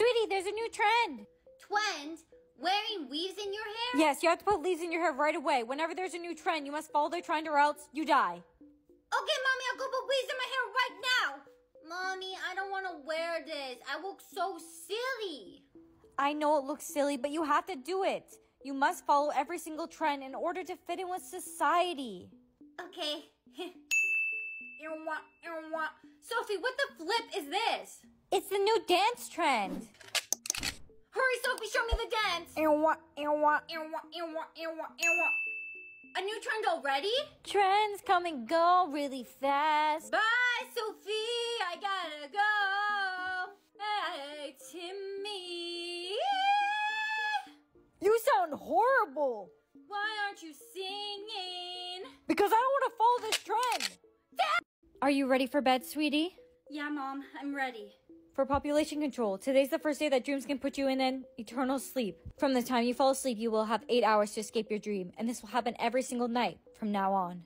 Sweetie, there's a new trend. Trend? Wearing weaves in your hair? Yes, you have to put leaves in your hair right away. Whenever there's a new trend, you must follow the trend or else you die. Okay, Mommy, I'll go put weaves in my hair right now. Mommy, I don't want to wear this. I look so silly. I know it looks silly, but you have to do it. You must follow every single trend in order to fit in with society. Okay. Sophie, what the flip is this? It's the new dance trend. Hurry, Sophie, show me the dance. A new trend already? Trends come and go really fast. Bye, Sophie. I gotta go. Hey, Timmy. You sound horrible. Why aren't you singing? Because I don't want to follow this trend. Are you ready for bed, sweetie? Yeah, Mom, I'm ready. For population control, today's the first day that dreams can put you in an eternal sleep. From the time you fall asleep, you will have 8 hours to escape your dream, and this will happen every single night from now on.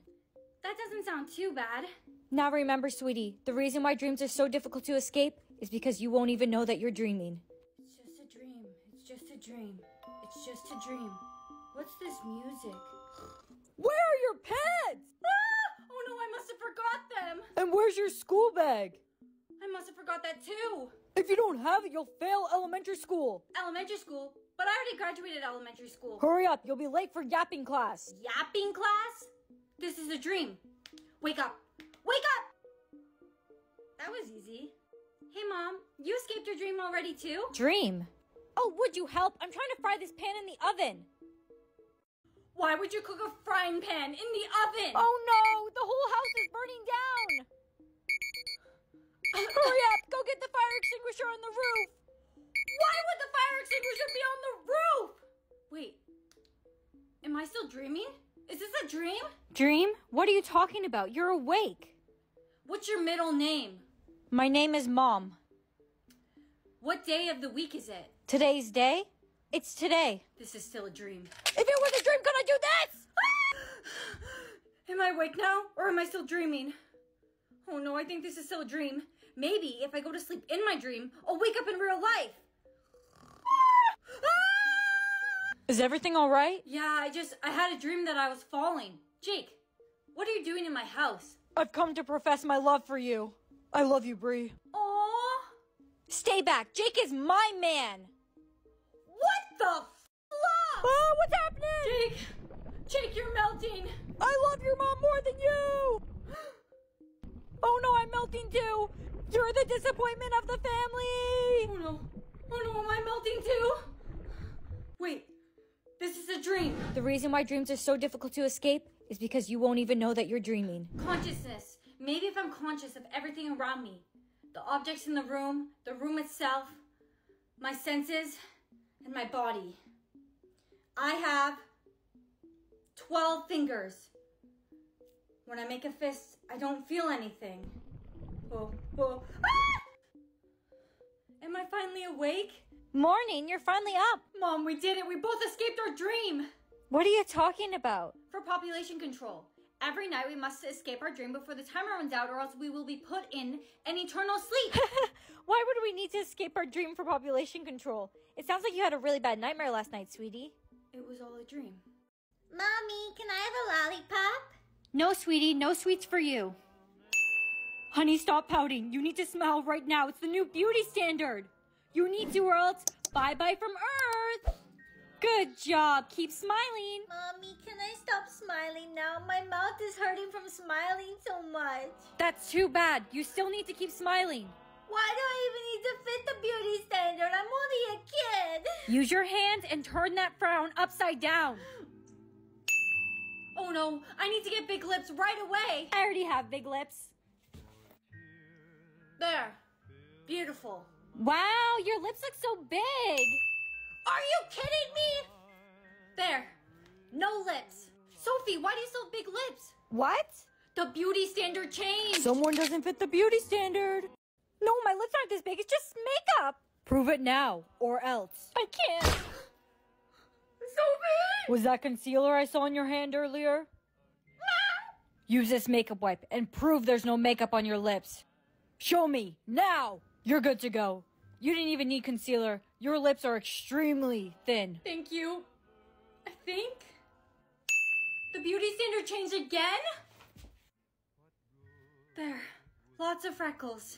That doesn't sound too bad. Now remember, sweetie, the reason why dreams are so difficult to escape is because you won't even know that you're dreaming. It's just a dream. It's just a dream. It's just a dream. What's this music? Where are your pets? Ah! Oh no, I must have forgot them. And where's your school bag? I must have forgot that too. If you don't have it, you'll fail elementary school. Elementary school? But I already graduated elementary school. Hurry up, you'll be late for yapping class. Yapping class? This is a dream. Wake up. Wake up! That was easy. Hey, Mom, you escaped your dream already too? Dream? Oh, would you help? I'm trying to fry this pan in the oven. Why would you cook a frying pan in the oven? Oh no, the whole house is burning down! Hurry up, go get the fire extinguisher on the roof! Why would the fire extinguisher be on the roof? Wait, am I still dreaming? Is this a dream? Dream? What are you talking about? You're awake. What's your middle name? My name is Mom. What day of the week is it? Today's day? It's today. This is still a dream. If it was a dream, could I do this? Ah! Am I awake now, or am I still dreaming? Oh no, I think this is still a dream. Maybe if I go to sleep in my dream, I'll wake up in real life. Ah! Ah! Is everything all right? Yeah, I had a dream that I was falling. Jake, what are you doing in my house? I've come to profess my love for you. I love you, Bree. Aww. Stay back. Jake is my man. What the f***? Oh, what's happening? Jake, you're melting. I love your mom more than you. Oh no, I'm melting too. You're the disappointment of the family. Oh no, am I melting too? Wait, this is a dream. The reason why dreams are so difficult to escape is because you won't even know that you're dreaming. Consciousness. Maybe if I'm conscious of everything around me, the objects in the room itself, my senses, and my body. I have 12 fingers. When I make a fist, I don't feel anything. Whoa, whoa. Ah! Am I finally awake? Morning, you're finally up. Mom, we did it. We both escaped our dream. What are you talking about? For population control. Every night we must escape our dream before the timer runs out or else we will be put in an eternal sleep. Why would we need to escape our dream for population control? It sounds like you had a really bad nightmare last night, sweetie. It was all a dream. Mommy, can I have a lollipop? No, sweetie, no sweets for you. Honey, stop pouting. You need to smile right now. It's the new beauty standard. You need to, or else bye-bye from Earth. Good job. Keep smiling. Mommy, can I stop smiling now? My mouth is hurting from smiling so much. That's too bad. You still need to keep smiling. Why do I even need to fit the beauty standard? I'm only a kid. Use your hands and turn that frown upside down. Oh no, I need to get big lips right away. I already have big lips. There. Beautiful. Wow, your lips look so big. Are you kidding me? There. No lips. Sophie, why do you still have big lips? What? The beauty standard changed. Someone doesn't fit the beauty standard. No, my lips aren't this big. It's just makeup. Prove it now or else. I can't. Sophie! Was that concealer I saw on your hand earlier? No! Use this makeup wipe and prove there's no makeup on your lips. Show me, now! You're good to go. You didn't even need concealer. Your lips are extremely thin. Thank you. I think the beauty standard changed again? There. Lots of freckles.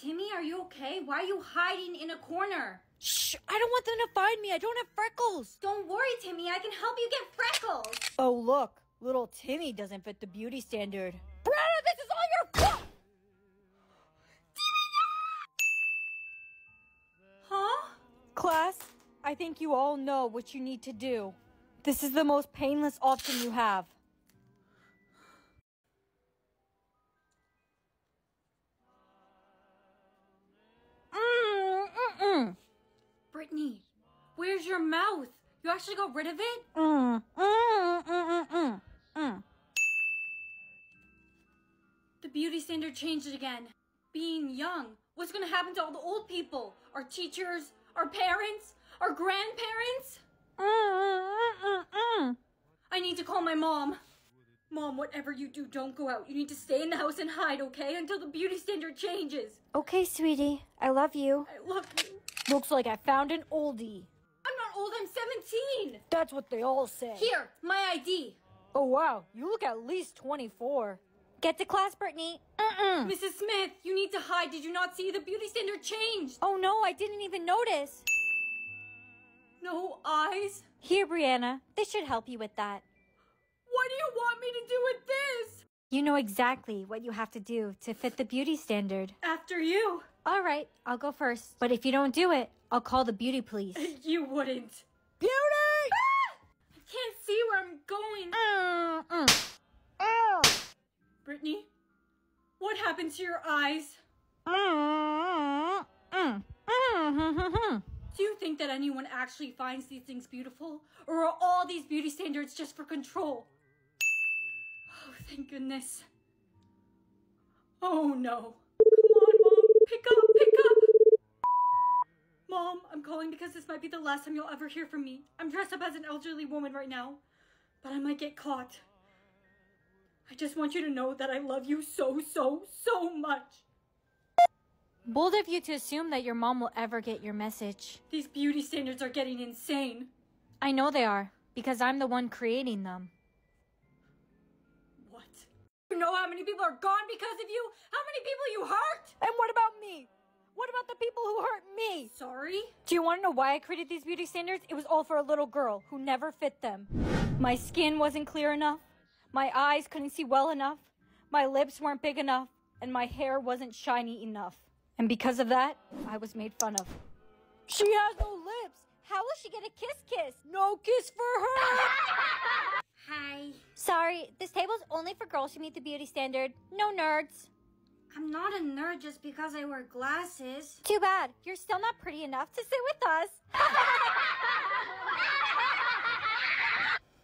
Timmy, are you okay? Why are you hiding in a corner? Shh! I don't want them to find me! I don't have freckles! Don't worry, Timmy! I can help you get freckles! Oh, look! Little Timmy doesn't fit the beauty standard. Brianna, this is all your fault! Timmy! Huh? Class, I think you all know what you need to do. This is the most painless option you have. Brittany, where's your mouth? You actually got rid of it? The beauty standard changed again. Being young, what's gonna happen to all the old people? Our teachers, our parents, our grandparents? I need to call my mom. Mom, whatever you do, don't go out. You need to stay in the house and hide, okay? Until the beauty standard changes. Okay, sweetie. I love you. I love you. Looks like I found an oldie. I'm not old, I'm 17! That's what they all say. Here, my ID. Oh wow, you look at least 24. Get to class, Brittany. Mrs. Smith, you need to hide. Did you not see the beauty standard changed? Oh no, I didn't even notice. No eyes? Here, Brianna. This should help you with that. What do you want me to do with this? You know exactly what you have to do to fit the beauty standard. After you. All right, I'll go first. But if you don't do it, I'll call the beauty police. You wouldn't. Beauty! Ah! I can't see where I'm going. Brittany, what happened to your eyes? Do you think that anyone actually finds these things beautiful? Or are all these beauty standards just for control? Oh, thank goodness. Oh, no. Come on, Mom. Pick up, pick up. Mom, I'm calling because this might be the last time you'll ever hear from me. I'm dressed up as an elderly woman right now, but I might get caught. I just want you to know that I love you so, so, so much. Bold of you to assume that your mom will ever get your message. These beauty standards are getting insane. I know they are, because I'm the one creating them. What? You know how many people are gone because of you? How many people you hurt? And what about me? What about the people who hurt me? Sorry? Do you want to know why I created these beauty standards? It was all for a little girl who never fit them. My skin wasn't clear enough. My eyes couldn't see well enough. My lips weren't big enough. And my hair wasn't shiny enough. And because of that, I was made fun of. She has no lips. How will she get a kiss? No kiss for her! Hi. Sorry, this table's only for girls who meet the beauty standard. No nerds. I'm not a nerd just because I wear glasses. Too bad. You're still not pretty enough to sit with us.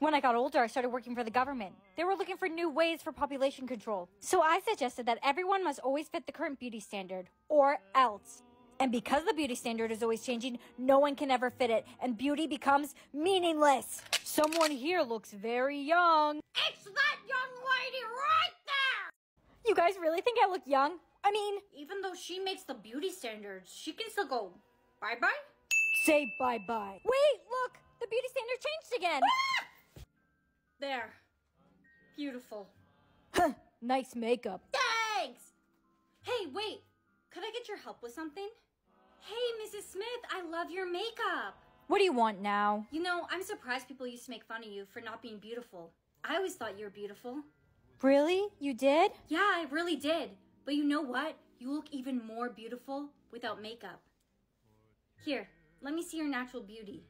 When I got older, I started working for the government. They were looking for new ways for population control. So I suggested that everyone must always fit the current beauty standard, or else. And because the beauty standard is always changing, no one can ever fit it, and beauty becomes meaningless. Someone here looks very young. It's that young lady right there! You guys really think I look young? I mean... Even though she makes the beauty standards, she can still go bye-bye? Say bye-bye. Wait, look! The beauty standard changed again! Ah! There. Beautiful. Huh, nice makeup. Thanks! Hey, wait. Could I get your help with something? Hey, Mrs. Smith, I love your makeup. What do you want now? You know, I'm surprised people used to make fun of you for not being beautiful. I always thought you were beautiful. Really? You did? Yeah, I really did. But you know what? You look even more beautiful without makeup. Here, let me see your natural beauty.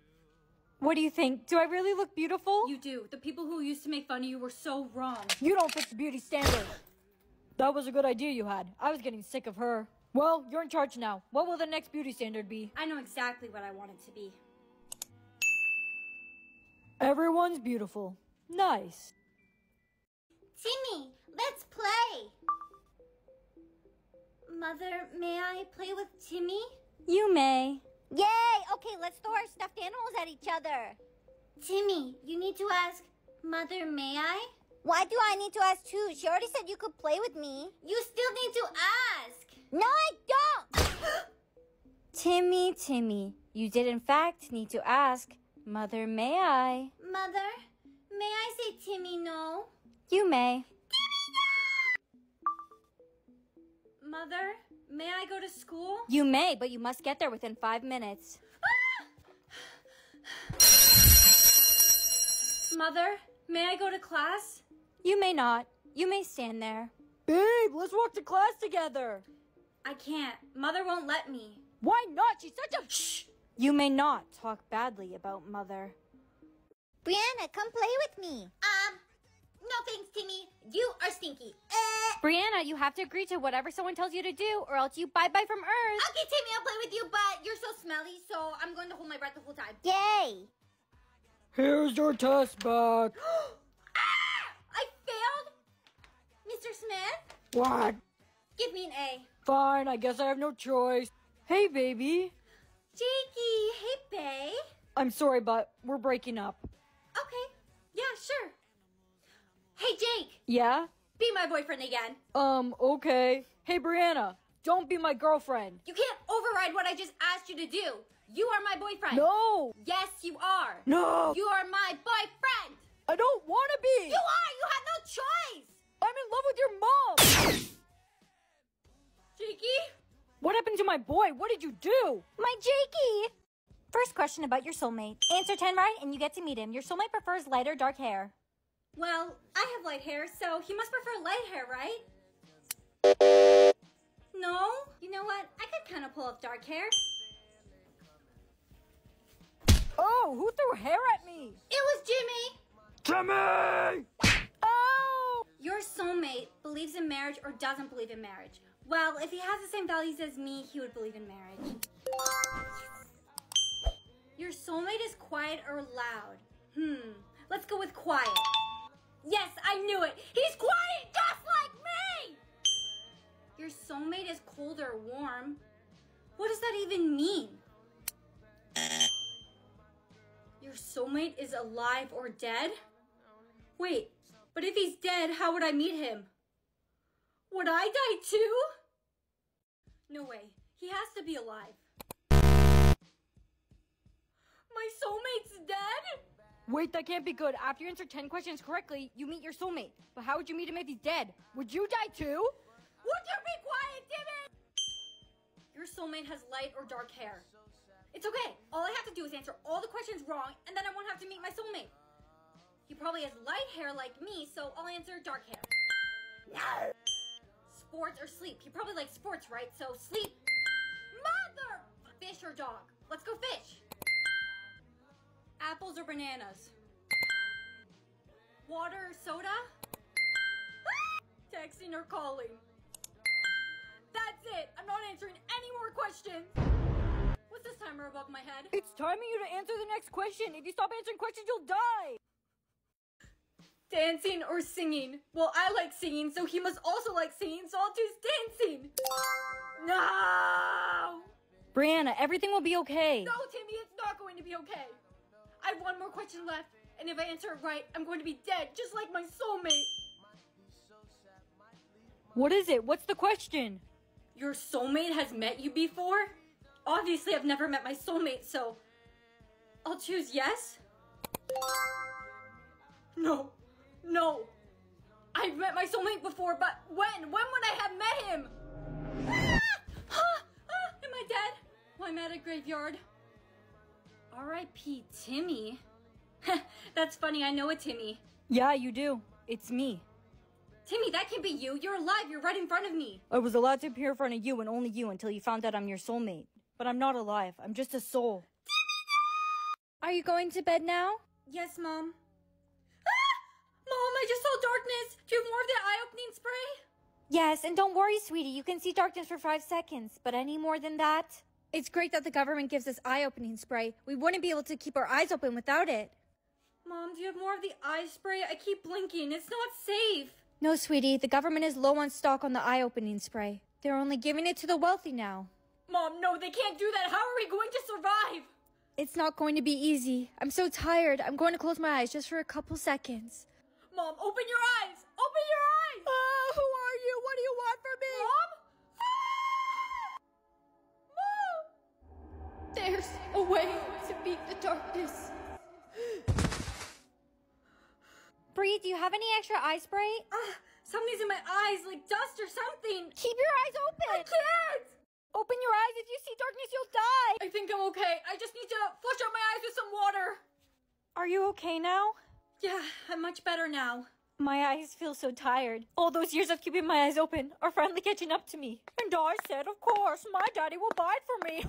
What do you think? Do I really look beautiful? You do. The people who used to make fun of you were so wrong. You don't fit the beauty standard. That was a good idea you had. I was getting sick of her. Well, you're in charge now. What will the next beauty standard be? I know exactly what I want it to be. Everyone's beautiful. Nice. Timmy, let's play. Mother, may I play with Timmy? You may. Yay! Okay, let's throw our stuffed animals at each other. Timmy, you need to ask, Mother, may I? Why do I need to ask too? She already said you could play with me. You still need to ask. No, I don't! Timmy, Timmy, you did in fact need to ask, Mother, may I? Mother, may I say Timmy no? You may. Mother, may I go to school? You may, but you must get there within 5 minutes. Ah! Mother, may I go to class? You may not. You may stand there. Babe, let's walk to class together. I can't. Mother won't let me. Why not? She's such a... Shh! You may not talk badly about Mother. Brianna, come play with me. No thanks, Timmy. You are stinky. Brianna, you have to agree to whatever someone tells you to do, or else you bye-bye from Earth. Okay, Timmy, I'll play with you, but you're so smelly, so I'm going to hold my breath the whole time. Yay! Here's your test back. Ah! I failed? Mr. Smith? What? Give me an A. Fine, I guess I have no choice. Hey, baby. Jakey, hey, bae. I'm sorry, but we're breaking up. Okay. Yeah, sure. Hey, Jake. Yeah? Be my boyfriend again. Okay. Hey, Brianna, don't be my girlfriend. You can't override what I just asked you to do. You are my boyfriend. No. Yes, you are. No. You are my boyfriend. I don't want to be. You are. You have no choice. I'm in love with your mom. Jakey? What happened to my boy? What did you do? My Jakey. First question about your soulmate. Answer 10 right and you get to meet him. Your soulmate prefers light or dark hair. Well, I have light hair, so he must prefer light hair, right? No? You know what? I could kind of pull off dark hair. Oh, who threw hair at me? It was Jimmy! Jimmy! Oh! Your soulmate believes in marriage or doesn't believe in marriage. Well, if he has the same values as me, he would believe in marriage. Your soulmate is quiet or loud. Let's go with quiet. Yes, I knew it. He's quiet just like me! Your soulmate is cold or warm. What does that even mean? Your soulmate is alive or dead? Wait, but if he's dead, how would I meet him? Would I die too? No way. He has to be alive. My soulmate's dead? Wait, that can't be good. After you answer 10 questions correctly, you meet your soulmate. But how would you meet him if he's dead? Would you die too? Would you be quiet, David? Your soulmate has light or dark hair. It's okay. All I have to do is answer all the questions wrong, and then I won't have to meet my soulmate. He probably has light hair like me, so I'll answer dark hair. No! Sports or sleep? He probably likes sports, right? So sleep. Mother! Fish or dog? Let's go fish. Apples or bananas? Water or soda? Texting or calling? That's it! I'm not answering any more questions! What's this timer above my head? It's timing you to answer the next question! If you stop answering questions, you'll die! Dancing or singing? Well, I like singing, so he must also like singing, so I'll choose dancing! No! Brianna, everything will be okay. No, Timmy, it's not going to be okay! I have one more question left, and if I answer it right, I'm going to be dead, just like my soulmate. What is it? What's the question? Your soulmate has met you before? Obviously, I've never met my soulmate, so I'll choose yes. No. I've met my soulmate before, but when? When would I have met him? Am I dead? Well, I'm at a graveyard. R.I.P. Timmy? That's funny, I know a Timmy. Yeah, you do. It's me. Timmy, that can't be you. You're alive. You're right in front of me. I was allowed to appear in front of you and only you until you found out I'm your soulmate. But I'm not alive. I'm just a soul. Timmy, no! Are you going to bed now? Yes, Mom. Ah! Mom, I just saw darkness. Do you have more of that eye-opening spray? Yes, and don't worry, sweetie. You can see darkness for 5 seconds. But any more than that... It's great that the government gives us eye-opening spray. We wouldn't be able to keep our eyes open without it. Mom, do you have more of the eye spray? I keep blinking. It's not safe. No, sweetie. The government is low on stock on the eye-opening spray. They're only giving it to the wealthy now. Mom, no, they can't do that. How are we going to survive? It's not going to be easy. I'm so tired. I'm going to close my eyes just for a couple seconds. Mom, open your eyes! Open your eyes! Oh, who are you? What do you want from me? Mom? Ah! There's a way to beat the darkness. Bree, do you have any extra eye spray? Something's in my eyes, like dust or something. Keep your eyes open. I can't. Open your eyes. If you see darkness, you'll die. I think I'm okay. I just need to flush out my eyes with some water. Are you okay now? Yeah, I'm much better now. My eyes feel so tired. All those years of keeping my eyes open are finally catching up to me. And I said, of course, my daddy will buy it for me.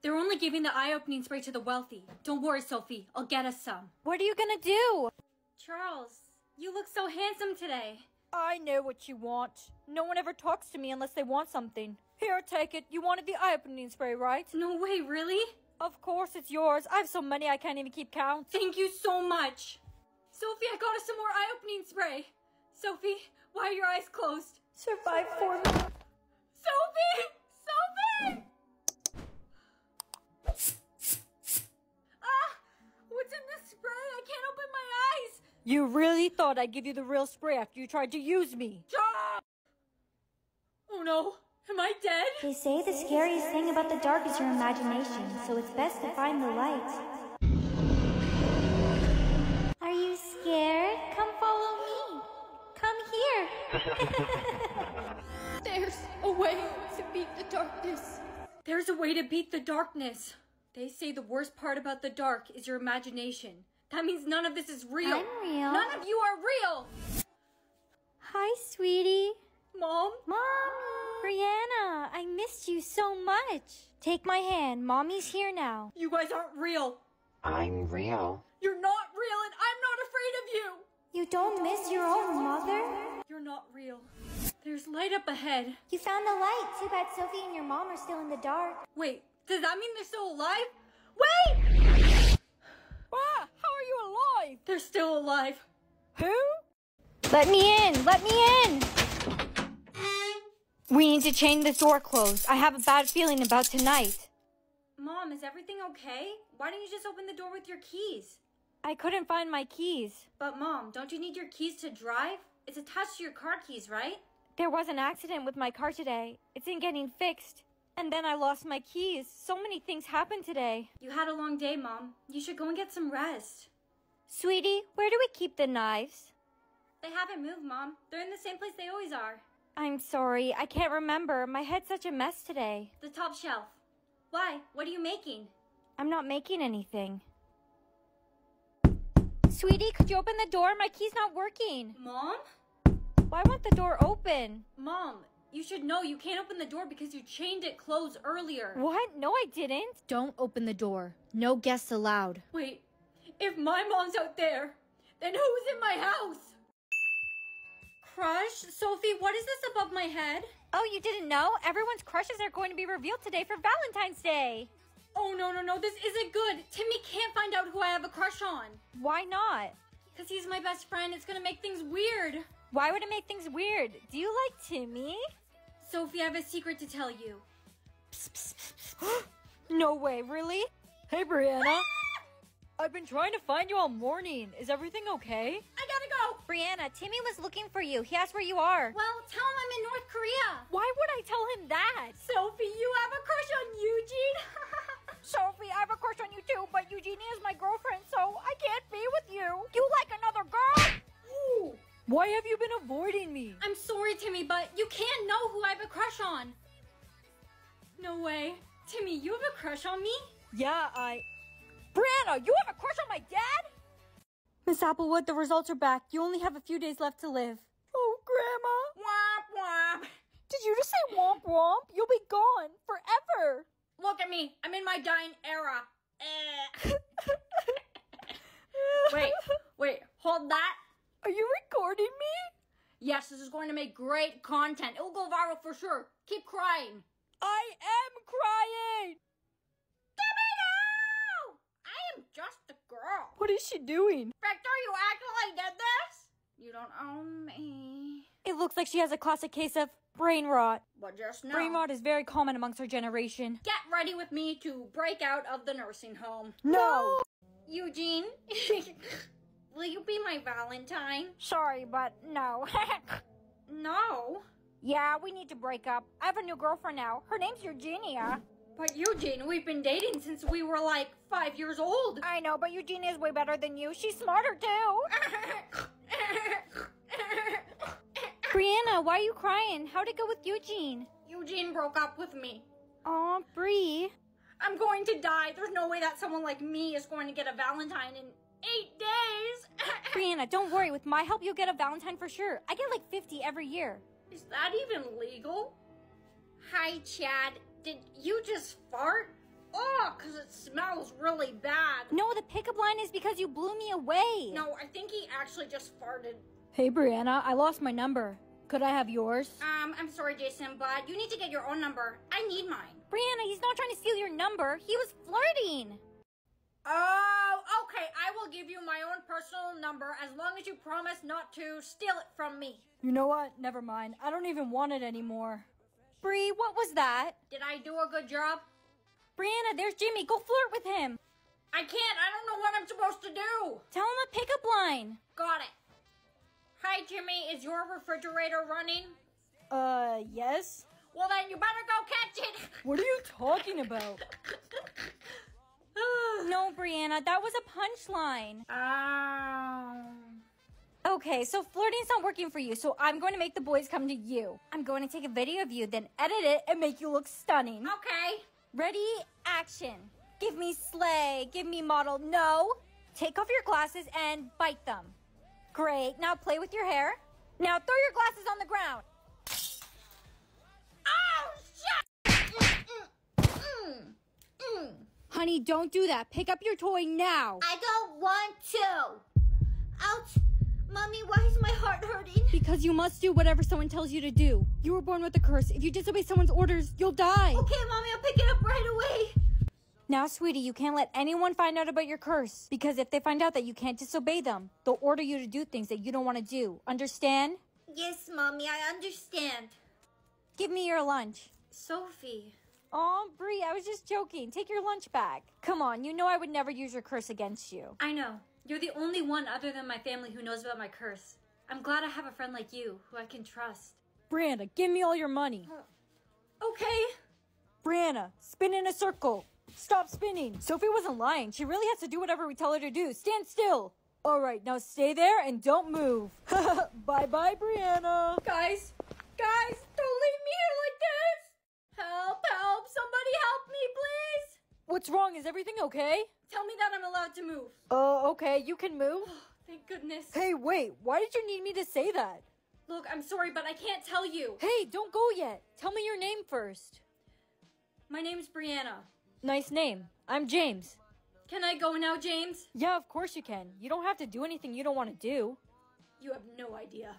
They're only giving the eye-opening spray to the wealthy. Don't worry, Sophie. I'll get us some. What are you gonna do? Charles, you look so handsome today. I know what you want. No one ever talks to me unless they want something. Here, take it. You wanted the eye-opening spray, right? No way, really? Of course, it's yours. I have so many I can't even keep count. Thank you so much. Sophie, I got us some more eye-opening spray. Sophie, why are your eyes closed? Survive for me. Sophie! Sophie! What's in this spray? I can't open my eyes! You really thought I'd give you the real spray after you tried to use me? Stop! Oh no, am I dead? They say the scariest thing about the dark is your imagination, so it's best to find the light. Are you scared? Come follow me. Come here. There's a way to beat the darkness. There's a way to beat the darkness. They say the worst part about the dark is your imagination. That means none of this is real. I'm real. None of you are real. Hi, sweetie. Mom? Mommy. Brianna, I missed you so much. Take my hand. Mommy's here now. You guys aren't real. I'm real. You're not real, and I'm not afraid of you. You don't miss your own mother? You're not real. There's light up ahead. You found the light. Too bad Sophie and your mom are still in the dark. Wait. Does that mean they're still alive? Wait! Ah, how are you alive? They're still alive. Who? Let me in! Let me in! We need to chain this door closed. I have a bad feeling about tonight. Mom, is everything okay? Why don't you just open the door with your keys? I couldn't find my keys. But Mom, don't you need your keys to drive? It's attached to your car keys, right? There was an accident with my car today. It's in getting fixed. And then I lost my keys. So many things happened today. You had a long day, Mom. You should go and get some rest. Sweetie, where do we keep the knives? They haven't moved, Mom. They're in the same place they always are. I'm sorry. I can't remember. My head's such a mess today. The top shelf. Why? What are you making? I'm not making anything. Sweetie, could you open the door? My key's not working. Mom? Why won't the door open? Mom, you should know you can't open the door because you chained it closed earlier. What? No, I didn't. Don't open the door. No guests allowed. Wait, if my mom's out there, then who's in my house? Crush? Sophie, what is this above my head? Oh, you didn't know? Everyone's crushes are going to be revealed today for Valentine's Day. Oh, no. This isn't good. Timmy can't find out who I have a crush on. Why not? Because he's my best friend. It's going to make things weird. Why would it make things weird? Do you like Timmy? Sophie, I have a secret to tell you. Psst, psst, psst, psst. No way, really? Hey, Brianna. I've been trying to find you all morning. Is everything okay? I gotta go. Brianna, Timmy was looking for you. He asked where you are. Well, tell him I'm in North Korea. Why would I tell him that? Sophie, you have a crush on Eugene? Sophie, I have a crush on you too, but Eugenie is my girlfriend, so I can't be with you. You like another girl? Ooh. Why have you been avoiding me? I'm sorry, Timmy, but you can't know who I have a crush on. No way. Timmy, you have a crush on me? Yeah, Brianna, you have a crush on my dad? Miss Applewood, the results are back. You only have a few days left to live. Oh, Grandma. Womp, womp. Did you just say womp, womp? You'll be gone forever. Look at me. I'm in my dying era. Wait. Hold that. Are you recording me? Yes, this is going to make great content. It will go viral for sure. Keep crying. I am crying! Domino! I am just a girl. What is she doing? Victor, you actually did this? You don't own me. It looks like she has a classic case of brain rot. But just know. Brain rot is very common amongst our generation. Get ready with me to break out of the nursing home. No! Eugene? Will you be my Valentine? Sorry, but no. No? Yeah, we need to break up. I have a new girlfriend now. Her name's Eugenia. But Eugene, we've been dating since we were like 5 years old. I know, but Eugene is way better than you. She's smarter too. Brianna, why are you crying? How'd it go with Eugene? Eugene broke up with me. Aw, Bree. I'm going to die. There's no way that someone like me is going to get a Valentine in 8 days. Brianna, don't worry. With my help, you'll get a Valentine for sure. I get like 50 every year. Is that even legal? Hi, Chad. Did you just fart? Oh, because it smells really bad. No, the pickup line is because you blew me away. No, I think he actually just farted. Hey, Brianna, I lost my number. Could I have yours? I'm sorry, Jason, but you need to get your own number. I need mine. Brianna, he's not trying to steal your number. He was flirting. Oh, okay. I will give you my own personal number as long as you promise not to steal it from me. You know what? Never mind. I don't even want it anymore. Bree, what was that? Did I do a good job? Brianna, there's Jimmy. Go flirt with him. I can't. I don't know what I'm supposed to do. Tell him a pickup line. Got it. Hi, Jimmy. Is your refrigerator running? Yes. Well, then you better go catch it. What are you talking about? No, Brianna, that was a punchline. Okay, so flirting's not working for you, so I'm going to make the boys come to you. I'm going to take a video of you, then edit it and make you look stunning. Okay. Ready? Action. Give me slay. Give me model. No. Take off your glasses and bite them. Great. Now play with your hair. Now throw your glasses on the ground. Oh, shit! Honey, don't do that. Pick up your toy now. I don't want to. Ouch. Mommy, why is my heart hurting? Because you must do whatever someone tells you to do. You were born with a curse. If you disobey someone's orders, you'll die. Okay, Mommy, I'll pick it up right away. Now, sweetie, you can't let anyone find out about your curse. Because if they find out that you can't disobey them, they'll order you to do things that you don't want to do. Understand? Yes, Mommy, I understand. Give me your lunch. Sophie. Aw, Bree, I was just joking. Take your lunch back. Come on, you know I would never use your curse against you. I know. You're the only one other than my family who knows about my curse. I'm glad I have a friend like you, who I can trust. Brianna, give me all your money. Okay. Brianna, spin in a circle. Stop spinning. Sophie wasn't lying. She really has to do whatever we tell her to do. Stand still. All right, now stay there and don't move. Bye-bye, Brianna. Guys, don't leave me here like this. Help, somebody help me, please. What's wrong? Is everything okay? Tell me that I'm allowed to move. Okay, you can move? Oh, thank goodness. Hey, wait, why did you need me to say that? Look, I'm sorry, but I can't tell you. Hey, don't go yet. Tell me your name first. My name's Brianna. Nice name. I'm James. Can I go now, James? Yeah, of course you can. You don't have to do anything you don't want to do. You have no idea.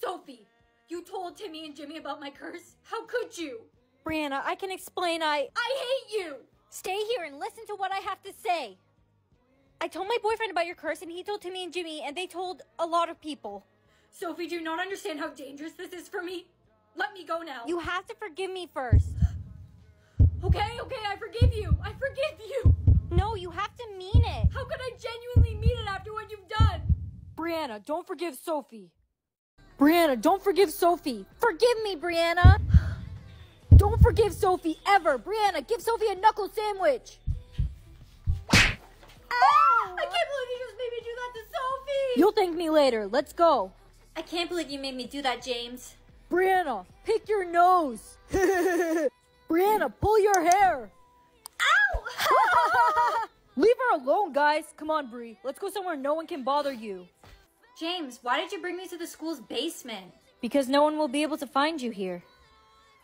Sophie! You told Timmy and Jimmy about my curse? How could you? Brianna, I can explain. I hate you! Stay here and listen to what I have to say. I told my boyfriend about your curse, and he told Timmy and Jimmy, and they told a lot of people. Sophie, do you not understand how dangerous this is for me? Let me go now. You have to forgive me first. Okay, I forgive you. I forgive you. No, you have to mean it. How could I genuinely mean it after what you've done? Brianna, don't forgive Sophie. Brianna, don't forgive Sophie. Forgive me, Brianna. Don't forgive Sophie ever! Brianna, give Sophie a knuckle sandwich! Ow! I can't believe you just made me do that to Sophie! You'll thank me later. Let's go. I can't believe you made me do that, James. Brianna, pick your nose! Brianna, pull your hair! Ow! Leave her alone, guys. Come on, Bree. Let's go somewhere no one can bother you. James, why did you bring me to the school's basement? Because no one will be able to find you here.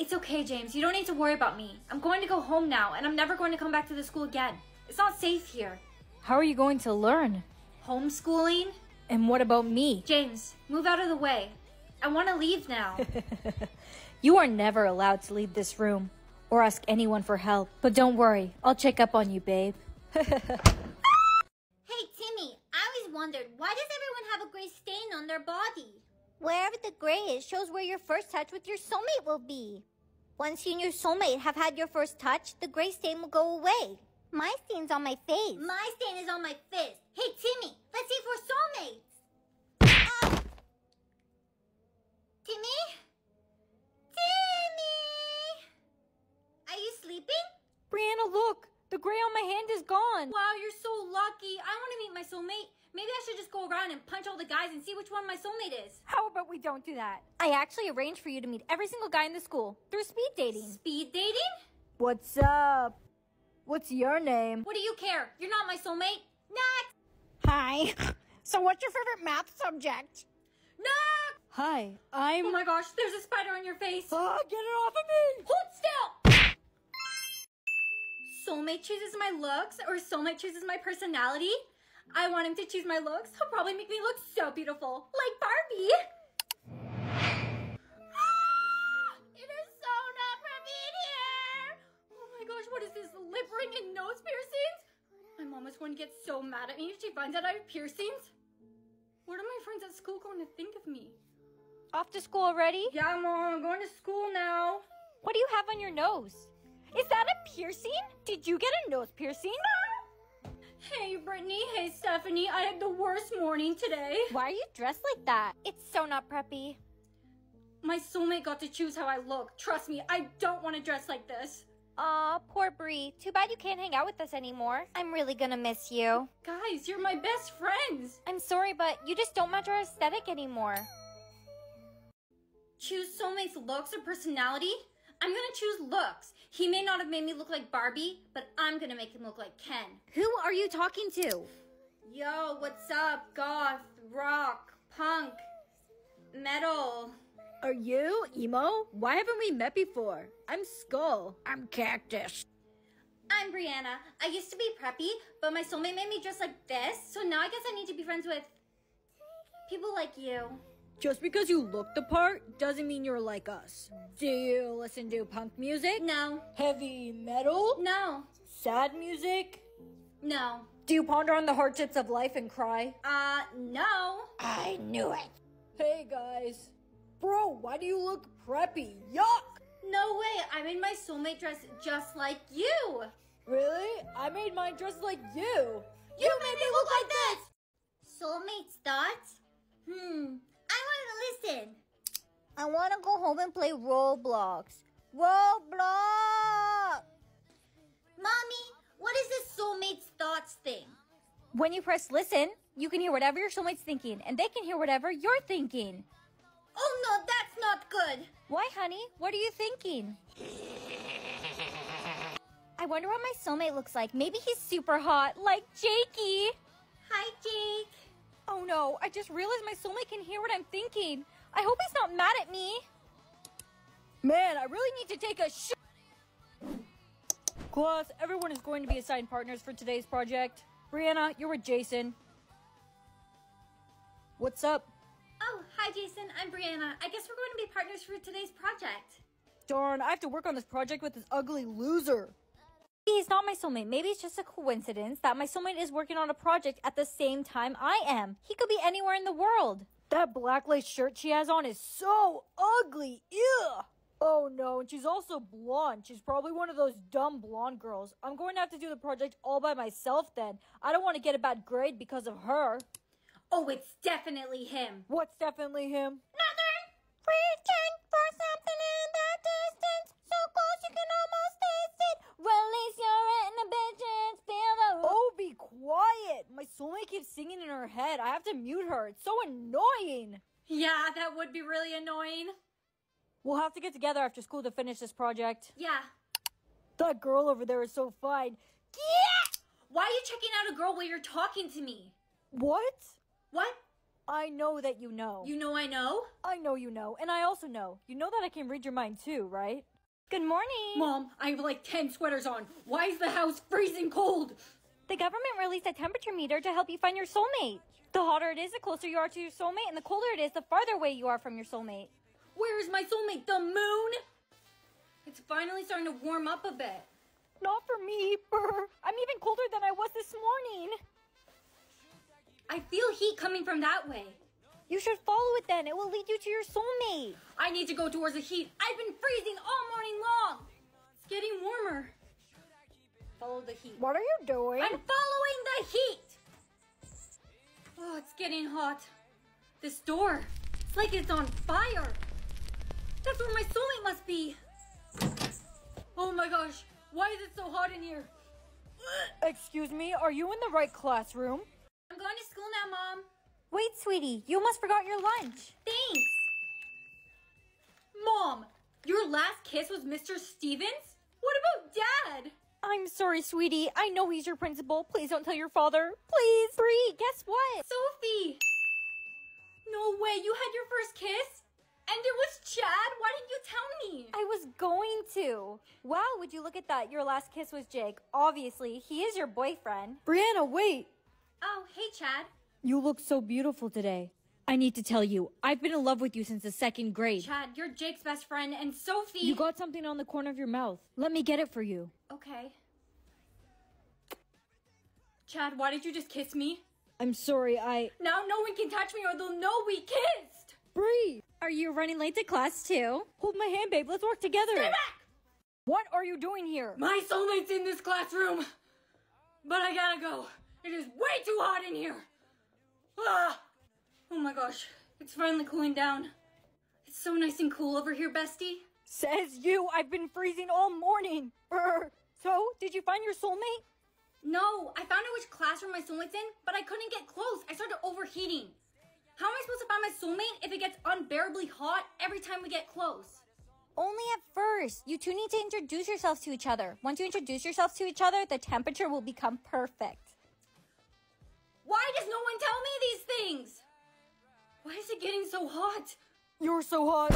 It's okay, James. You don't need to worry about me. I'm going to go home now, and I'm never going to come back to the school again. It's not safe here. How are you going to learn? Homeschooling? And what about me? James, move out of the way. I want to leave now. You are never allowed to leave this room or ask anyone for help. But don't worry. I'll check up on you, babe. Hey, Timmy. I always wondered, why does everyone have a gray stain on their body? Wherever the gray is shows where your first touch with your soulmate will be. Once you and your soulmate have had your first touch, the gray stain will go away. My stain's on my face. My stain is on my fist. Hey, Timmy, let's see if we're soulmates. Timmy? Timmy! Are you sleeping? sleeping? Brianna, look. The gray on my hand is gone. Wow, you're so lucky. I want to meet my soulmate. Maybe I should just go around and punch all the guys and see which one my soulmate is. How about we don't do that? I actually arranged for you to meet every single guy in the school through speed dating. Speed dating? What's up? What's your name? What do you care? You're not my soulmate. Next! Hi. So what's your favorite math subject? Next! Hi, I'm... Oh my gosh, there's a spider on your face. Oh, get it off of me! Hold still! Soulmate chooses my looks or soulmate chooses my personality? I want him to choose my looks. He'll probably make me look so beautiful, like Barbie. Ah! It is so not pretty in here. Oh my gosh, what is this, lip ring and nose piercings? My mom is going to get so mad at me if she finds out I have piercings. What are my friends at school going to think of me? Off to school already? Yeah, Mom, I'm going to school now. What do you have on your nose? Is that a piercing? Did you get a nose piercing? Hey, Brittany. Hey, Stephanie. I had the worst morning today. Why are you dressed like that? It's so not preppy. My soulmate got to choose how I look. Trust me, I don't want to dress like this. Aw, poor Bree. Too bad you can't hang out with us anymore. I'm really gonna miss you. Guys, you're my best friends. I'm sorry, but you just don't match our aesthetic anymore. Choose soulmate's looks or personality? I'm gonna choose looks. He may not have made me look like Barbie, but I'm gonna make him look like Ken. Who are you talking to? Yo, what's up? Goth, rock, punk, metal. Are you emo? Why haven't we met before? I'm Skull. I'm Cactus. I'm Brianna. I used to be preppy, but my soulmate made me dress like this, so now I guess I need to be friends with people like you. Just because you look the part doesn't mean you're like us. Do you listen to punk music? No. Heavy metal? No. Sad music? No. Do you ponder on the hardships of life and cry? No. I knew it. Hey, guys. Bro, why do you look preppy? Yuck! No way. I made my soulmate dress just like you. Really? I made mine dress like you. You made me look like this! Soulmate's thoughts? I want to listen. I want to go home and play Roblox. Roblox! Mommy, what is this soulmate's thoughts thing? When you press listen, you can hear whatever your soulmate's thinking, and they can hear whatever you're thinking. Oh no, that's not good. Why, honey? What are you thinking? I wonder what my soulmate looks like. Maybe he's super hot, like Jakey. Hi, Jake. Oh no, I just realized my soulmate can hear what I'm thinking. I hope he's not mad at me. Man, I really need to take a shit. Class, everyone is going to be assigned partners for today's project. Brianna, you're with Jason. What's up? Oh, hi Jason, I'm Brianna. I guess we're going to be partners for today's project. Darn, I have to work on this project with this ugly loser. He's not my soulmate. Maybe it's just a coincidence that my soulmate is working on a project at the same time I am. He could be anywhere in the world. That black lace shirt she has on is so ugly. Ew. Oh no, and she's also blonde. She's probably one of those dumb blonde girls. I'm going to have to do the project all by myself then. I don't want to get a bad grade because of her. Oh, it's definitely him. What's definitely him? Nothing. Reaching for something in the distance. So close you can almost taste it. Release your inhibitions. Feel the... Oh, be quiet. My soulmate keeps singing in her head. I have to mute her. It's so annoying. Yeah, that would be really annoying. We'll have to get together after school to finish this project. Yeah. That girl over there is so fine. Yeah! Why are you checking out a girl while you're talking to me? What? What? I know that you know. You know I know? I know you know, and I also know. You know that I can read your mind too, right? Good morning. Mom, I have like 10 sweaters on. Why is the house freezing cold? The government released a temperature meter to help you find your soulmate. The hotter it is, the closer you are to your soulmate, and the colder it is, the farther away you are from your soulmate. Where is my soulmate? The moon? It's finally starting to warm up a bit. Not for me. I'm even colder than I was this morning. I feel heat coming from that way. You should follow it then. It will lead you to your soulmate. I need to go towards the heat. I've been freezing all morning long. It's getting warmer. Follow the heat. What are you doing? I'm following the heat. Oh, it's getting hot. This door, it's like it's on fire. That's where my soulmate must be. Oh my gosh, Why is it so hot in here? Excuse me, are you in the right classroom? I'm going to school now, Mom. Wait, sweetie, you almost forgot your lunch. Thanks. Mom, your last kiss was Mr. Stevens? What about Dad? I'm sorry, sweetie. I know he's your principal. Please don't tell your father. Please. Bree, guess what? Sophie. No way, you had your first kiss? And it was Chad? Why didn't you tell me? I was going to. Wow, would you look at that? Your last kiss was Jake. Obviously, he is your boyfriend. Brianna, wait. Oh, hey, Chad. You look so beautiful today. I need to tell you, I've been in love with you since the second grade. Chad, you're Jake's best friend, and Sophie... You got something on the corner of your mouth. Let me get it for you. Okay. Chad, why did you just kiss me? I'm sorry, I... Now no one can touch me or they'll know we kissed! Bree! Are you running late to class too? Hold my hand, babe. Let's work together. Stay back! What are you doing here? My soulmate's in this classroom. But I gotta go. It is way too hot in here. Ah! Oh my gosh. It's finally cooling down. It's so nice and cool over here, bestie. Says you. I've been freezing all morning. So, did you find your soulmate? No. I found out which classroom my soulmate's in, but I couldn't get close. I started overheating. How am I supposed to find my soulmate if it gets unbearably hot every time we get close? Only at first. You two need to introduce yourselves to each other. Once you introduce yourselves to each other, the temperature will become perfect. Why does no one tell me these things? Why is it getting so hot? You're so hot.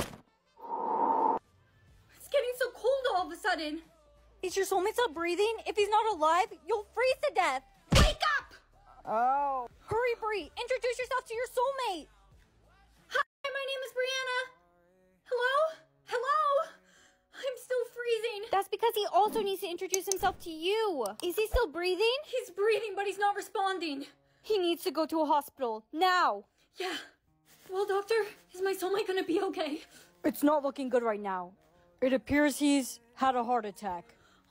It's getting so cold all of a sudden. Is your soulmate still breathing? If he's not alive, you'll freeze to death. Wake up! Oh. Hurry, Bree. Introduce yourself to your soulmate. Hi, my name is Brianna. Hello? Hello? I'm still freezing. That's because he also needs to introduce himself to you. Is he still breathing? He's breathing, but he's not responding. He needs to go to a hospital. Now. Yeah. Well, doctor, is my soulmate going to be okay? It's not looking good right now. It appears he's had a heart attack.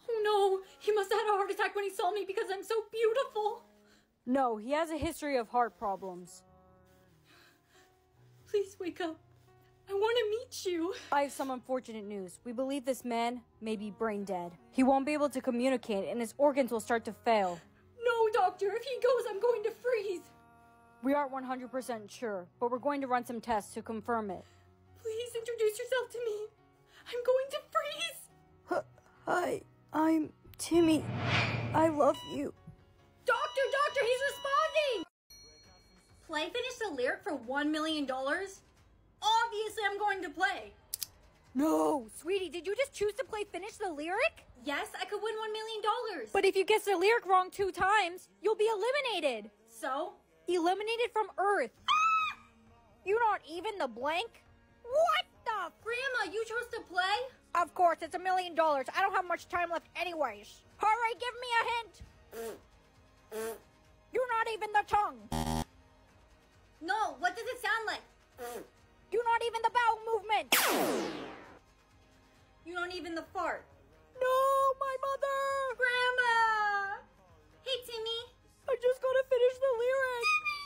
Oh, no. He must have had a heart attack when he saw me because I'm so beautiful. No, he has a history of heart problems. Please wake up. I want to meet you. I have some unfortunate news. We believe this man may be brain dead. He won't be able to communicate and his organs will start to fail. No, doctor. If he goes, I'm going to freeze. We aren't 100% sure, but we're going to run some tests to confirm it. Please introduce yourself to me. I'm going to freeze. Hi, I'm Timmy. I love you. Doctor, doctor, he's responding! Play finish the lyric for $1 million? Obviously, I'm going to play. No, sweetie, did you just choose to play finish the lyric? Yes, I could win $1 million. But if you guess the lyric wrong 2 times, you'll be eliminated. So? Eliminated from Earth. Ah! You're not even the blank? What the? Grandma, you chose to play? Of course, it's $1 million. I don't have much time left anyways. Hurry, give me a hint. You're not even the tongue. No, what does it sound like? You're not even the bowel movement. You're not even the fart. No, my mother. Grandma. Hey, Timmy. I just gotta finish the lyric. Timmy,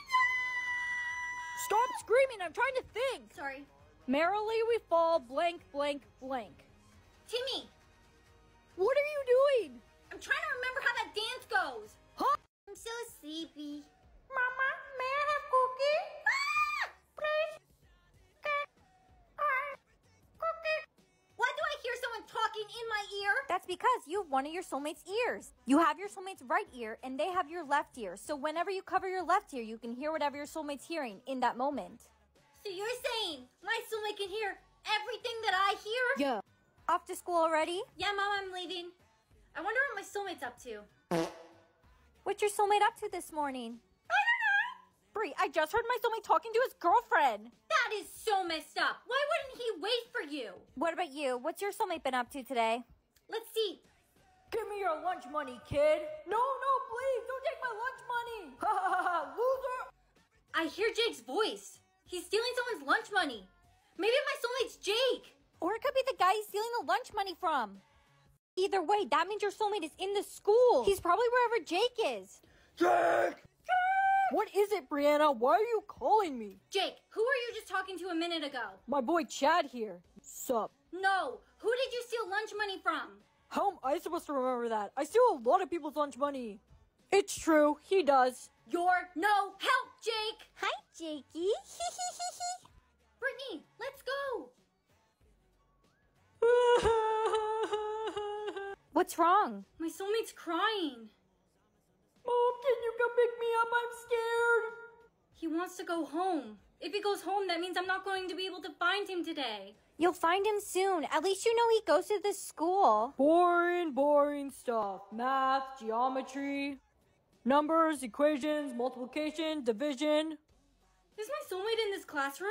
no! Stop screaming. I'm trying to think. Sorry. Merrily we fall blank, blank, blank. Timmy. What are you doing? I'm trying to remember how that dance goes. Huh? I'm so sleepy. Mama, may I have cookie? Ah! Please. Cookie. Why do I hear someone talking in my ear? That's because you have one of your soulmate's ears. You have your soulmate's right ear and they have your left ear. So whenever you cover your left ear, you can hear whatever your soulmate's hearing in that moment. So you're saying my soulmate can hear everything that I hear? Yeah. Off to school already? Yeah, Mom, I'm leaving. I wonder what my soulmate's up to. What's your soulmate up to this morning? I don't know. Bree, I just heard my soulmate talking to his girlfriend. That is so messed up. Why wouldn't he wait for you? What about you? What's your soulmate been up to today? Let's see. Give me your lunch money, kid. No, no, please. Don't take my lunch money. Ha ha ha, loser. I hear Jake's voice. He's stealing someone's lunch money. Maybe my soulmate's Jake. Or it could be the guy he's stealing the lunch money from. Either way, that means your soulmate is in the school. He's probably wherever Jake is. Jake! Jake! What is it, Brianna? Why are you calling me? Jake, who were you just talking to a minute ago? My boy Chad here. Sup? No, who did you steal lunch money from? How am I supposed to remember that? I steal a lot of people's lunch money. It's true, he does. You're no help, Jake! Hi, Jakey. Brittany, let's go! What's wrong? My soulmate's crying. Mom, can you come pick me up? I'm scared. He wants to go home. If he goes home, that means I'm not going to be able to find him today. You'll find him soon. At least you know he goes to this school. Boring, boring stuff. Math, geometry, numbers, equations, multiplication, division. Is my soulmate in this classroom?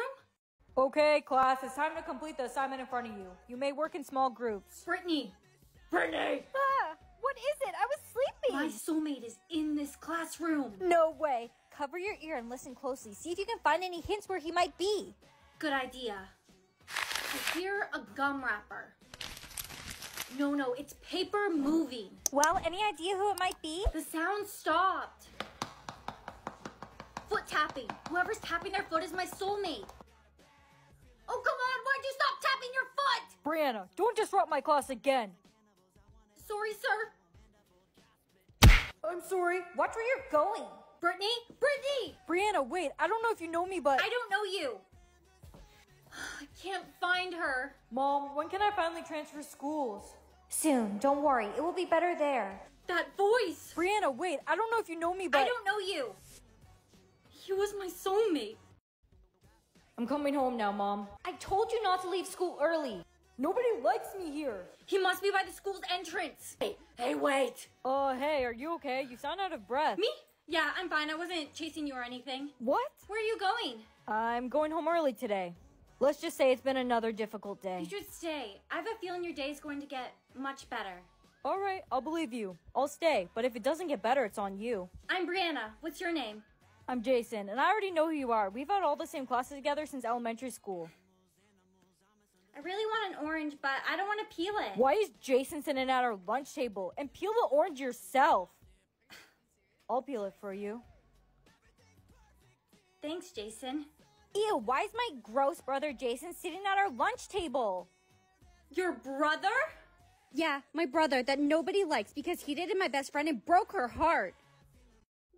Okay, class, it's time to complete the assignment in front of you. You may work in small groups. Brittany! Brittany! Ah, what is it? I was sleeping! My soulmate is in this classroom! No way! Cover your ear and listen closely. See if you can find any hints where he might be. Good idea. I hear a gum wrapper. No, it's paper moving. Well, any idea who it might be? The sound stopped. Foot tapping. Whoever's tapping their foot is my soulmate. Oh, come on, why'd you stop tapping your foot? Brianna, don't disrupt my class again. Sorry, sir. I'm sorry. Watch where you're going. Brittany? Brittany! Brianna, wait. I don't know if you know me, but... I don't know you. I can't find her. Mom, when can I finally transfer schools? Soon. Don't worry. It will be better there. That voice! Brianna, wait. I don't know if you know me, but... I don't know you. He was my soulmate. I'm coming home now, Mom. I told you not to leave school early. Nobody likes me here. He must be by the school's entrance. Hey, wait. Hey, are you okay? You sound out of breath. Me? Yeah, I'm fine. I wasn't chasing you or anything. What? Where are you going? I'm going home early today. Let's just say it's been another difficult day. You should stay. I have a feeling your day is going to get much better. All right, I'll believe you. I'll stay, but if it doesn't get better, it's on you. I'm Brianna. What's your name? I'm Jason, and I already know who you are. We've had all the same classes together since elementary school. I really want an orange, but I don't want to peel it. Why is Jason sitting at our lunch table? And peel the orange yourself. I'll peel it for you. Thanks, Jason. Ew, why is my gross brother Jason sitting at our lunch table? Your brother? Yeah, my brother that nobody likes because he dated my best friend and broke her heart.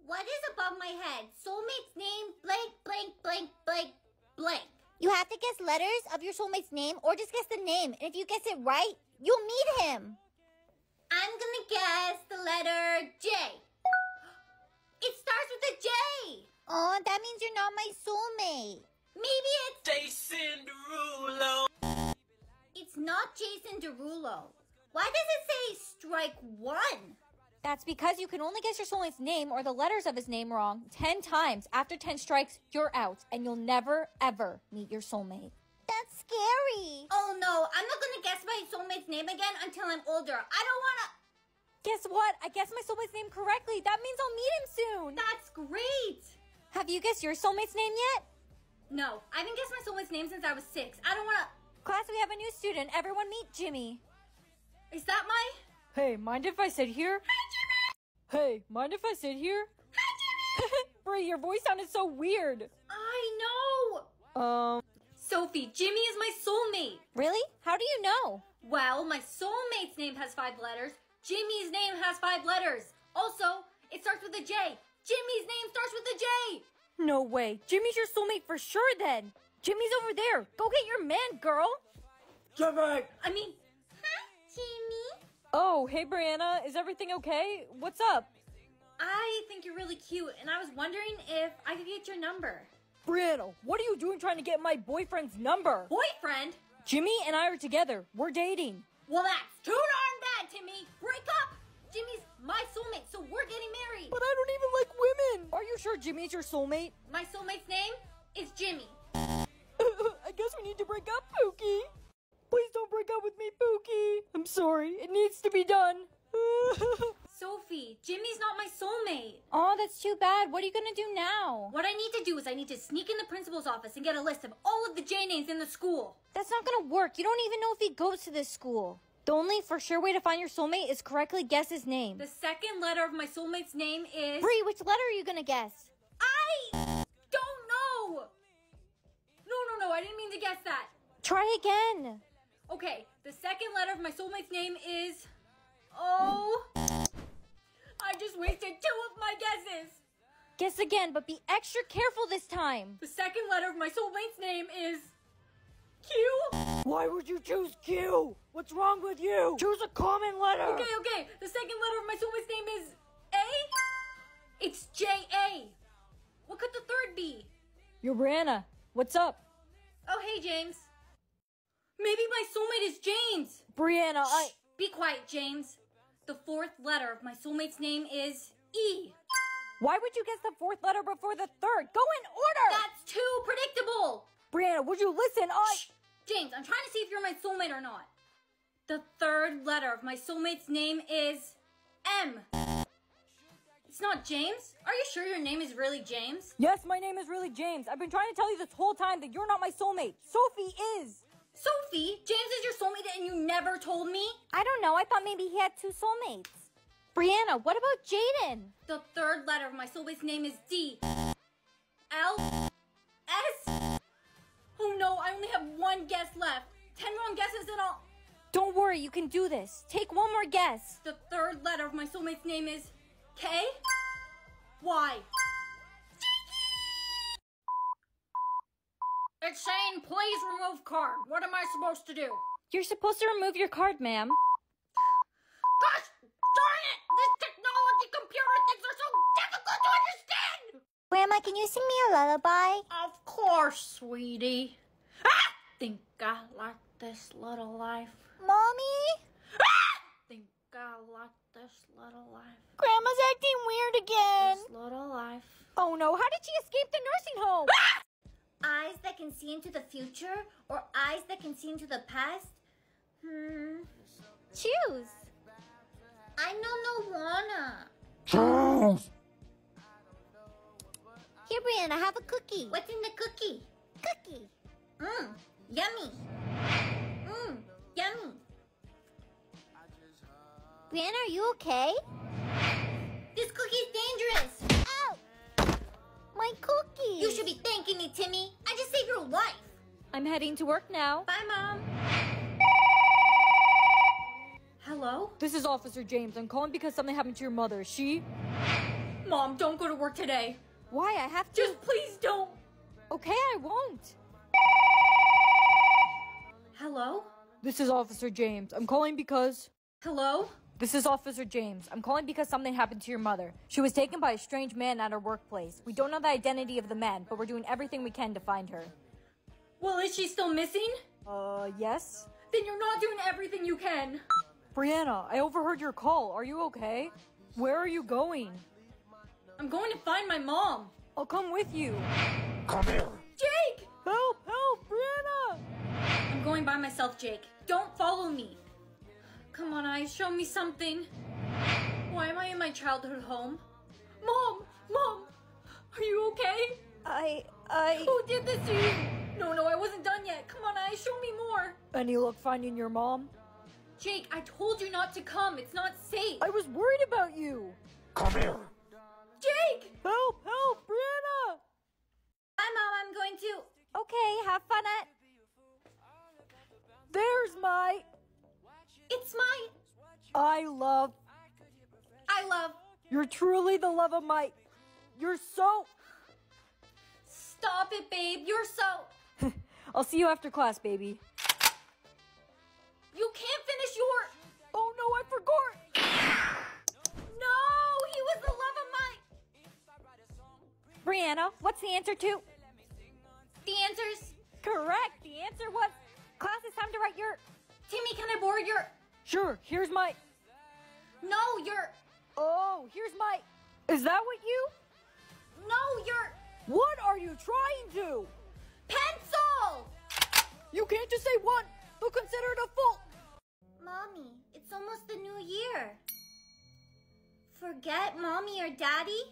What is above my head? Soulmate's name, blank, blank, blank, blank, blank. You have to guess letters of your soulmate's name or just guess the name. And if you guess it right, you'll meet him. I'm gonna guess the letter J. It starts with a J. Oh, that means you're not my soulmate. Maybe it's... Jason Derulo. It's not Jason Derulo. Why does it say strike one? That's because you can only guess your soulmate's name or the letters of his name wrong 10 times. After 10 strikes, you're out, and you'll never, ever meet your soulmate. That's scary. Oh, no. I'm not going to guess my soulmate's name again until I'm older. I don't want to... Guess what? I guessed my soulmate's name correctly. That means I'll meet him soon. That's great. Have you guessed your soulmate's name yet? No. I haven't guessed my soulmate's name since I was 6. I don't want to... Class, we have a new student. Everyone meet Jimmy. Is that my... Hey, mind if I sit here? Hey, mind if I sit here? Hi, Jimmy! Bri, your voice sounded so weird. I know! Sophie, Jimmy is my soulmate. Really? How do you know? Well, my soulmate's name has 5 letters. Jimmy's name has 5 letters. Also, it starts with a J. Jimmy's name starts with a J. No way. Jimmy's your soulmate for sure then. Jimmy's over there. Go get your man, girl. Jimmy! I mean... Hi, Jimmy. Oh, hey, Brianna. Is everything okay? What's up? I think you're really cute, and I was wondering if I could get your number. Brianna, what are you doing trying to get my boyfriend's number? Boyfriend? Jimmy and I are together. We're dating. Well, that's too darn bad, Timmy. Break up. Jimmy's my soulmate, so we're getting married. But I don't even like women. Are you sure Jimmy's your soulmate? My soulmate's name is Jimmy. I guess we need to break up, Pookie. Please don't break up with me, Pookie. I'm sorry. It needs to be done. Sophie, Jimmy's not my soulmate. Oh, that's too bad. What are you going to do now? What I need to do is I need to sneak in the principal's office and get a list of all of the J names in the school. That's not going to work. You don't even know if he goes to this school. The only for sure way to find your soulmate is correctly guess his name. The second letter of my soulmate's name is... Bree, which letter are you going to guess? I don't know. No, I didn't mean to guess that. Try again. Okay, the second letter of my soulmate's name is... Guess again, but be extra careful this time. The second letter of my soulmate's name is... Q? Why would you choose Q? What's wrong with you? Choose a common letter. Okay. The second letter of my soulmate's name is... A? It's J-A. What could the third be? You're Brianna. What's up? Oh, hey, James. Maybe my soulmate is James. Brianna, I... Shh, be quiet, James. The fourth letter of my soulmate's name is E. Why would you guess the fourth letter before the third? Go in order! That's too predictable! Brianna, would you listen? Shh! James, I'm trying to see if you're my soulmate or not. The third letter of my soulmate's name is... M. It's not James? Are you sure your name is really James? Yes, my name is really James. I've been trying to tell you this whole time that you're not my soulmate. Sophie is! Sophie? James is your soulmate and you never told me? I don't know. I thought maybe he had two soulmates. Brianna, what about Jaden? The third letter of my soulmate's name is D. L. S. Oh no, I only have one guess left. 10 wrong guesses and I'll... Don't worry, you can do this. Take one more guess. The third letter of my soulmate's name is... K. Y. It's saying, please remove card. What am I supposed to do? You're supposed to remove your card, ma'am. Gosh darn it! This technology computer things are so difficult to understand! Grandma, can you sing me a lullaby? Of course, sweetie. Ah! Think I like this little life. Mommy? Ah! Think I like this little life. Grandma's acting weird again. This little life. Oh no, how did she escape the nursing home? Ah! Eyes that can see into the future, or eyes that can see into the past? Choose. I don't know, Lana. Choose. Here, Brianna, have a cookie. What's in the cookie? Cookie. Mmm, yummy. Mmm, yummy. Brianna, are you okay? This cookie's dangerous. Ow! My cookie! You should be thanking me, Timmy. I just saved your life. I'm heading to work now. Bye, Mom. Hello? This is Officer James. I'm calling because something happened to your mother. She... Mom, don't go to work today. Why? I have to... Just please don't. Okay, I won't. Hello? This is Officer James. I'm calling because... Hello? This is Officer James. I'm calling because something happened to your mother. She was taken by a strange man at her workplace. We don't know the identity of the man, but we're doing everything we can to find her. Well, is she still missing? Yes. Then you're not doing everything you can. Brianna, I overheard your call. Are you okay? Where are you going? I'm going to find my mom. I'll come with you. Come here. Jake! Help, help, Brianna! I'm going by myself, Jake. Don't follow me. Come on, Eyes, show me something. Why am I in my childhood home? Mom, are you okay? Who did this to you? No, I wasn't done yet. Come on, Eyes, show me more. Any luck finding your mom? Jake, I told you not to come. It's not safe. I was worried about you. Come here. Jake! Help, Brianna! Hi, Mom, I'm going to... Okay, have fun at... There's my... It's my... I love... You're truly the love of my... You're so... Stop it, babe. You're so... I'll see you after class, baby. You can't finish your... Oh, no, I forgot. No, he was the love of my... Brianna, what's the answer to... The answer's... Correct. The answer was... Class, it's time to write your... Timmy, can I borrow your... Sure, here's my... No, your... Oh, here's my... Is that what you... No, your... What are you trying to? Pencil! You can't just say one. They'll consider it a fault. Mommy, it's almost the new year. Forget Mommy or Daddy?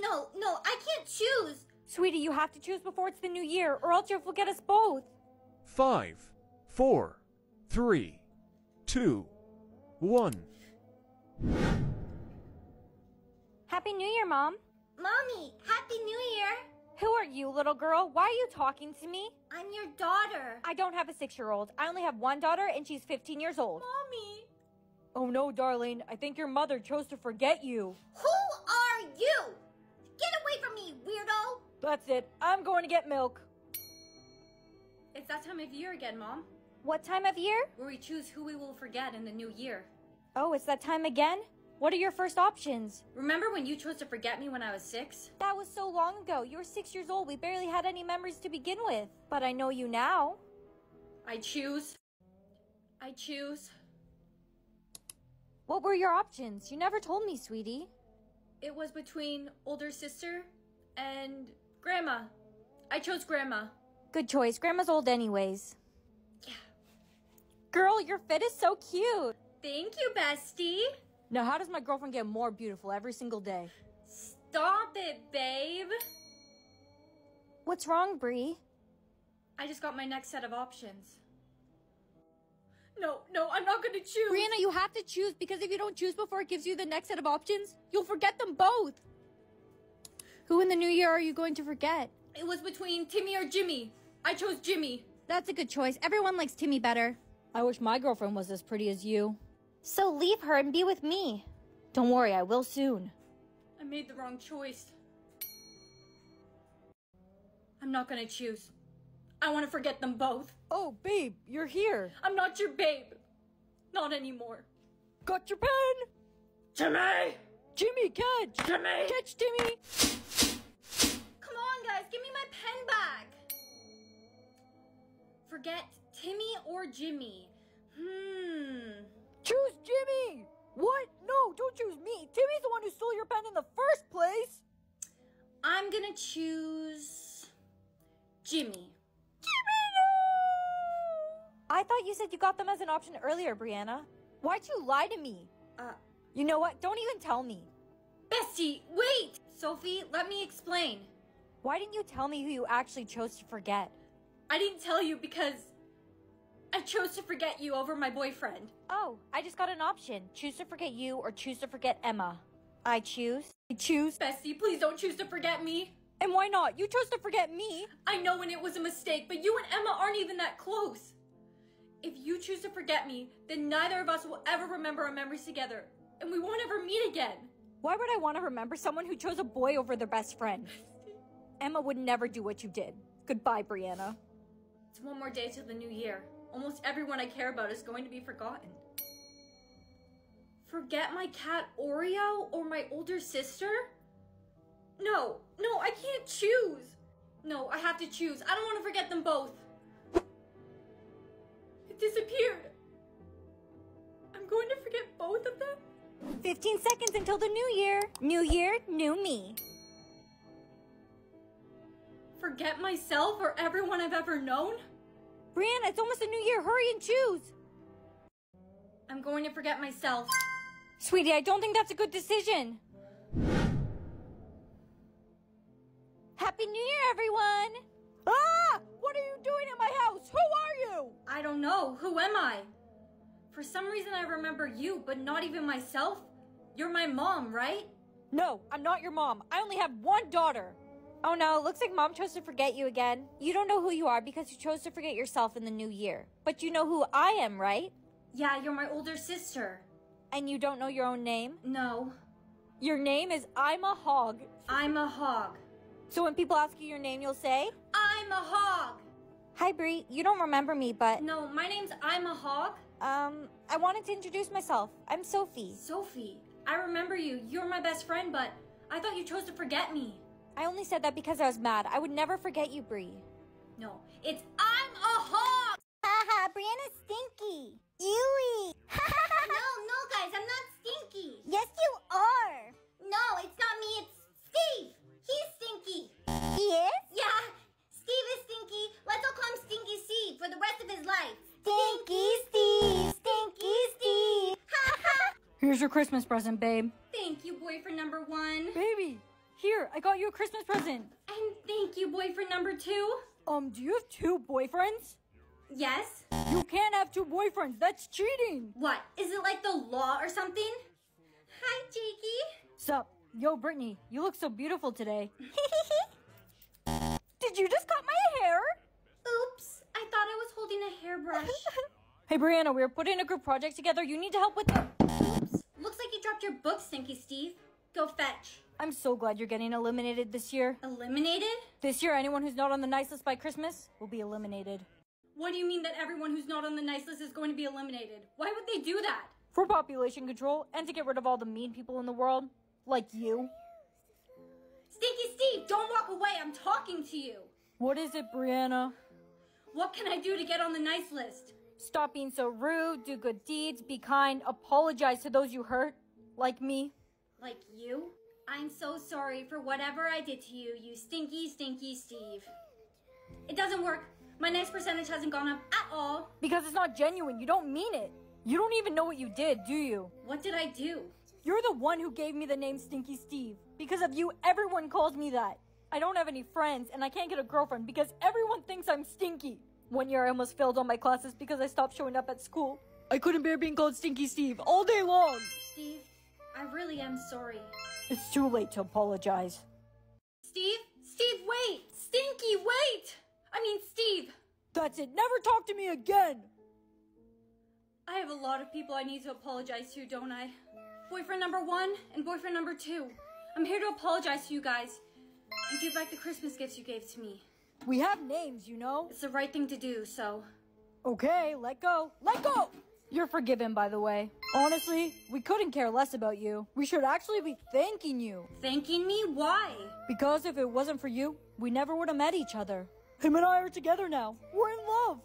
No, I can't choose. Sweetie, you have to choose before it's the new year, or else you'll forget us both. 5, 4, 3, 2, 1. Happy New Year, Mom. Mommy, Happy New Year. Who are you, little girl? Why are you talking to me? I'm your daughter. I don't have a 6-year-old. I only have one daughter, and she's 15 years old. Mommy. Oh, no, darling. I think your mother chose to forget you. Who are you? Get away from me, weirdo! That's it. I'm going to get milk. It's that time of year again, Mom. What time of year? Where we choose who we will forget in the new year. Oh, it's that time again? What are your first options? Remember when you chose to forget me when I was 6? That was so long ago. You were 6 years old. We barely had any memories to begin with. But I know you now. I choose. What were your options? You never told me, sweetie. It was between older sister and Grandma. I chose Grandma. Good choice. Grandma's old anyways. Yeah. Girl, your fit is so cute. Thank you, bestie. Now, how does my girlfriend get more beautiful every single day? Stop it, babe. What's wrong, Bree? I just got my next set of options. No, I'm not gonna choose. Brianna, you have to choose, because if you don't choose before it gives you the next set of options, you'll forget them both. Who in the new year are you going to forget? It was between Timmy or Jimmy. I chose Jimmy. That's a good choice. Everyone likes Timmy better. I wish my girlfriend was as pretty as you. So leave her and be with me. Don't worry, I will soon. I made the wrong choice. I'm not gonna choose. I want to forget them both. Oh, babe, you're here. I'm not your babe. Not anymore. Got your pen? Timmy! Jimmy, catch! Timmy! Catch, Timmy! Come on, guys, give me my pen back. Forget Timmy or Jimmy. Choose Jimmy! What? No, don't choose me. Timmy's the one who stole your pen in the first place. I'm gonna choose Jimmy. I thought you said you got them as an option earlier, Brianna. Why'd you lie to me? You know what? Don't even tell me. Bestie, wait! Sophie, let me explain. Why didn't you tell me who you actually chose to forget? I didn't tell you because I chose to forget you over my boyfriend. Oh, I just got an option. Choose to forget you or choose to forget Emma. I choose. Bestie, please don't choose to forget me. And why not? You chose to forget me. I know, and it was a mistake, but you and Emma aren't even that close. If you choose to forget me, then neither of us will ever remember our memories together, and we won't ever meet again. Why would I want to remember someone who chose a boy over their best friend? Emma would never do what you did. Goodbye, Brianna. It's one more day till the new year. Almost everyone I care about is going to be forgotten. Forget my cat Oreo or my older sister? No, I can't choose. No, I have to choose. I don't want to forget them both. It disappeared. I'm going to forget both of them? 15 seconds until the new year. New year, new me. Forget myself or everyone I've ever known? Brianna, it's almost a new year. Hurry and choose. I'm going to forget myself. Sweetie, I don't think that's a good decision. Happy New Year, everyone! Ah! What are you doing in my house? Who are you? I don't know. Who am I? For some reason, I remember you, but not even myself. You're my mom, right? No, I'm not your mom. I only have one daughter. Oh no, looks like Mom chose to forget you again. You don't know who you are because you chose to forget yourself in the new year. But you know who I am, right? Yeah, you're my older sister. And you don't know your own name? No. Your name is I'm a Hog. I'm a Hog. So when people ask you your name, you'll say, I'm a Hog. Hi, Bree. You don't remember me, but... No, my name's I'm a Hog. I wanted to introduce myself. I'm Sophie. Sophie, I remember you. You're my best friend, but I thought you chose to forget me. I only said that because I was mad. I would never forget you, Bree. No, it's I'm a Hog. Haha, Brianna's stinky. Ewy. No, guys, I'm not stinky. Yes, you are. No, it's not me. It's Steve. He's stinky. He is? Yeah. Steve is stinky. Let's all call him Stinky Steve for the rest of his life. Stinky Steve. Stinky Steve. Ha ha. Here's your Christmas present, babe. Thank you, boyfriend number 1. Baby, here, I got you a Christmas present. And thank you, boyfriend number 2. Do you have 2 boyfriends? Yes. You can't have 2 boyfriends. That's cheating. What? Is it like the law or something? Hi, Jakey. Sup? Yo, Brittany, you look so beautiful today. Did you just cut my hair? Oops, I thought I was holding a hairbrush. Hey, Brianna, we were putting a group project together. You need to help with the... Oops, looks like you dropped your book, Stinky Steve. Go fetch. I'm so glad you're getting eliminated this year. Eliminated? This year, anyone who's not on the nice list by Christmas will be eliminated. What do you mean that everyone who's not on the nice list is going to be eliminated? Why would they do that? For population control and to get rid of all the mean people in the world, like you. Stinky Steve, don't walk away. I'm talking to you. What is it, Brianna? What can I do to get on the nice list? Stop being so rude, do good deeds, be kind, apologize to those you hurt, like me. Like you? I'm so sorry for whatever I did to you, you stinky, stinky Steve. It doesn't work. My nice percentage hasn't gone up at all. Because it's not genuine. You don't mean it. You don't even know what you did, do you? What did I do? You're the one who gave me the name Stinky Steve. Because of you, everyone calls me that. I don't have any friends, and I can't get a girlfriend because everyone thinks I'm stinky. One year I almost failed all my classes because I stopped showing up at school. I couldn't bear being called Stinky Steve all day long. Steve, I really am sorry. It's too late to apologize. Steve? Steve, wait! Stinky, wait! I mean, Steve! That's it. Never talk to me again! I have a lot of people I need to apologize to, don't I? Boyfriend number 1 and boyfriend number 2. I'm here to apologize to you guys and give back the Christmas gifts you gave to me. We have names, you know? It's the right thing to do, so... Okay, let go. Let go! You're forgiven, by the way. Honestly, we couldn't care less about you. We should actually be thanking you. Thanking me? Why? Because if it wasn't for you, we never would have met each other. Him and I are together now. We're in love.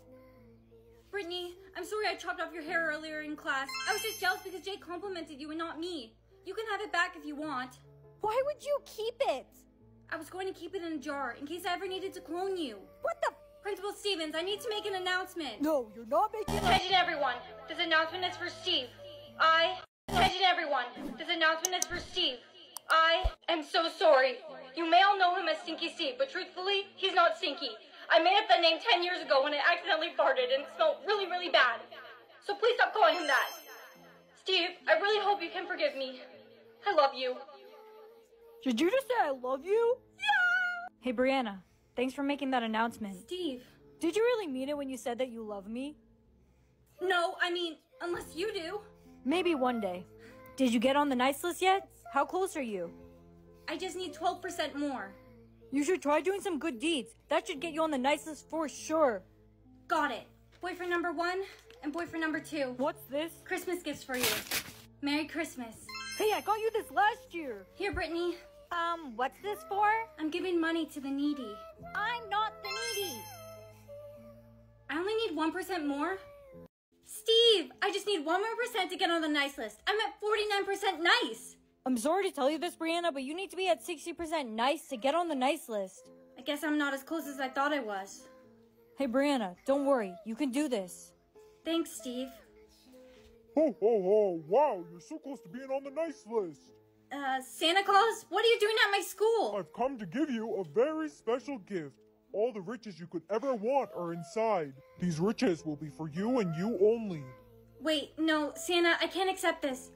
Brittany, I'm sorry I chopped off your hair earlier in class. I was just jealous because Jay complimented you and not me. You can have it back if you want. Why would you keep it? I was going to keep it in a jar in case I ever needed to clone you. What the... Principal Stevens, I need to make an announcement. No, you're not making... Attention everyone, this announcement is for Steve. Attention everyone, this announcement is for Steve. I am so sorry. You may all know him as Stinky Steve, but truthfully, he's not stinky. I made up that name 10 years ago when I accidentally farted and it smelled really, really bad. So please stop calling him that. Steve, I really hope you can forgive me. I love you. Did you just say I love you? Yeah! Hey, Brianna. Thanks for making that announcement. Steve. Did you really mean it when you said that you love me? No, I mean, unless you do. Maybe one day. Did you get on the nice list yet? How close are you? I just need 12% more. You should try doing some good deeds. That should get you on the nice list for sure. Got it. Boyfriend number 1 and boyfriend number 2. What's this? Christmas gifts for you. Merry Christmas. Hey, I got you this last year. Here, Brittany. What's this for? I'm giving money to the needy. I'm not the needy. I only need 1% more. Steve, I just need 1% more to get on the nice list. I'm at 49% nice. I'm sorry to tell you this, Brianna, but you need to be at 60% nice to get on the nice list. I guess I'm not as close as I thought I was. Hey, Brianna, don't worry. You can do this. Thanks, Steve. Ho, ho, ho. Wow, you're so close to being on the nice list. Santa Claus, what are you doing at my school? I've come to give you a very special gift. All the riches you could ever want are inside. These riches will be for you and you only. Wait, no, Santa, I can't accept this.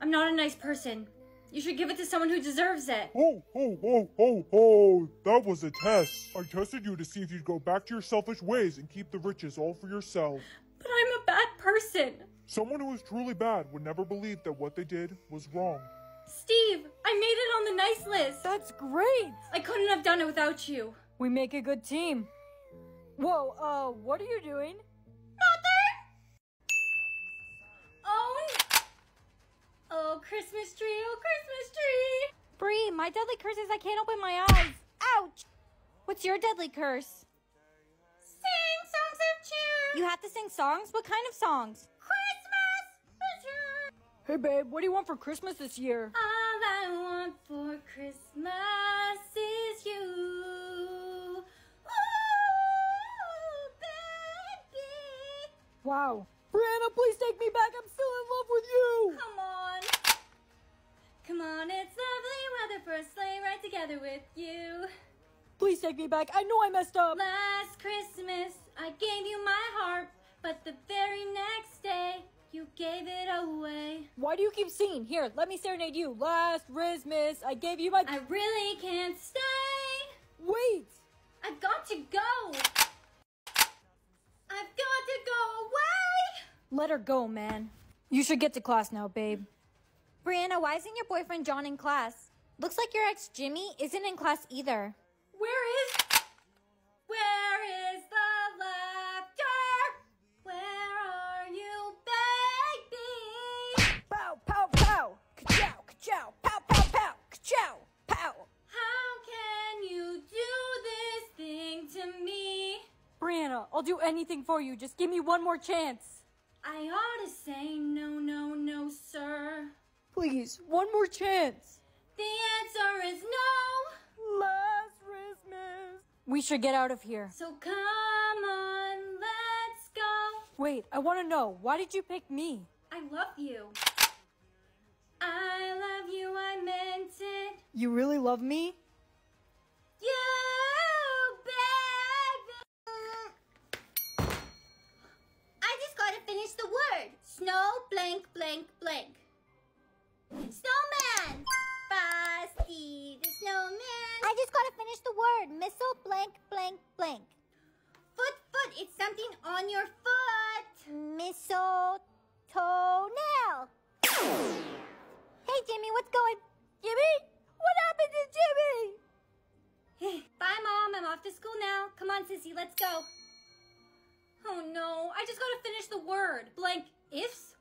I'm not a nice person. You should give it to someone who deserves it. Ho, ho, ho, ho, ho. That was a test. I tested you to see if you'd go back to your selfish ways and keep the riches all for yourself. But I'm a bad person. Someone who is truly bad would never believe that what they did was wrong. Steve, I made it on the nice list. That's great. I couldn't have done it without you. We make a good team. Whoa, what are you doing? Nothing. Oh, no. Oh, Christmas tree, oh, Christmas tree. Bree, my deadly curse is I can't open my eyes. Ouch. What's your deadly curse? Sing songs of cheer. You have to sing songs? What kind of songs? Hey, babe, what do you want for Christmas this year? All I want for Christmas is you. Ooh, baby. Wow. Brianna, please take me back. I'm still in love with you. Come on. Come on, it's lovely weather for a sleigh ride together with you. Please take me back. I know I messed up. Last Christmas, I gave you my heart, but the very next day, you gave it away. Why do you keep singing? Here, let me serenade you. Last Christmas, I gave you my... I really can't stay. Wait. I've got to go. I've got to go away. Let her go, man. You should get to class now, babe. Brianna, why isn't your boyfriend John in class? Looks like your ex Jimmy isn't in class either. Where is the laughter? Where are you, baby? Pow, pow, pow. Ka-chow, ka-chow. Pow, pow, pow. Ka-chow, pow. How can you do this thing to me? Brianna, I'll do anything for you. Just give me one more chance. I ought to say no, no, no, sir. Please, one more chance. The answer is no. Last Christmas. We should get out of here. So come on, let's go. Wait, I want to know, why did you pick me? I love you. I love you, I meant it. You really love me? You, baby. I just gotta finish the word. Snow, blank, blank, blank. Snowman. Frosty the Snowman. I just gotta finish the word. Missile, blank, blank, blank. Foot, foot. It's something on your foot. Missile, toe, nail. Hey, Jimmy, what's going? Jimmy? What happened to Jimmy? Bye, Mom. I'm off to school now. Come on, sissy. Let's go. Oh, no. I just gotta finish the word. Blank ifs.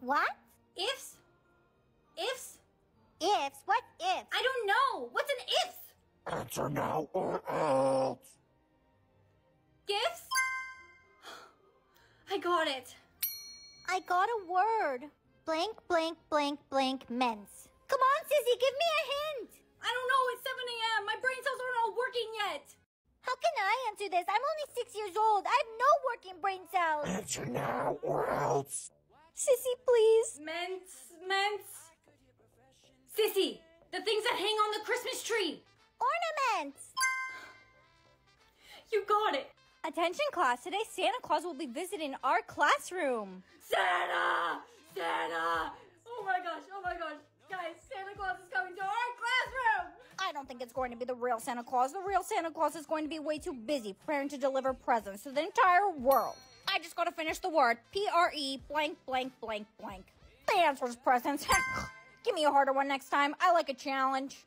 What? Ifs. Ifs? Ifs? What ifs? I don't know. What's an ifs? Answer now or else. Gifts? I got it. I got a word. Blank, blank, blank, blank, mince. Come on, sissy, give me a hint. I don't know. It's 7 a.m. My brain cells aren't all working yet. How can I answer this? I'm only 6 years old. I have no working brain cells. Answer now or else. Sissy, please. Mince, mince. Sissy, the things that hang on the Christmas tree. Ornaments. You got it. Attention class, today Santa Claus will be visiting our classroom. Santa! Santa! Oh my gosh, oh my gosh. Guys, Santa Claus is coming to our classroom. I don't think it's going to be the real Santa Claus. The real Santa Claus is going to be way too busy preparing to deliver presents to the entire world. I just got to finish the word. P-R-E blank, blank, blank, blank. The answer is presents. Give me a harder one next time. I like a challenge.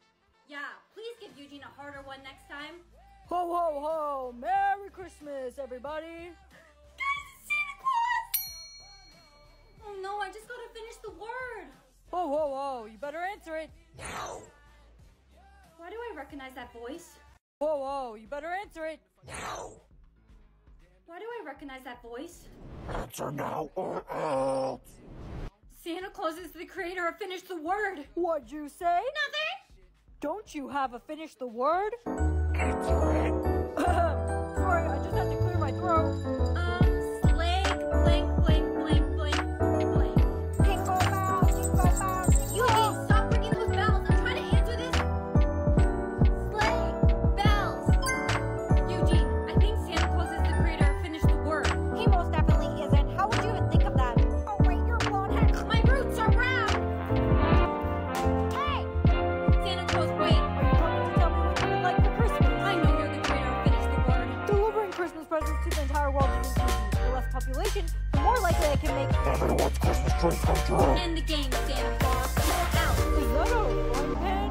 Yeah, please give Eugene a harder one next time. Ho, ho, ho. Merry Christmas, everybody. Guys, it's Santa Claus. Oh, no, I just got to finish the word. Ho, ho, ho. You better answer it. Now. Why do I recognize that voice? Ho, ho. You better answer it. Now. Why do I recognize that voice? Answer now or else. Santa Claus is the creator of Finish the Word. What'd you say? Nothing. Don't you have a Finish the Word? Answer it. Sorry, I just had to clear my throat. Blank, blank, blank, blank, blank, blank. Jingle bells, jingle bells. You guys, stop ringing those bells. I'm trying to answer this. Sleigh bells. Eugene, I think Santa Claus is the creator of Finish the Word. He most definitely isn't. How would you even think of that? Oh wait, you're blonde head. My roots are round. Hey, Santa Claus, wait. Are you going to tell me what you like for Christmas? I know you're the creator of Finish the Word. Delivering Christmas presents to the entire world is easy. The less population, the more likely I can make everyone's Christmas tree come true. End the game, Santa Claus. You're out. Is that a one pen?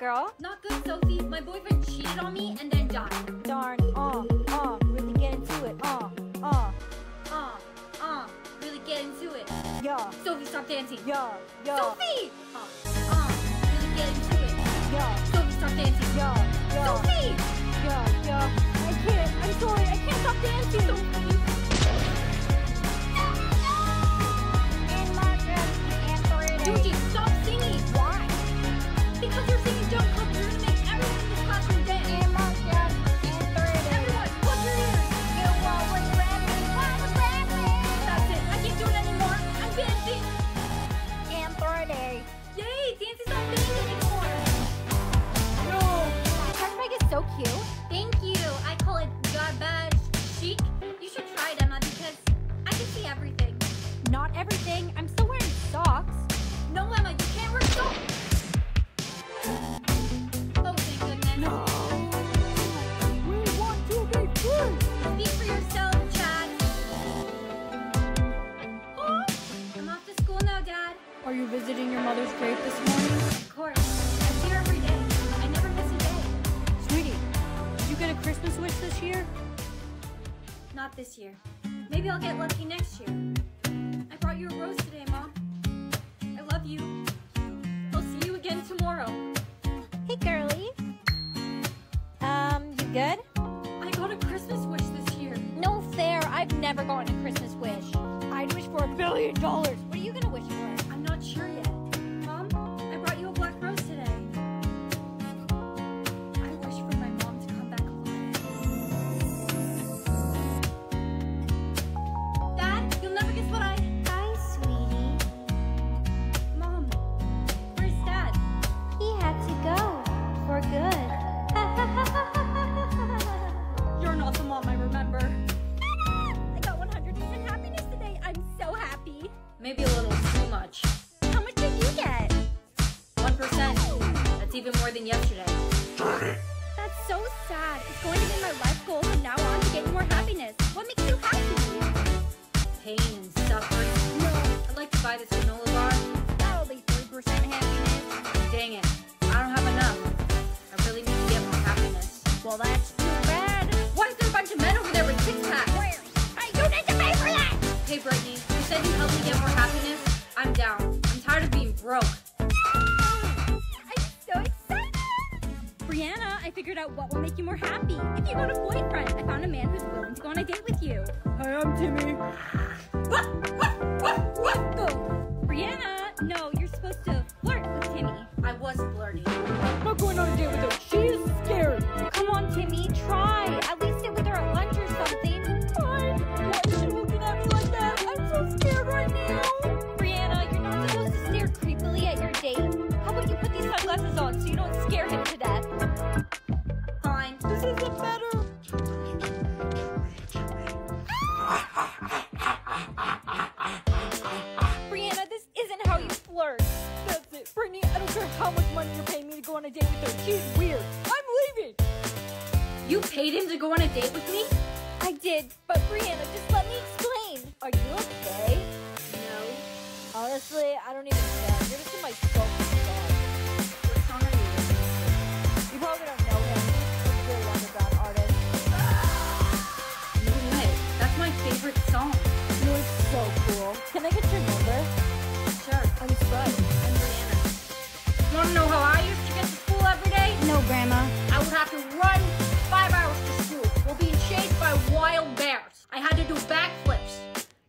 Girl? Not good, Sophie. My boyfriend cheated on me and then died. Darn. Really get into it. Really get into it. Yeah. Sophie, stop dancing. Yeah. Yeah. Sophie! Really get into it. Yeah. Sophie, stop dancing. Yeah. Yeah. Sophie! Yeah. Yeah. I can't. I'm sorry. I can't stop dancing. Sophie. No, no, no. In my room. Yuji, stop singing! Why? Because you're singing Jungkook, you're gonna make everyone in this classroom dance. Everyone, plug your ears! You was rapping. I was rapping. That's it. I can't do it anymore. I'm dancing. And 30. Yay! Dancy's not dancing anymore. No. Her wig is so cute. Thank you. I call it garbage chic. You should try it, Emma, because I can see everything. Not everything. I'm still wearing socks. No, Emma, you can't wear socks. Oh, thank goodness. No. We want to be free. Speak for yourself, Chad. Oh, I'm off to school now, Dad. Are you visiting your mother's grave this morning? Of course. I see her every day. I never miss a day. Sweetie, did you get a Christmas wish this year? Not this year. Maybe I'll get lucky next year. I brought you a rose today, Mom. I love you. I'll see you again tomorrow. Hey, girlie. You good? I got a Christmas wish this year. No fair. I've never gotten a Christmas wish. I'd wish for $1 billion. What are you gonna wish for? I'm not sure yet. Mom, I brought you a black rose today. I wish for my mom to come back alive. Dad, you'll never guess what I... Maybe a little too much. How much did you get? 1%. That's even more than yesterday. That's so sad. It's going to be my life goal from now on to get more happiness. What makes you happy? Pain and suffering. No. I'd like to buy this granola bar. That'll be 3% happiness. Dang it. I don't have enough. I really need to get more happiness. Well, that's too bad. Why is there a bunch of men over there with six-packs? Where? Hey, you need to pay for that! Hey, Brittany. You said you helped me get more happiness. I'm down. I'm tired of being broke. No! I'm so excited! Brianna, I figured out what will make you more happy. If you got a boyfriend, I found a man who's willing to go on a date with you. Hi, I'm Timmy. Go. Brianna, no, you're supposed to flirt with Timmy. I was flirting. I'm not going on a date with her. She is scared. Come on, Timmy, try. At least sit with her at lunch or something. Fine. Yeah, you should look at me like that. I'm scared right now. Brianna, you're not supposed to stare creepily at your date. How about you put these sunglasses on so you don't scare him to death? Fine. This isn't better. Brianna, this isn't how you flirt. That's it. Brittany, I don't care how much money you're paying me to go on a date with her. She's weird. I'm leaving. You paid him to go on a date with me? I did, but Brianna, just let me explain. Are you okay? No. Honestly, I don't even care. You're just in my soul. What song are you listening to? You probably don't know him. He's a good underground artist. No way. That's my favorite song. You look so cool. Can I get your number? Sure. I'm Spud. I'm Brianna. You want to know how I used to get to school every day? No, Grandma. I would have to run 5 hours to school. We'll be chased by wild bears. I had to do backflips,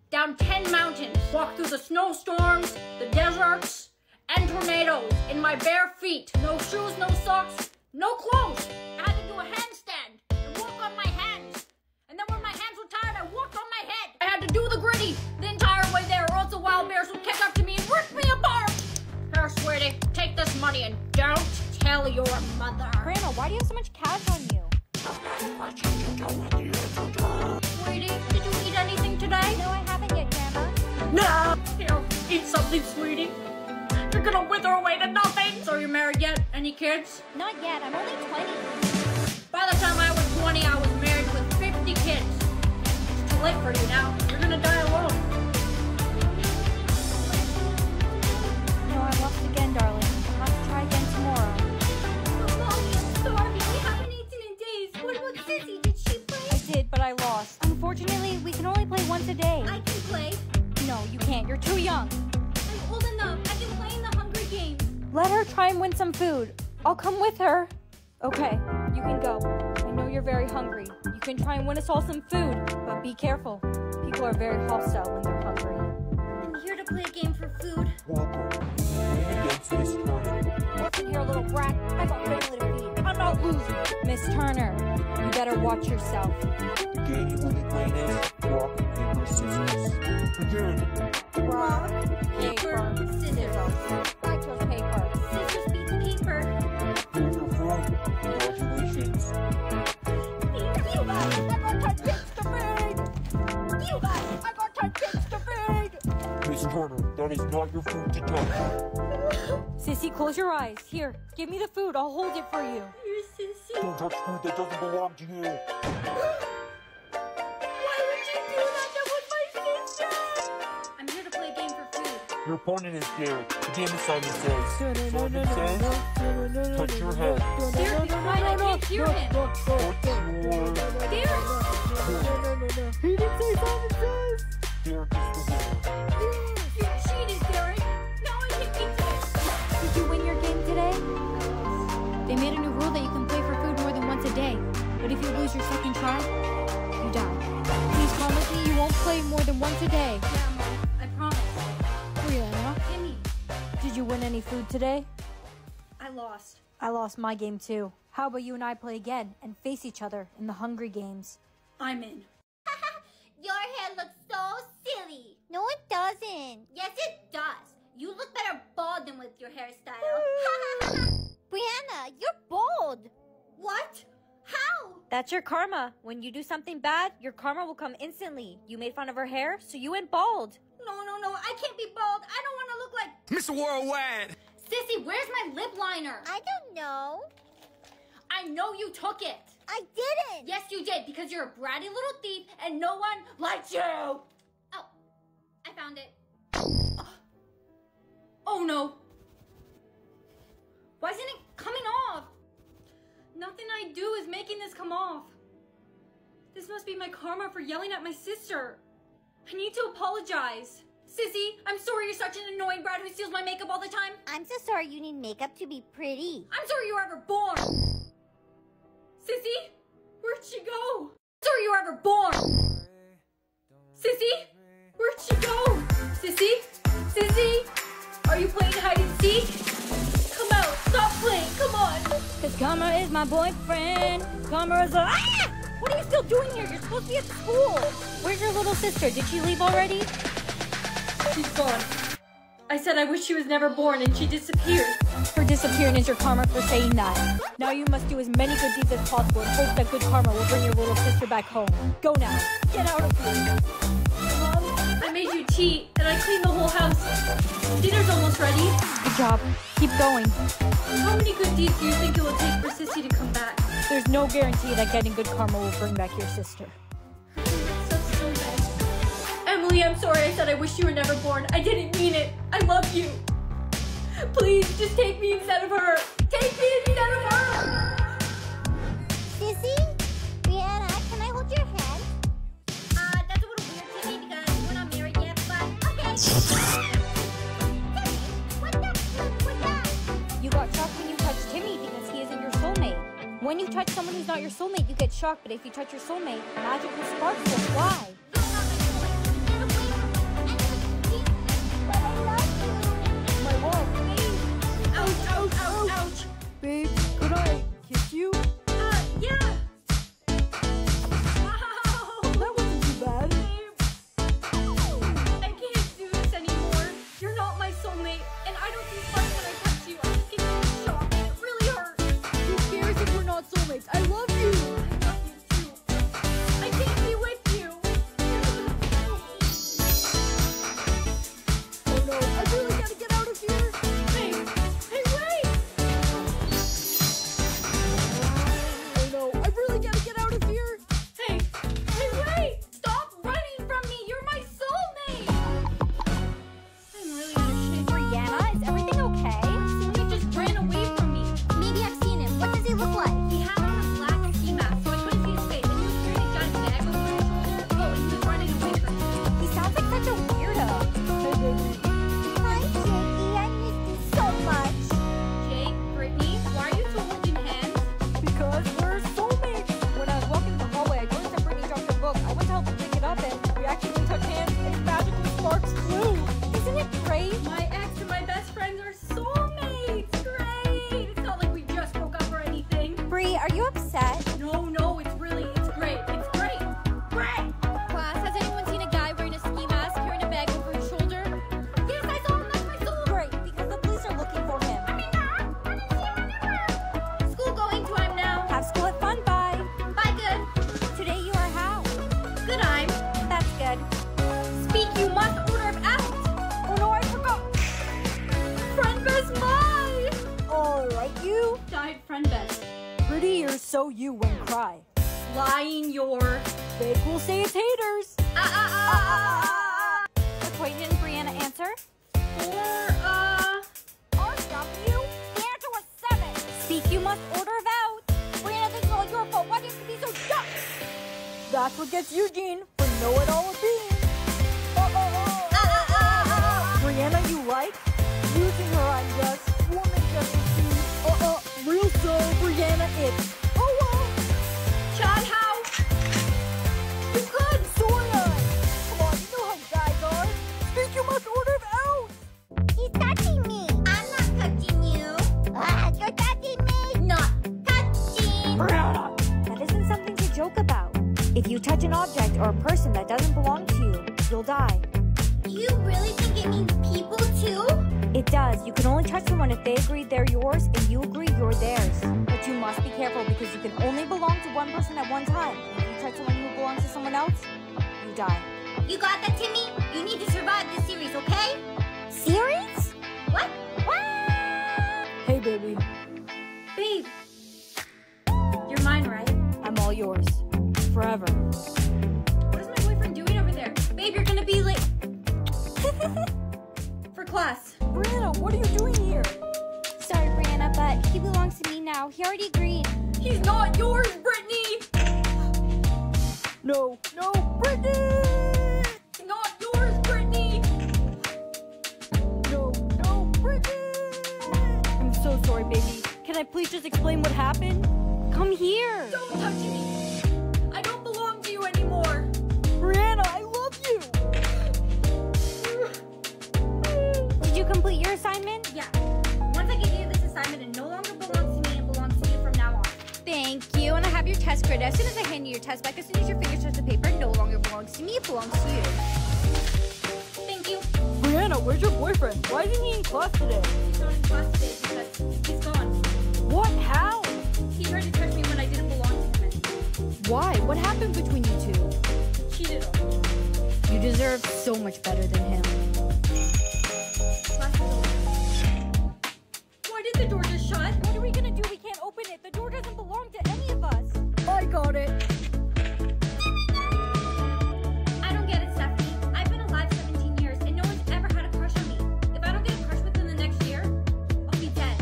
down 10 mountains, walk through the snowstorms, the deserts, and tornadoes in my bare feet. No shoes, no socks, no clothes. I had to do a handstand and walk on my hands. And then when my hands were tired, I walked on my head. I had to do the gritty the entire way there, or else the wild bears would kick up to me and rip me apart. Here, sweetie, take this money and don't tell your mother. Grandma, why do you have so much cash on you? Sweetie, did you eat anything today? No, I haven't yet, Grandma. No! Here, eat something, sweetie. You're gonna wither away to nothing! So you're married yet? Any kids? Not yet, I'm only 20. By the time I was 20, I was married with 50 kids. It's too late for you now. You're gonna die alone. No, I lost again, darling. I'll have to try again tomorrow. Sissy, did she play? I did, but I lost. Unfortunately, we can only play once a day. I can play. No, you can't. You're too young. I'm old enough. I can play in the Hunger Games. Let her try and win some food. I'll come with her. Okay, you can go. I know you're very hungry. You can try and win us all some food, but be careful. People are very hostile when they're hungry. I'm here to play a game for food. Miss Turner, you better watch yourself. The game you only play is rock, paper, scissors. Again. Rock, paper, scissors. I chose paper. Scissors beat paper. Here's your phone. Congratulations. You guys, I got 10 kids to feed! You guys, I got 10 kids to feed! Miss Turner, that is not your food to touch. Sissy, close your eyes. Here, give me the food. I'll hold it for you. Here, Sissy. Don't touch food that doesn't belong to you. Your opponent is there. The game assignment says. Touch your head. There, he's right. I can't hear him. Derek! He didn't say Simon says. Derek is the winner. You cheated, Derek. Now I can't beat you. Did you win your game today? They made a new rule that you can play for food more than once a day. But if you lose your second try, you die. Please promise me you won't play more than once a day. Yeah, Mom. I promise. Did you win any food today? I lost. I lost my game too. How about you and I play again and face each other in the Hungry Games? I'm in. Your hair looks so silly. No, it doesn't. Yes, it does. You look better bald than with your hairstyle. Brianna, you're bald. What? How? That's your karma. When you do something bad, your karma will come instantly. You made fun of her hair, so you went bald. No, I can't be bald. I don't want to look like... Mr. Worldwide! Sissy, where's my lip liner? I don't know. I know you took it. I didn't. Yes, you did, because you're a bratty little thief and no one likes you. Oh, I found it. Oh, no. Why isn't it coming off? Nothing I do is making this come off. This must be my karma for yelling at my sister. I need to apologize. Sissy, I'm sorry you're such an annoying brat who steals my makeup all the time. I'm so sorry you need makeup to be pretty. I'm sorry you were ever born. Sissy, where'd she go? I'm sorry you were ever born. Sissy, where'd she go? Sissy, Sissy, are you playing hide and seek? Come out, stop playing, come on. Cause Karma is my boyfriend. Karma is a... Ah! What are you still doing here? You're supposed to be at school. Where's your little sister? Did she leave already? She's gone. I said I wish she was never born and she disappeared. Her disappearing is your karma for saying that. Now you must do as many good deeds as possible and hope that good karma will bring your little sister back home. Go now. Get out of here. Mom, I made you cheat and I cleaned the whole house. Dinner's almost ready. Good job. Keep going. How many good deeds do you think it will take for Sissy to come back? There's no guarantee that getting good karma will bring back your sister. That's so bad. Emily, I'm sorry I said I wish you were never born. I didn't mean it. I love you. Please, just take me instead of her. Take me instead of her! Sissy? Brianna, can I hold your hand? That's a little weird to me because we're not married yet, but okay. Timmy, what the? You got shocked when you touched Timmy because he isn't your soulmate. When you touch someone who's not your soulmate, you get shocked. But if you touch your soulmate, magical sparks will fly. My wife. Ouch. Babe, could I kiss you? Yeah. Wow. That wasn't too bad. Babe. I can't do this anymore. You're not my soulmate, and I don't do fun when I touch you. I just get so shocked. It really hurts. Who cares if we're not soulmates? I love you. I love you too. I can't be with you. Oh no, I really gotta get out of here. Hey, wait! Oh no, I really gotta get out of here. Hey, wait! Stop running from me. You're my soulmate. I'm really out of shape. Brianna, is everything okay? friend best. Pretty ears sew you and cry. Lying your. They will say it's haters. Equation Brianna answer. RW, the answer was 7. Seek you must order vows. Brianna, this is all your fault. Why do you have to be so dumb? That's what gets Eugene for know-it-all of being. Brianna, you like? Using her ideas, woman just assumes. Real soul, Brianna, it's. Chad, how? You could! Soya! Come on, you know how you guys are. Think you must order him out! He's touching me. I'm not touching you. You're touching me. Not touching. That isn't something to joke about. If you touch an object or a person that doesn't belong to you, you'll die. You really think it means people too? It does. You can only touch someone if they agree they're yours and you agree you're theirs. But you must be careful because you can only belong to one person at one time. If you touch someone who belongs to someone else, you die. You got that, Timmy? You need to survive this series, okay? Series? What? What? Hey, baby. Babe. You're mine, right? I'm all yours. Forever. What is my boyfriend doing over there? Babe, you're gonna be late. For class. Brianna, what are you doing here? Sorry, Brianna, but he belongs to me now. He already agreed. He's not yours, Brittany! No, Brittany! He's not yours, Brittany! No, Brittany! I'm so sorry, baby. Can I please just explain what happened? Come here! Don't touch me! I don't belong to you anymore! Brianna, I love you! Did you complete your assignment? Yeah. Once I give you this assignment, it no longer belongs to me. It belongs to you from now on. Thank you. And I have your test grid. As soon as I hand you your test back, as soon as your fingers touch the paper, it no longer belongs to me. It belongs to you. Thank you. Brianna, where's your boyfriend? Why isn't he in class today? He's not in class today because he's gone. What? How? He tried to touch me when I didn't belong to him. Why? What happened between you two? Cheated on me. You deserve so much better than him. Why did the door just shut? What are we gonna do? We can't open it. The door doesn't belong to any of us. I got it. I don't get it, Stephanie. I've been alive 17 years and no one's ever had a crush on me. If I don't get a crush within the next year, I'll be dead.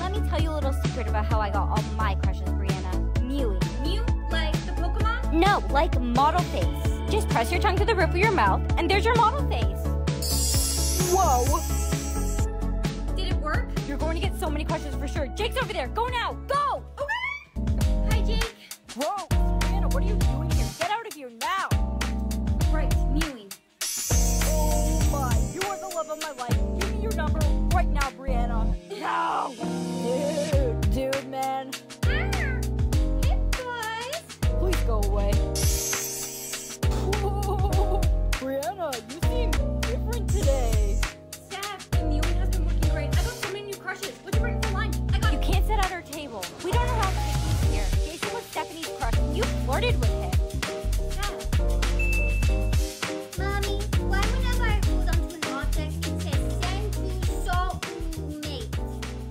Let me tell you a little secret about how I got all my crushes, Brianna. Mew. Mew? Like the Pokemon? No, like model face. Just press your tongue to the roof of your mouth and there's your model face. Whoa. You're going to get so many questions for sure. Jake's over there. Go now. Go. Okay. Hi, Jake. Whoa, Brianna, what are you doing here? Get out of here now. Right, mewing. Oh my, you are the love of my life. Give me your number right now, Brianna. No. Dude, man. Hey, guys. Please go away. Whoa. Brianna, you seem different today. Steph, the mewing has been working great. What'd you bring for lunch? I got you. Can't sit at our table. We don't know how to eat here. Jason was Stephanie's crush. You flirted with him. Yeah. Mommy, why whenever I hold onto an object, it says send to soulmate?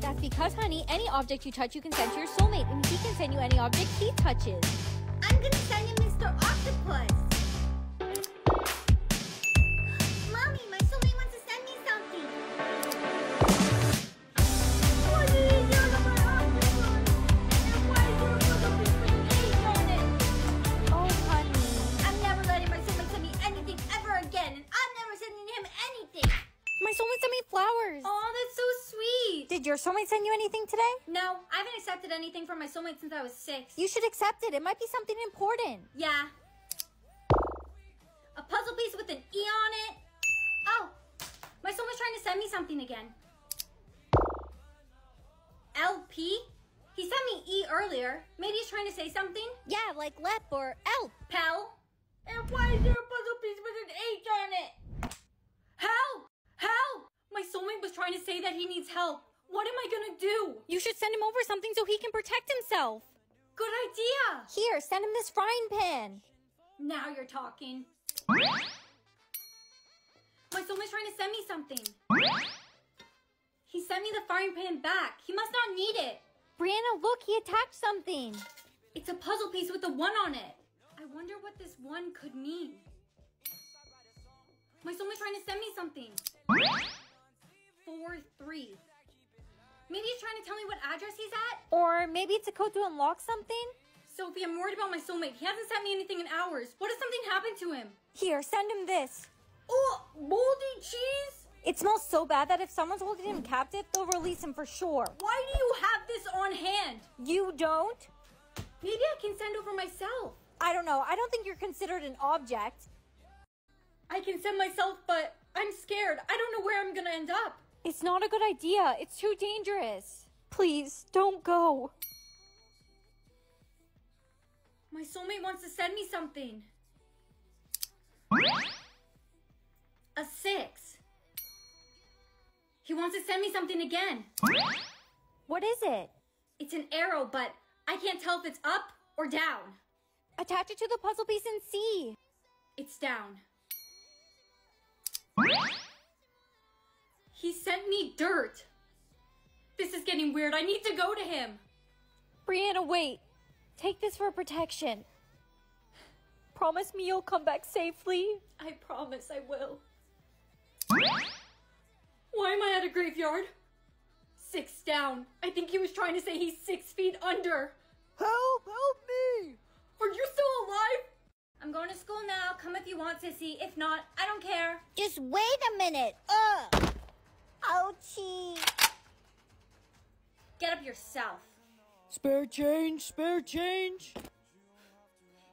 That's because, honey, any object you touch, you can send to your soulmate, and he can send you any object he touches. I'm gonna send you Mr. Octopus. Did your soulmate send you anything today? No, I haven't accepted anything from my soulmate since I was 6. You should accept it. It might be something important. Yeah. A puzzle piece with an E on it. Oh, my soulmate's trying to send me something again. LP? He sent me E earlier. Maybe he's trying to say something? Yeah, like lep or elp. Pal? And why is there a puzzle piece with an H on it? Help! Help! My soulmate was trying to say that he needs help. What am I gonna do? You should send him over something so he can protect himself. Good idea. Here, send him this frying pan. Now you're talking. My soulmate's trying to send me something. He sent me the frying pan back. He must not need it. Brianna, look, he attached something. It's a puzzle piece with a 1 on it. I wonder what this 1 could mean. My soulmate's trying to send me something. 4-3. Maybe he's trying to tell me what address he's at? Or maybe it's a code to unlock something? Sophie, I'm worried about my soulmate. He hasn't sent me anything in hours. What if something happened to him? Here, send him this. Oh, moldy cheese? It smells so bad that if someone's holding him captive, they'll release him for sure. Why do you have this on hand? You don't? Maybe I can send over myself. I don't know. I don't think you're considered an object. I can send myself, but I'm scared. I don't know where I'm gonna end up. It's not a good idea. It's too dangerous. Please, don't go. My soulmate wants to send me something. A 6. He wants to send me something again. What is it? It's an arrow, but I can't tell if it's up or down. Attach it to the puzzle piece and see. It's down. He sent me dirt. This is getting weird. I need to go to him. Brianna, wait. Take this for protection. Promise me you'll come back safely. I promise I will. Why am I at a graveyard? 6 down. I think he was trying to say he's 6 feet under. Help! Help me! Are you still alive? I'm going to school now. Come if you want, sissy. If not, I don't care. Just wait a minute. Ugh! Ouchie! Get up yourself. Spare change! Spare change!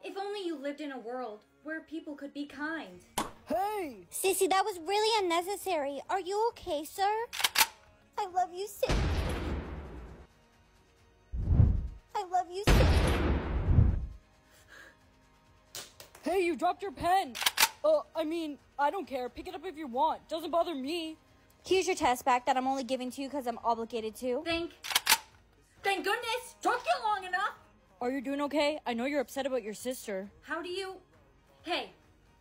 If only you lived in a world where people could be kind. Hey! Sissy, that was really unnecessary. Are you okay, sir? I love you, Sissy. I love you, Sissy. Hey, you dropped your pen. I mean, I don't care. Pick it up if you want. Doesn't bother me. Here's your test back that I'm only giving to you because I'm obligated to. Thank goodness. Took you long enough. Are you doing okay? I know you're upset about your sister. Hey.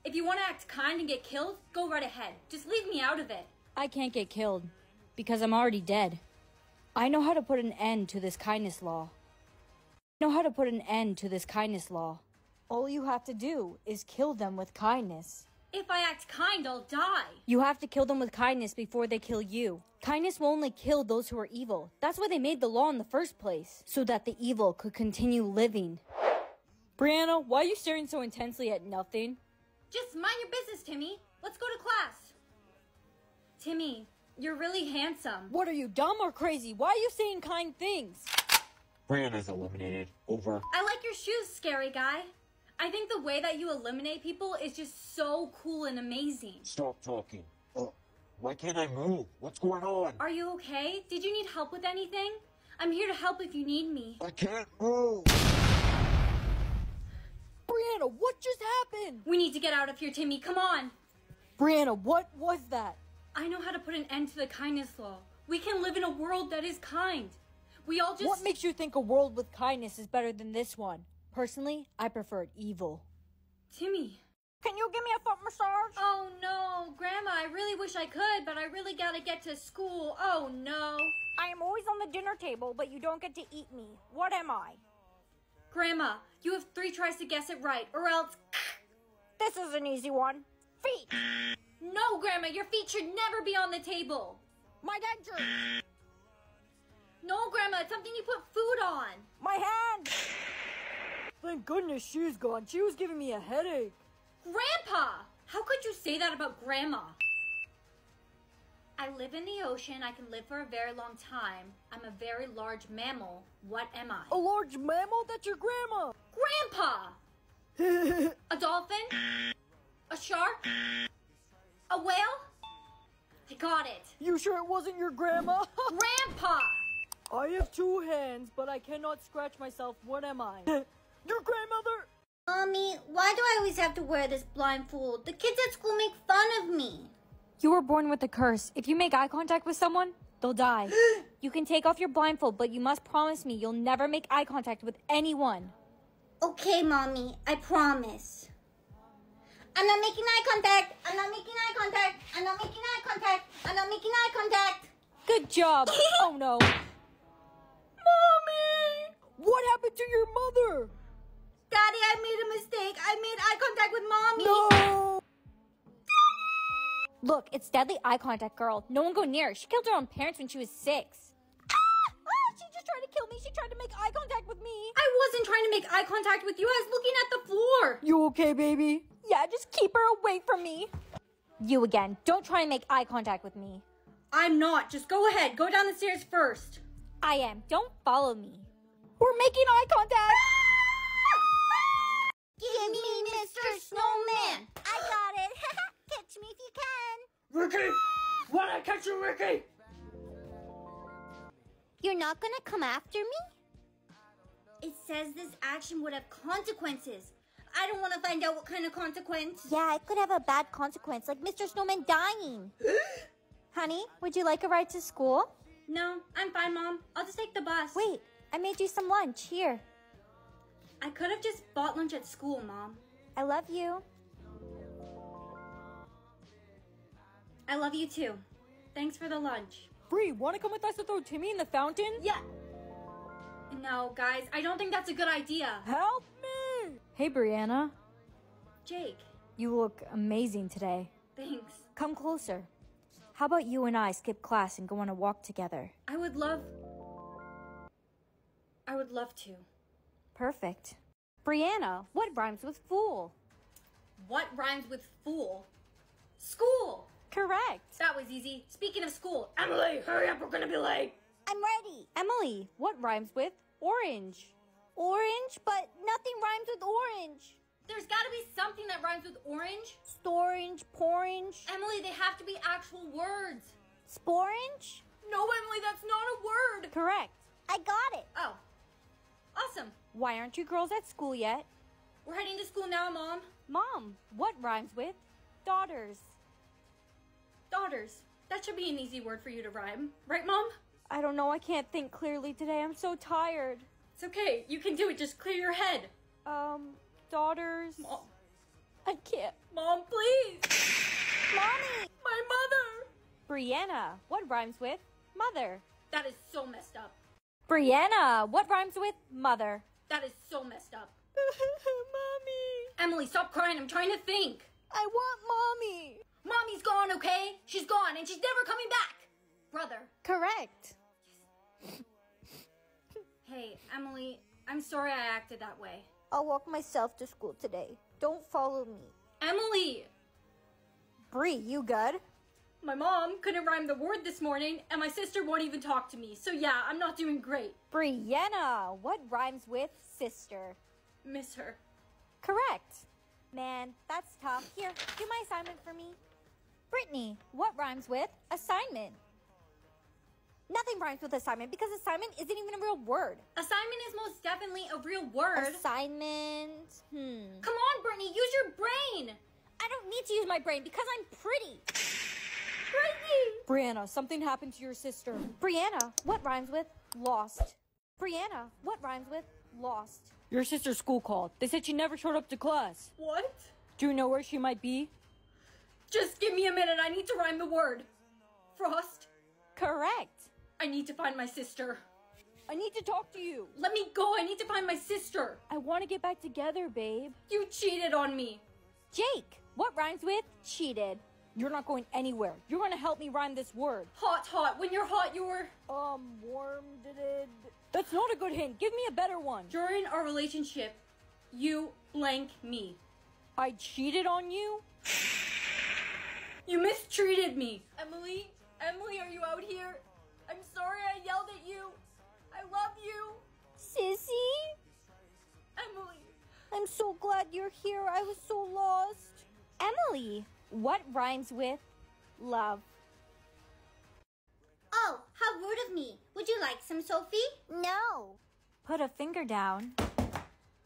If you want to act kind and get killed, go right ahead. Just leave me out of it. I can't get killed, because I'm already dead. I know how to put an end to this kindness law. All you have to do is kill them with kindness. If I act kind, I'll die. You have to kill them with kindness before they kill you. Kindness will only kill those who are evil. That's why they made the law in the first place, so that the evil could continue living. Brianna, why are you staring so intensely at nothing? Just mind your business, Timmy. Let's go to class. Timmy, you're really handsome. What are you, dumb or crazy? Why are you saying kind things? Brianna's eliminated. Over. I like your shoes, scary guy. I think the way that you eliminate people is just so cool and amazing. Stop talking. Why can't I move? What's going on? Are you okay? Did you need help with anything? I'm here to help if you need me. I can't move. Brianna, what just happened? We need to get out of here, Timmy. Come on. Brianna, what was that? I know how to put an end to the kindness law. We can live in a world that is kind. We all just... What makes you think a world with kindness is better than this one? Personally, I prefer evil. Timmy. Can you give me a foot massage? Oh, no. Grandma, I really wish I could, but I really gotta get to school. Oh, no. I am always on the dinner table, but you don't get to eat me. What am I? Grandma, you have 3 tries to guess it right, or else... This is an easy one. Feet! No, Grandma, your feet should never be on the table! My dead jerk! No, Grandma, it's something you put food on! My hand! Thank goodness she's gone. She was giving me a headache. Grandpa! How could you say that about Grandma? I live in the ocean. I can live for a very long time. I'm a very large mammal. What am I? A large mammal? That's your grandma. Grandpa! A dolphin? A shark? A whale? I got it. You sure it wasn't your grandma? Grandpa! I have 2 hands, but I cannot scratch myself. What am I? Your grandmother? Mommy, why do I always have to wear this blindfold? The kids at school make fun of me. You were born with a curse. If you make eye contact with someone, they'll die. You can take off your blindfold, but you must promise me you'll never make eye contact with anyone. Okay, Mommy. I promise. I'm not making eye contact. I'm not making eye contact. I'm not making eye contact. I'm not making eye contact. Good job. Oh, no. Mommy! it to your mother. Daddy, I made a mistake. I made eye contact with mommy. No. Daddy! Look, it's deadly eye contact, girl. No one go near her. She killed her own parents when she was 6. She just tried to kill me. She tried to make eye contact with me. I wasn't trying to make eye contact with you. I was looking at the floor. You okay, baby? Yeah, just keep her away from me. You again. Don't try and make eye contact with me. I'm not. Just go ahead. Go down the stairs first. I am. Don't follow me. We're making eye contact. Give me Mr. Snowman. I got it. Catch me if you can. Ricky! Why'd I catch you, Ricky? You're not gonna come after me? It says this action would have consequences. I don't want to find out what kind of consequence. Yeah, it could have a bad consequence, like Mr. Snowman dying. Honey, would you like a ride to school? No, I'm fine, Mom. I'll just take the bus. Wait, I made you some lunch. Here. I could have just bought lunch at school, Mom. I love you. I love you too. Thanks for the lunch. Bree, want to come with us to throw Timmy in the fountain? Yeah. No, guys, I don't think that's a good idea. Help me! Hey, Brianna. Jake. You look amazing today. Thanks. Come closer. How about you and I skip class and go on a walk together? I would love to. Perfect. Brianna, what rhymes with fool? What rhymes with fool? School! Correct. That was easy. Speaking of school, Emily, hurry up, we're gonna be late. I'm ready. Emily, what rhymes with orange? Orange, but nothing rhymes with orange. There's gotta be something that rhymes with orange. Storange, porange. Emily, they have to be actual words. Sporange? No, Emily, that's not a word. Correct. I got it. Oh, awesome. Why aren't you girls at school yet? We're heading to school now, Mom. Mom, what rhymes with daughters? Daughters. That should be an easy word for you to rhyme. Right, Mom? I don't know. I can't think clearly today. I'm so tired. It's okay. You can do it. Just clear your head. Daughters. Mom. I can't. Mom, please. Mommy. My mother. Brianna, what rhymes with mother? That is so messed up. Brianna, what rhymes with mother? That is so messed up. Mommy. Emily, stop crying. I'm trying to think. I want Mommy. Mommy's gone, okay? She's gone, and she's never coming back! Brother. Correct. Yes. Hey, Emily, I'm sorry I acted that way. I'll walk myself to school today. Don't follow me. Emily! Bree, you good? My mom couldn't rhyme the word this morning, and my sister won't even talk to me. So yeah, I'm not doing great. Brianna, what rhymes with sister? Miss her. Correct. Man, that's tough. Here, do my assignment for me. Brittany, what rhymes with assignment? Nothing rhymes with assignment because assignment isn't even a real word. Assignment is most definitely a real word. Assignment. Come on, Brittany, use your brain. I don't need to use my brain because I'm pretty. Brianna, something happened to your sister. Brianna, what rhymes with lost? Brianna, what rhymes with lost? Your sister's school called. They said she never showed up to class. What? Do you know where she might be? Just give me a minute. I need to rhyme the word. Frost. Correct. I need to find my sister. I need to talk to you. Let me go. I need to find my sister. I want to get back together, babe. You cheated on me. Jake, what rhymes with cheated? You're not going anywhere. You're going to help me rhyme this word. Hot, hot. When you're hot, you're... warm-did-ed. That's not a good hint. Give me a better one. During our relationship, you blank me. I cheated on you? You mistreated me. Emily? Emily, are you out here? I'm sorry I yelled at you. I love you. Sissy? Emily. I'm so glad you're here. I was so lost. Emily, what rhymes with love? Oh, how rude of me. Would you like some, Sophie? No. Put a finger down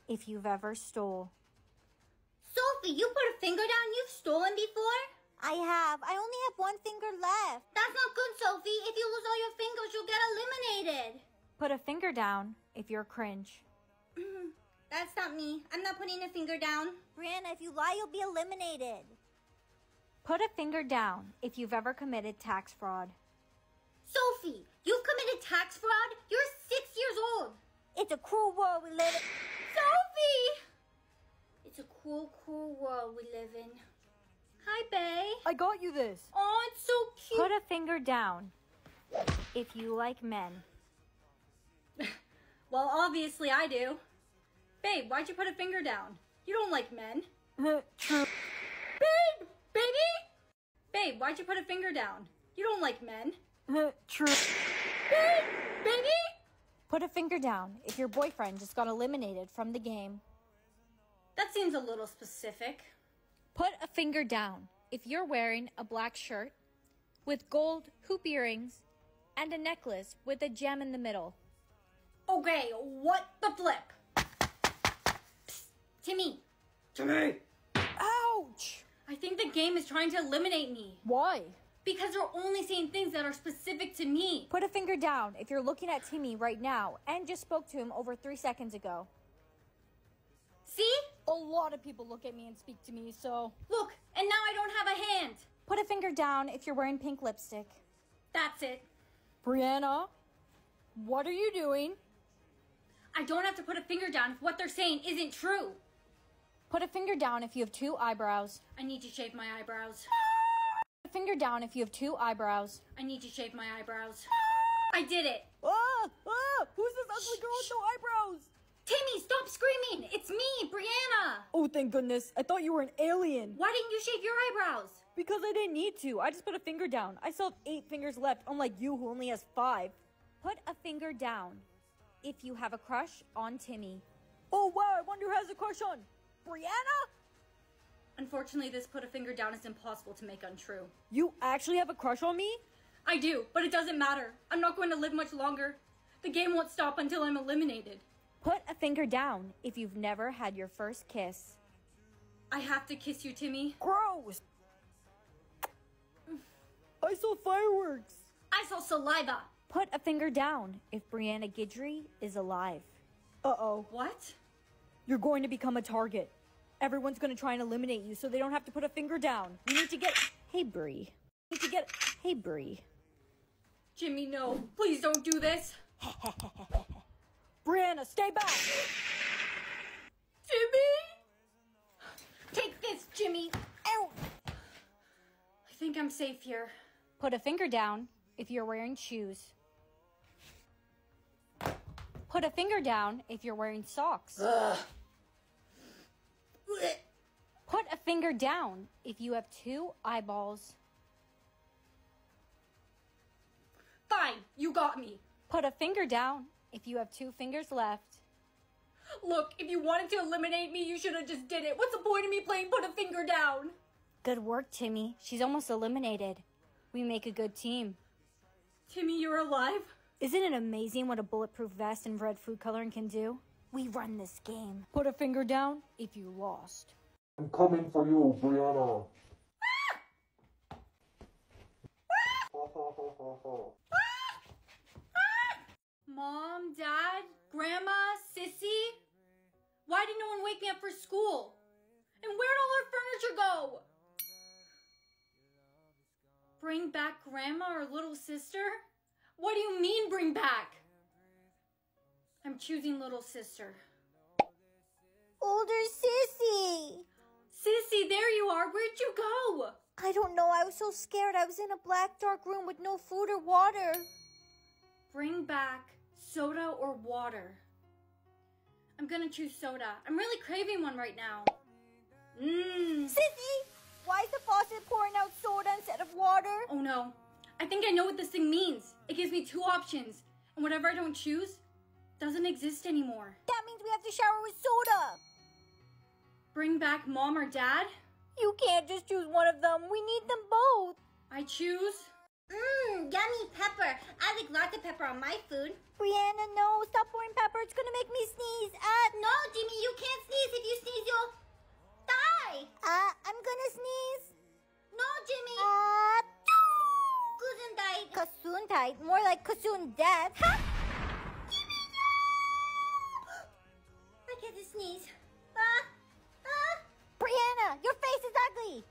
if you've ever stole. Sophie, you put a finger down? You've stolen before? I have. I only have one finger left. That's not good, Sophie. If you lose all your fingers, you'll get eliminated. Put a finger down if you're cringe. That's not me. I'm not putting a finger down. Brianna, if you lie, you'll be eliminated. Put a finger down if you've ever committed tax fraud. Sophie, you've committed tax fraud? You're 6 years old. It's a cruel world we live in. Sophie! It's a cruel, cruel world we live in. Hi, bae. I got you this. Oh, it's so cute. Put a finger down if you like men. Well, obviously I do. Babe, why'd you put a finger down? You don't like men. True. Babe! Baby! Babe, why'd you put a finger down? You don't like men. True. Babe! Baby! Put a finger down if your boyfriend just got eliminated from the game. That seems a little specific. Put a finger down if you're wearing a black shirt with gold hoop earrings and a necklace with a gem in the middle. Okay, what the flip? Psst, Timmy. Timmy! Ouch! I think the game is trying to eliminate me. Why? Because they're only saying things that are specific to me. Put a finger down if you're looking at Timmy right now and just spoke to him over 3 seconds ago. See? A lot of people look at me and speak to me, so... Look, and now I don't have a hand. Put a finger down if you're wearing pink lipstick. That's it. Brianna, what are you doing? I don't have to put a finger down if what they're saying isn't true. Put a finger down if you have two eyebrows. I need to shave my eyebrows. Put a finger down if you have two eyebrows. I need to shave my eyebrows. I did it. Who's this ugly girl with no eyebrows? Timmy, stop screaming! It's me, Brianna! Oh, thank goodness. I thought you were an alien. Why didn't you shave your eyebrows? Because I didn't need to. I just put a finger down. I still have 8 fingers left, unlike you who only has 5. Put a finger down if you have a crush on Timmy. Oh, wow, I wonder who has a crush on Brianna? Unfortunately, this put a finger down is impossible to make untrue. You actually have a crush on me? I do, but it doesn't matter. I'm not going to live much longer. The game won't stop until I'm eliminated. Put a finger down if you've never had your first kiss. I have to kiss you, Timmy. Gross! I saw fireworks. I saw saliva. Put a finger down if Brianna Guidry is alive. Uh-oh. What? You're going to become a target. Everyone's going to try and eliminate you so they don't have to put a finger down. You need to get... Hey, Bri. You need to get... Hey, Bri. Jimmy, no. Please don't do this. Brianna, stay back! Jimmy! Take this, Jimmy! Ow! I think I'm safe here. Put a finger down if you're wearing shoes. Put a finger down if you're wearing socks. Ugh. Put a finger down if you have 2 eyeballs. Fine, you got me. Put a finger down if you have 2 fingers left. Look, if you wanted to eliminate me, you should have just did it. What's the point of me playing put a finger down? Good work, Timmy. She's almost eliminated. We make a good team. Timmy, you're alive? Isn't it amazing what a bulletproof vest and red food coloring can do? We run this game. Put a finger down if you lost. I'm coming for you, Brianna. Ah! Ah! Mom, Dad, Grandma, Sissy? Why did no one wake me up for school? And where'd all our furniture go? Bring back Grandma or little sister? What do you mean bring back? I'm choosing little sister. Older Sissy! Sissy, there you are. Where'd you go? I don't know. I was so scared. I was in a black, dark room with no food or water. Bring back soda or water. I'm gonna choose soda. I'm really craving one right now. Sissy, why is the faucet pouring out soda instead of water? Oh no, I think I know what this thing means. It gives me 2 options, and whatever I don't choose doesn't exist anymore. That means we have to shower with soda. Bring back Mom or Dad? You can't just choose one of them. We need them both. I choose... yummy pepper. I like lots of pepper on my food. Brianna, no. Stop pouring pepper. It's going to make me sneeze. No, Jimmy, you can't sneeze. If you sneeze, you'll die. I'm going to sneeze. No, Jimmy. Gesundheit. Gesundheit? More like Kasun death. Ha! Jimmy, no! I can't sneeze. Brianna, your face is ugly.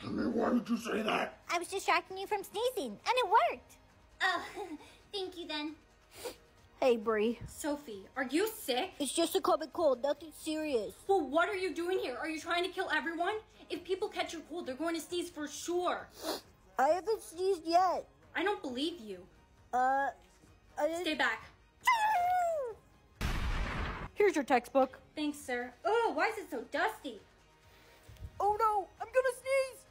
Timmy, why did you say that? I was distracting you from sneezing, and it worked. Oh, thank you then. Hey, Brie. Sophie, are you sick? It's just a common cold, nothing serious. Well, what are you doing here? Are you trying to kill everyone? If people catch your cold, they're going to sneeze for sure. I haven't sneezed yet. I don't believe you. Stay back. Here's your textbook. Thanks, sir. Oh, why is it so dusty? Oh no, I'm gonna sneeze!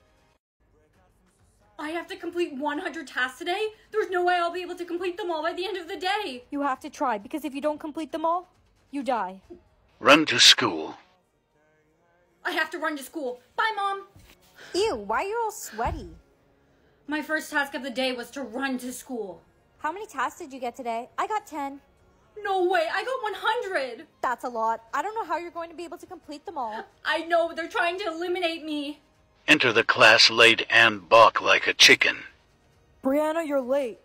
I have to complete 100 tasks today? There's no way I'll be able to complete them all by the end of the day. You have to try, because if you don't complete them all, you die. Run to school. I have to run to school. Bye, Mom! Ew, why are you all sweaty? My first task of the day was to run to school. How many tasks did you get today? I got 10. No way, I got 100! That's a lot. I don't know how you're going to be able to complete them all. I know, they're trying to eliminate me. Enter the class late and balk like a chicken. Brianna, you're late.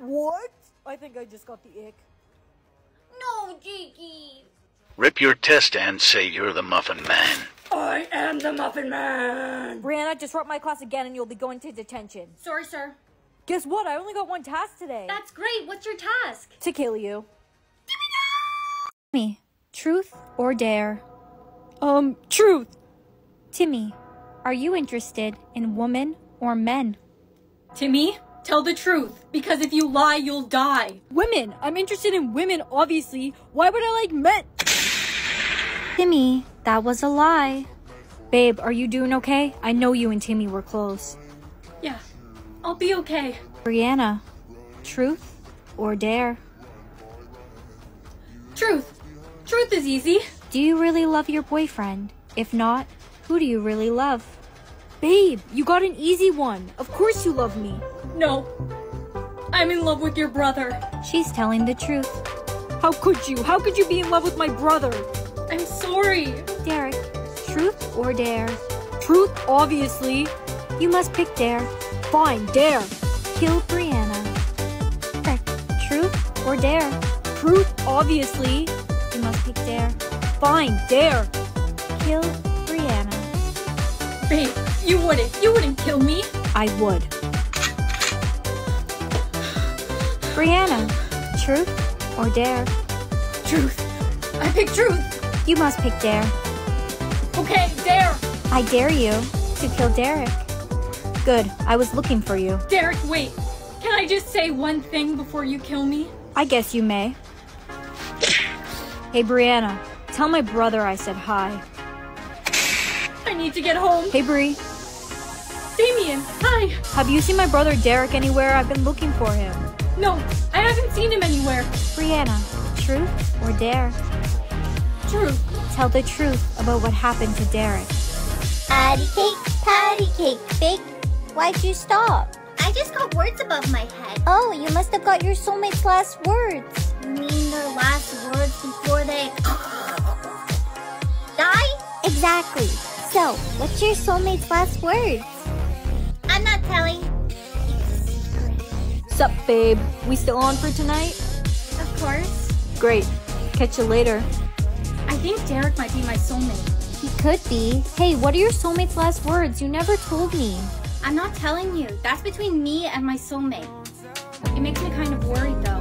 What? I think I just got the ick. No, Jiggy. Rip your test and say you're the Muffin Man. I am the Muffin Man! Brianna, disrupt my class again and you'll be going to detention. Sorry, sir. Guess what? I only got one task today. That's great. What's your task? To kill you. Timmy, truth or dare? Truth. Timmy, are you interested in women or men? Timmy, tell the truth, because if you lie, you'll die. Women. I'm interested in women, obviously. Why would I like men? Timmy, that was a lie. Babe, are you doing okay? I know you and Timmy were close. Yeah. I'll be okay. Brianna, truth or dare? Truth. Truth is easy. Do you really love your boyfriend? If not, who do you really love? Babe, you got an easy one. Of course you love me. No. I'm in love with your brother. She's telling the truth. How could you? How could you be in love with my brother? I'm sorry. Derek, truth or dare? Truth, obviously. You must pick dare. Fine, dare. Kill Brianna. Truth or dare? Truth, obviously. You must pick dare. Fine, dare. Kill Brianna. Babe, you wouldn't kill me. I would. Brianna, truth or dare? Truth. I pick truth. You must pick dare. Okay, dare. I dare you to kill Derek. Good. I was looking for you. Derek, wait. Can I just say one thing before you kill me? I guess you may. Hey, Brianna. Tell my brother I said hi. I need to get home. Hey, Bri. Damien, hi. Have you seen my brother Derek anywhere? I've been looking for him. No, I haven't seen him anywhere. Brianna, truth or dare? Truth. Tell the truth about what happened to Derek. Patty cake, big. Why'd you stop? I just got words above my head. Oh, you must have got your soulmate's last words. You mean their last words before they die? Exactly. So, what's your soulmate's last words? I'm not telling. Sup, babe? We still on for tonight? Of course. Great. Catch you later. I think Derek might be my soulmate. He could be. Hey, what are your soulmate's last words? You never told me. I'm not telling you. That's between me and my soulmate. It makes me kind of worried, though.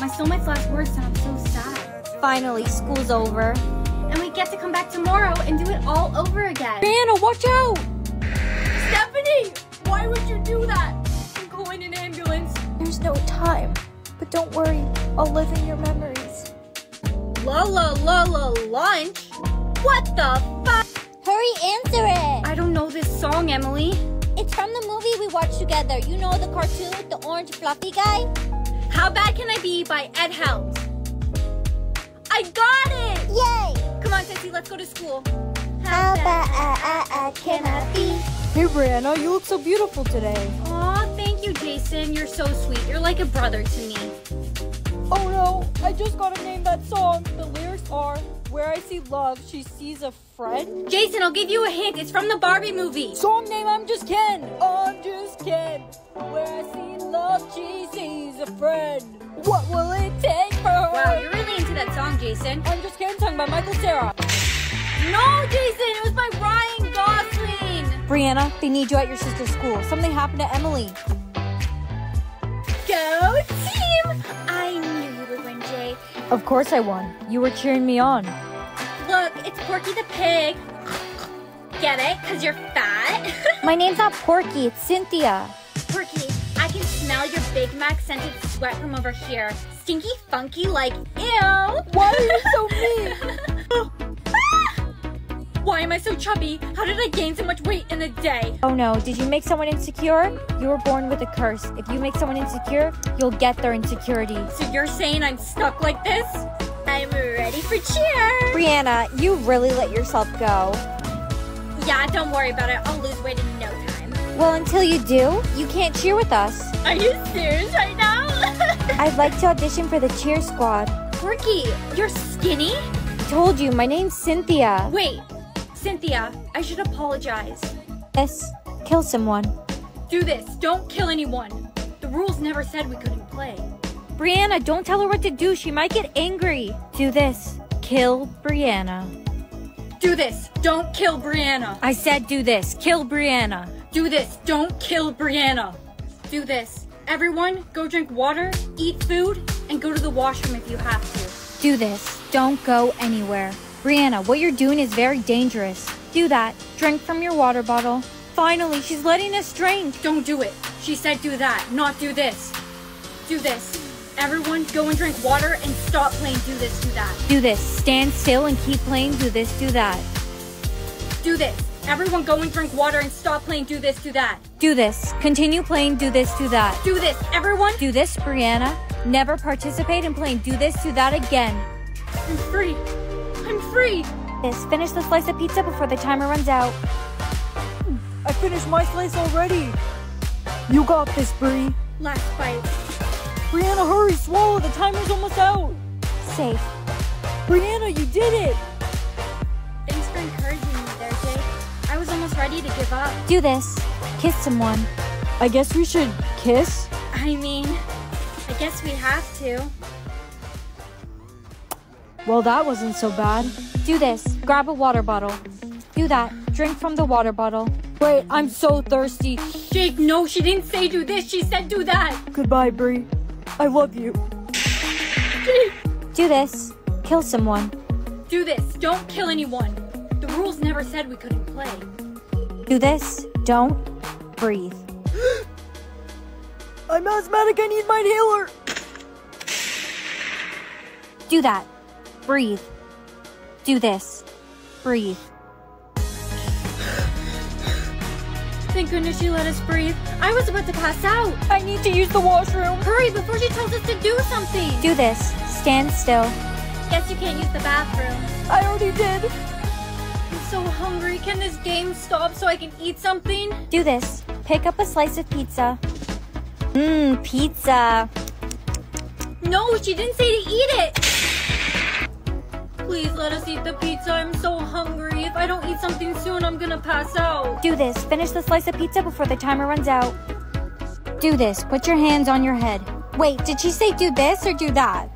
My soulmate's last words sound so sad. Finally, school's over. And we get to come back tomorrow and do it all over again. Brianna, watch out! Stephanie! Why would you do that? I'm calling an ambulance. There's no time. But don't worry. I'll live in your memories. La la la la lunch? What the fuck? Hurry, answer it! I don't know this song, Emily. It's from the movie we watched together. You know the cartoon with the orange fluffy guy? How Bad Can I Be by Ed Helms. I got it! Yay! Come on, Sissy, let's go to school. How bad can I be? Hey, Brianna, you look so beautiful today. Aw, thank you, Jason. You're so sweet. You're like a brother to me. Oh no, I just gotta name that song. The lyrics are, where I see love, she sees a friend. Jason, I'll give you a hint. It's from the Barbie movie. Song name, I'm just Ken. I'm just Ken. Where I see love, she sees a friend. What will it take for her? Wow, you're really into that song, Jason. I'm Just Ken, sung by Michael Cera. No, Jason, it was by Ryan Gosling. Brianna, they need you at your sister's school. Something happened to Emily. Go team! Of course I won. You were cheering me on. Look, it's Porky the Pig. Get it? Because you're fat? My name's not Porky, it's Cynthia. Porky, I can smell your Big Mac scented sweat from over here. Stinky, funky, like, ew. Why are you so mean? Oh. Why am I so chubby? How did I gain so much weight in a day? Oh no, did you make someone insecure? You were born with a curse. If you make someone insecure, you'll get their insecurity. So you're saying I'm stuck like this? I'm ready for cheer! Brianna, you really let yourself go. Yeah, don't worry about it. I'll lose weight in no time. Well, until you do, you can't cheer with us. Are you serious right now? I'd like to audition for the cheer squad. Porky, you're skinny? I told you, my name's Cynthia. Wait. Cynthia, I should apologize. Yes, kill someone. Do this, don't kill anyone. The rules never said we couldn't play. Brianna, don't tell her what to do, she might get angry. Do this, kill Brianna. Do this, don't kill Brianna. I said do this, kill Brianna. Do this, don't kill Brianna. Do this, everyone go drink water, eat food, and go to the washroom if you have to. Do this, don't go anywhere. Brianna, what you're doing is very dangerous. Do that. Drink from your water bottle. Finally, she's letting us drink. Don't do it. She said do that, not do this. Do this. Everyone, go and drink water and stop playing do this, do that. Do this. Stand still and keep playing do this, do that. Do this. Everyone, go and drink water and stop playing do this, do that. Do this. Continue playing do this, do that. Do this. Everyone. Do this, Brianna. Never participate in playing do this, do that again. I'm free. I'm free! Yes, finish the slice of pizza before the timer runs out. I finished my slice already. You got this, Bri. Last bite. Brianna, hurry, swallow. The timer's almost out. Safe. Brianna, you did it! Thanks for encouraging me there, Jake. I was almost ready to give up. Do this. Kiss someone. I guess we should kiss? I mean, I guess we have to. Well, that wasn't so bad. Do this. Grab a water bottle. Do that. Drink from the water bottle. Wait, I'm so thirsty. Jake, no, she didn't say do this. She said do that. Goodbye, Bri. I love you. Jake. Do this. Kill someone. Do this. Don't kill anyone. The rules never said we couldn't play. Do this. Don't breathe. I'm asthmatic. I need my inhaler. Do that. Breathe. Do this. Breathe. Thank goodness she let us breathe. I was about to pass out. I need to use the washroom. Hurry before she tells us to do something. Do this. Stand still. Guess you can't use the bathroom. I already did. I'm so hungry. Can this game stop so I can eat something? Do this. Pick up a slice of pizza. Mmm, pizza. No, she didn't say to eat it. Please let us eat the pizza. I'm so hungry. If I don't eat something soon, I'm gonna pass out. Do this. Finish the slice of pizza before the timer runs out. Do this. Put your hands on your head. Wait, did she say do this or do that?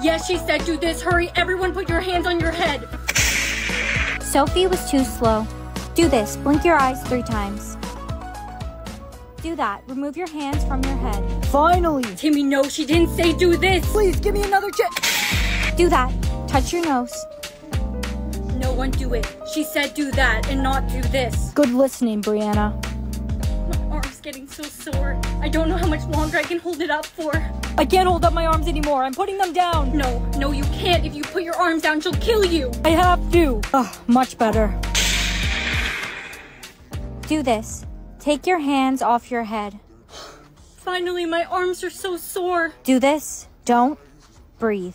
Yes, she said do this. Hurry, everyone put your hands on your head. Sophie was too slow. Do this. Blink your eyes 3 times. Do that. Remove your hands from your head. Finally! Timmy, no, she didn't say do this. Please, give me another chance. Do that. Touch your nose. No one do it. She said do that and not do this. Good listening, Brianna. My arm's getting so sore. I don't know how much longer I can hold it up for. I can't hold up my arms anymore. I'm putting them down. No, no, you can't. If you put your arms down, she'll kill you. I have to. Ugh, much better. Do this. Take your hands off your head. Finally, my arms are so sore. Do this. Don't breathe.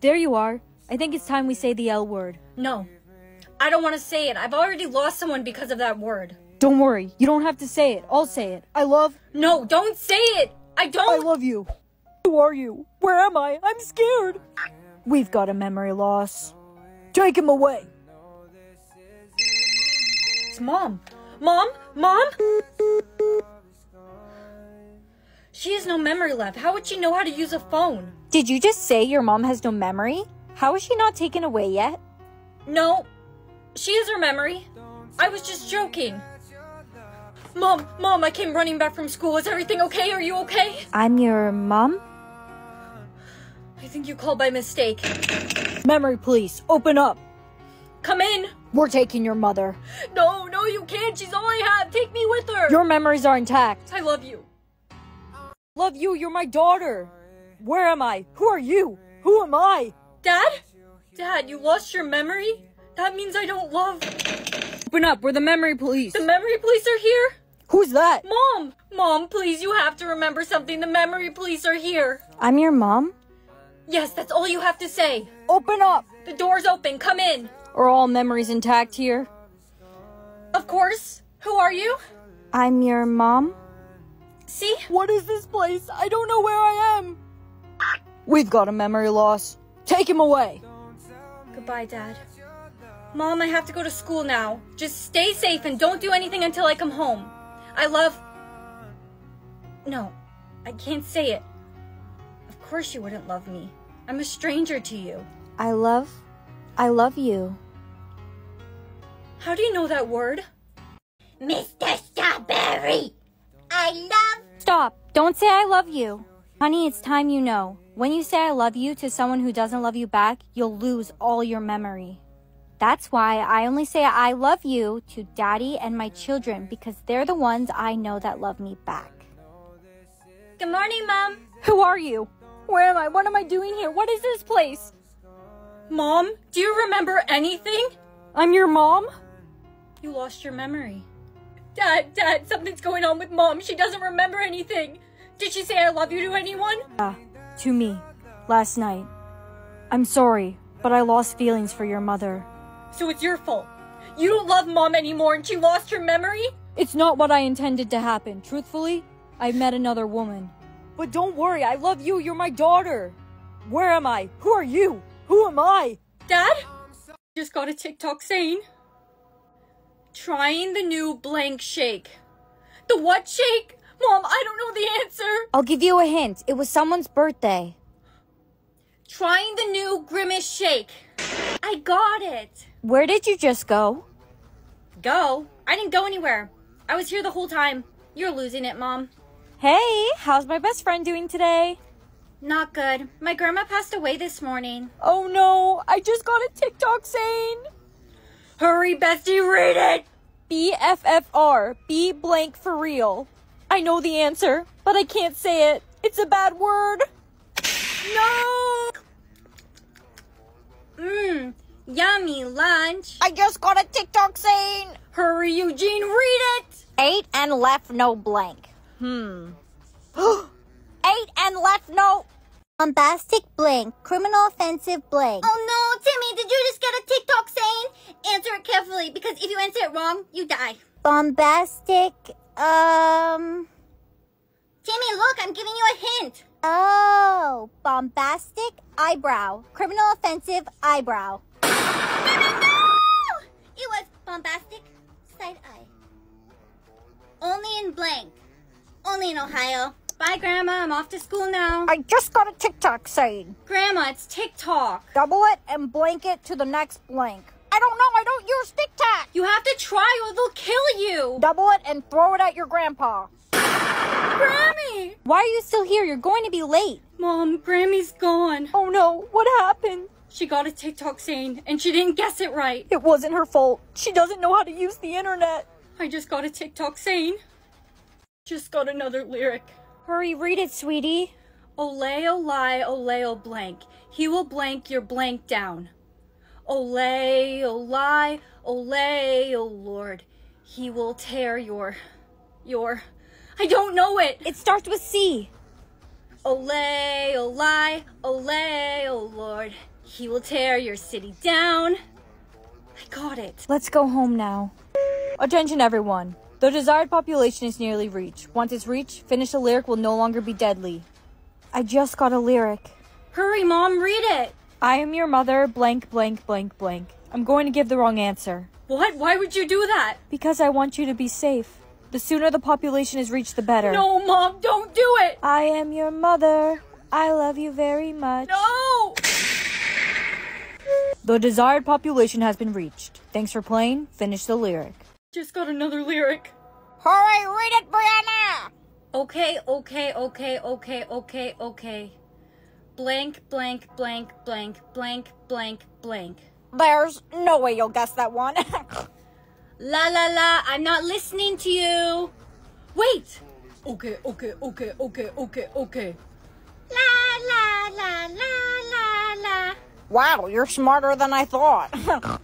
There you are. I think it's time we say the L word. No. I don't want to say it. I've already lost someone because of that word. Don't worry. You don't have to say it. I'll say it. I love... No, don't say it! I love you. Who are you? Where am I? I'm scared. We've got a memory loss. Take him away. It's Mom. Mom? Mom? She has no memory left. How would she know how to use a phone? Did you just say your mom has no memory? How is she not taken away yet? No, she has her memory. I was just joking. Mom, I came running back from school. Is everything okay? Are you okay? I'm your mom? I think you called by mistake. Memory police, open up. Come in. We're taking your mother. No, no, you can't. She's all I have. Take me with her. Your memories are intact. I love you. Love you. You're my daughter. Where am I? Who are you? Who am I? Dad? Dad, you lost your memory? That means I don't love... Open up. We're the memory police. The memory police are here? Who's that? Mom! Mom, please, you have to remember something. The memory police are here. I'm your mom? Yes, that's all you have to say. Open up! The door's open. Come in. Are all memories intact here? Of course. Who are you? I'm your mom. See? What is this place? I don't know where I am. We've got a memory loss. Take him away. Goodbye, Dad. Mom, I have to go to school now. Just stay safe and don't do anything until I come home. I love... No, I can't say it. Of course you wouldn't love me. I'm a stranger to you. I love you. How do you know that word? Mr. Strawberry! I love... Stop! Don't say I love you. Honey, it's time you know. When you say I love you to someone who doesn't love you back, you'll lose all your memory. That's why I only say I love you to Daddy and my children, because they're the ones I know that love me back. Good morning, Mom. Who are you? Where am I? What am I doing here? What is this place? Mom, do you remember anything? I'm your mom? You lost your memory. Dad, something's going on with Mom. She doesn't remember anything. Did she say I love you to anyone? Yeah, to me. Last night. I'm sorry, but I lost feelings for your mother. So it's your fault. You don't love Mom anymore and she lost her memory? It's not what I intended to happen. Truthfully, I met another woman. But don't worry, I love you. You're my daughter. Where am I? Who are you? Who am I? Dad? Just got a TikTok saying, trying the new blank shake. The what shake? Mom, I don't know the answer. I'll give you a hint. It was someone's birthday. Trying the new grimace shake. I got it. Where did you just go? Go? I didn't go anywhere. I was here the whole time. You're losing it, Mom. Hey, how's my best friend doing today? Not good. My grandma passed away this morning. Oh no, I just got a TikTok saying... Hurry, bestie, read it! BFFR, B blank for real. I know the answer, but I can't say it. It's a bad word. No! Yummy lunch. I just got a TikTok saying... Hurry, Eugene, read it! Ate and left no blank. Ate and left no bombastic blank, criminal offensive blank. Oh no, Timmy, did you just get a TikTok saying? Answer it carefully, because if you answer it wrong, you die. Bombastic, Timmy, look, I'm giving you a hint. Oh, bombastic eyebrow, criminal offensive eyebrow. Timmy, no! It was bombastic side eye. Only in blank. Only in Ohio. Bye, Grandma. I'm off to school now. I just got a TikTok saying. Grandma, it's TikTok. Double it and blank it to the next blank. I don't know. I don't use TikTok. You have to try or they'll kill you. Double it and throw it at your grandpa. Grammy! Why are you still here? You're going to be late. Mom, Grammy's gone. Oh, no. What happened? She got a TikTok saying, and she didn't guess it right. It wasn't her fault. She doesn't know how to use the internet. I just got a TikTok saying... Just got another lyric. Hurry, read it, sweetie. Oleo lie, oleo blank. He will blank your blank down. Oleo lie, oleo lord. He will tear your... I don't know it. It starts with C. Oleo lie, oleo lord. He will tear your city down. I got it. Let's go home now. Attention, everyone. The desired population is nearly reached. Once it's reached, finish the lyric will no longer be deadly. I just got a lyric. Hurry, Mom, read it. I am your mother, blank, blank, blank, blank. I'm going to give the wrong answer. What? Why would you do that? Because I want you to be safe. The sooner the population is reached, the better. No, Mom, don't do it. I am your mother. I love you very much. No! The desired population has been reached. Thanks for playing. Finish the lyric. Just got another lyric. Hurry, read it, Brianna! Okay. blank, blank, blank, blank, blank, blank, blank. There's no way you'll guess that one. La la la, I'm not listening to you. Wait. Okay. La la la la la la. Wow, you're smarter than I thought.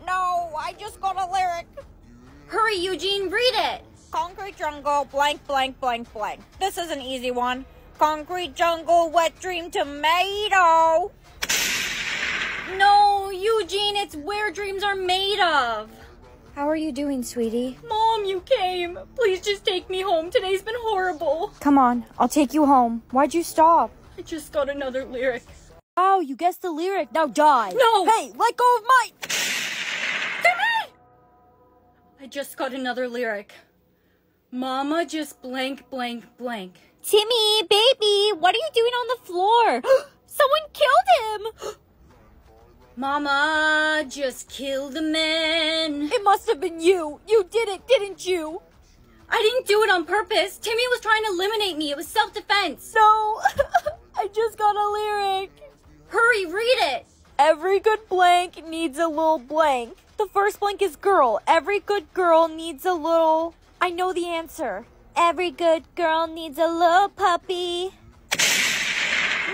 No, I just got a lyric. Hurry, Eugene, read it. Concrete jungle, blank, blank, blank, blank. This is an easy one. Concrete jungle, wet dream tomato. No, Eugene, it's where dreams are made of. How are you doing, sweetie? Mom, you came. Please just take me home. Today's been horrible. Come on, I'll take you home. Why'd you stop? I just got another lyric. Oh, you guessed the lyric. Now die. No. Hey, let go of my... I just got another lyric. Mama just blank, blank, blank. Timmy, baby, what are you doing on the floor? Someone killed him. Mama just killed a man. It must have been you. You did it, didn't you? I didn't do it on purpose. Timmy was trying to eliminate me. It was self-defense. No, I just got a lyric. Hurry, read it. Every good blank needs a little blank. The first blank is girl. Every good girl needs a little... I know the answer. Every good girl needs a little puppy.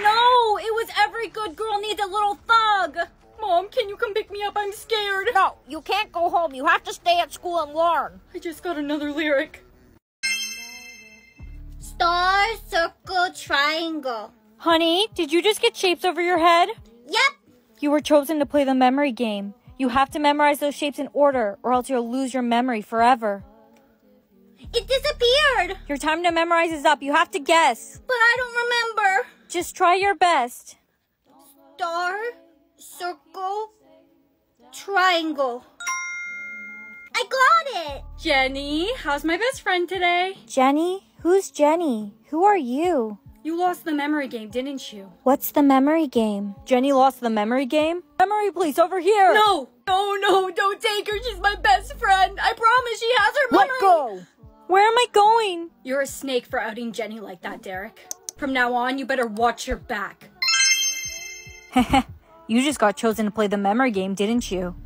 No, it was every good girl needs a little thug. Mom, can you come pick me up? I'm scared. No, you can't go home. You have to stay at school and learn. I just got another lyric. Star, circle, triangle. Honey, did you just get shapes over your head? Yep. You were chosen to play the memory game. You have to memorize those shapes in order, or else you'll lose your memory forever. It disappeared. Your time to memorize is up. You have to guess. But I don't remember. Just try your best. Star, circle, triangle. I got it. Jenny, how's my best friend today? Jenny? Who's Jenny? Who are you? You lost the memory game, didn't you? What's the memory game? Jenny lost the memory game? Memory police, over here! No! No, don't take her. She's my best friend. I promise she has her memory. Let go! Where am I going? You're a snake for outing Jenny like that, Derek. From now on, you better watch your back. Heh. You just got chosen to play the memory game, didn't you?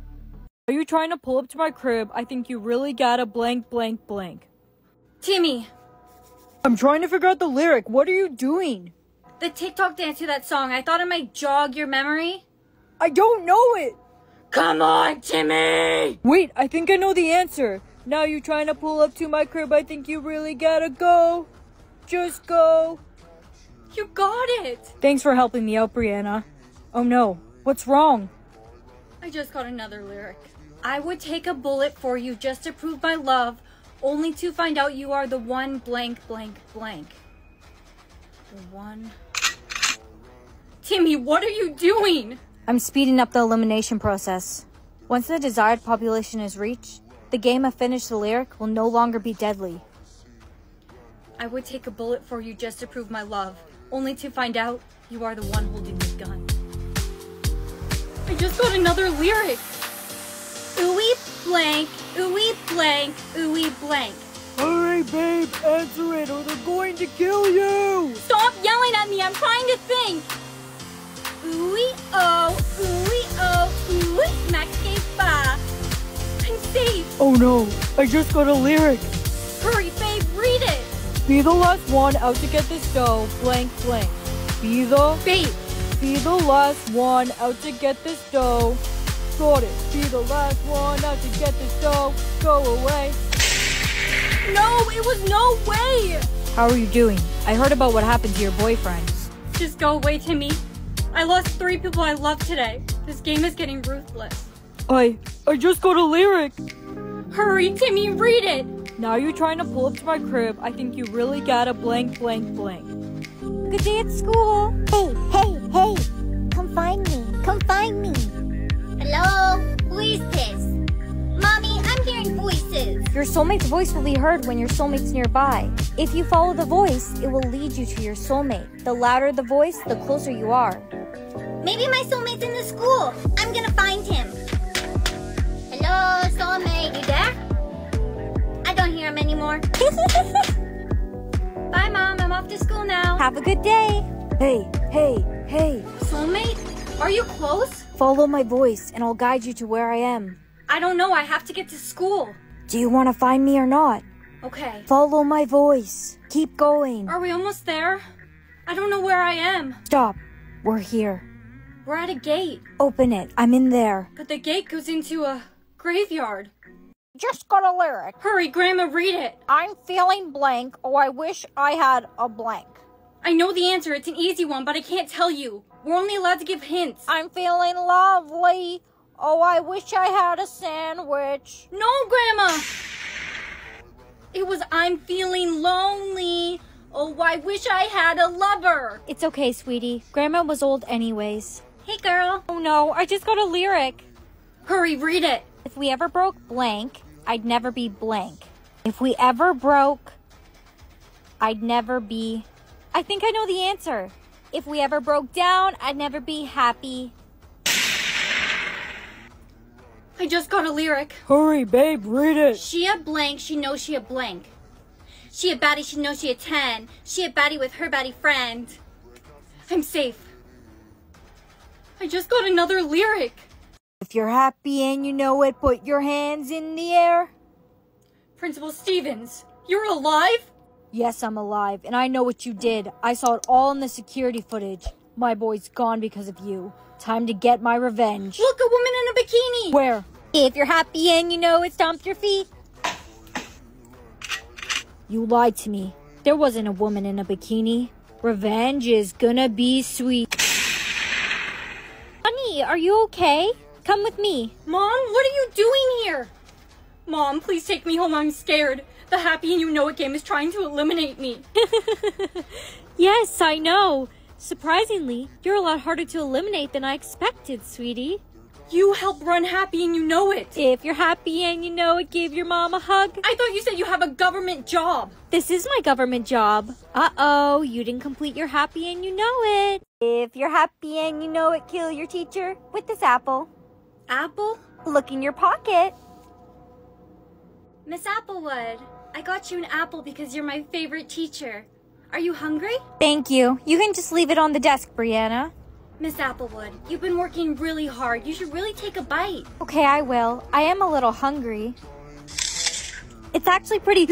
Are you trying to pull up to my crib? I think you really got a blank, blank, blank. Timmy! I'm trying to figure out the lyric. What are you doing? The TikTok dance to that song. I thought it might jog your memory. I don't know it. Come on, Timmy. Wait, I think I know the answer. Now you're trying to pull up to my crib. I think you really gotta go. Just go. You got it. Thanks for helping me out, Brianna. Oh no, what's wrong? I just got another lyric. I would take a bullet for you just to prove my love. Only to find out you are the one blank, blank, blank. The one... Timmy, what are you doing? I'm speeding up the elimination process. Once the desired population is reached, the game of finish the lyric will no longer be deadly. I would take a bullet for you just to prove my love. Only to find out you are the one holding the gun. I just got another lyric. Ooey blank, ooey blank, ooey blank. Hurry, babe, answer it or they're going to kill you. Stop yelling at me, I'm trying to think. Ooey oh, ooey makepa. I'm safe. Oh no, I just got a lyric. Hurry, babe, read it. Be the last one out to get this dough, blank, blank. Be the last one out to get this dough. Got it. Be the last one out to get this dough. Go away. No, it was no way. How are you doing? I heard about what happened to your boyfriend. Just go away, Timmy. I lost 3 people I love today. This game is getting ruthless. I just got a lyric. Hurry, Timmy, read it. Now you're trying to pull up to my crib. I think you really got a blank, blank, blank. Good day at school. Hey. Come find me. Hello? Who is this? Mommy, I'm hearing voices. Your soulmate's voice will be heard when your soulmate's nearby. If you follow the voice, it will lead you to your soulmate. The louder the voice, the closer you are. Maybe my soulmate's in the school. I'm gonna find him. Hello, soulmate, you there? I don't hear him anymore. Bye, Mom, I'm off to school now. Have a good day. Hey. Hey. Soulmate, are you close? Follow my voice and I'll guide you to where I am. I don't know, I have to get to school. Do you want to find me or not? Okay. Follow my voice. Keep going. Are we almost there? I don't know where I am. Stop. We're here. We're at a gate. Open it. I'm in there. But the gate goes into a graveyard. Just got a lyric. Hurry, Grandma, read it. I'm feeling blank. Oh, I wish I had a blank. I know the answer. It's an easy one, but I can't tell you. We're only allowed to give hints. I'm feeling lovely. Oh, I wish I had a sandwich. No, Grandma! It was I'm feeling lonely. Oh, I wish I had a lover. It's okay, sweetie. Grandma was old anyways. Hey, girl. Oh, no. I just got a lyric. Hurry, read it. If we ever broke blank, I'd never be blank. If we ever broke, I'd never be... I think I know the answer. If we ever broke down, I'd never be happy. I just got a lyric. Hurry, babe, read it. She a blank, she knows she a blank. She a baddie, she knows she a 10. She a baddie with her baddie friend. I'm safe. I just got another lyric. If you're happy and you know it, put your hands in the air. Principal Stevens, you're alive? Yes, I'm alive, and I know what you did. I saw it all in the security footage. My boy's gone because of you. Time to get my revenge. Look, a woman in a bikini! Where? If you're happy and you know it, stomp your feet. You lied to me. There wasn't a woman in a bikini. Revenge is gonna be sweet. Honey, are you okay? Come with me. Mom, what are you doing here? Mom, please take me home. I'm scared. The happy and you know it game is trying to eliminate me. Yes, I know. Surprisingly, you're a lot harder to eliminate than I expected, sweetie. You help run happy and you know it. If you're happy and you know it, give your mom a hug. I thought you said you have a government job. This is my government job. Uh-oh, you didn't complete your happy and you know it. If you're happy and you know it, kill your teacher with this apple. Apple? Look in your pocket. Miss Applewood, I got you an apple because you're my favorite teacher. Are you hungry? Thank you. You can just leave it on the desk, Brianna. Miss Applewood, you've been working really hard. You should really take a bite. Okay, I will. I am a little hungry. It's actually pretty...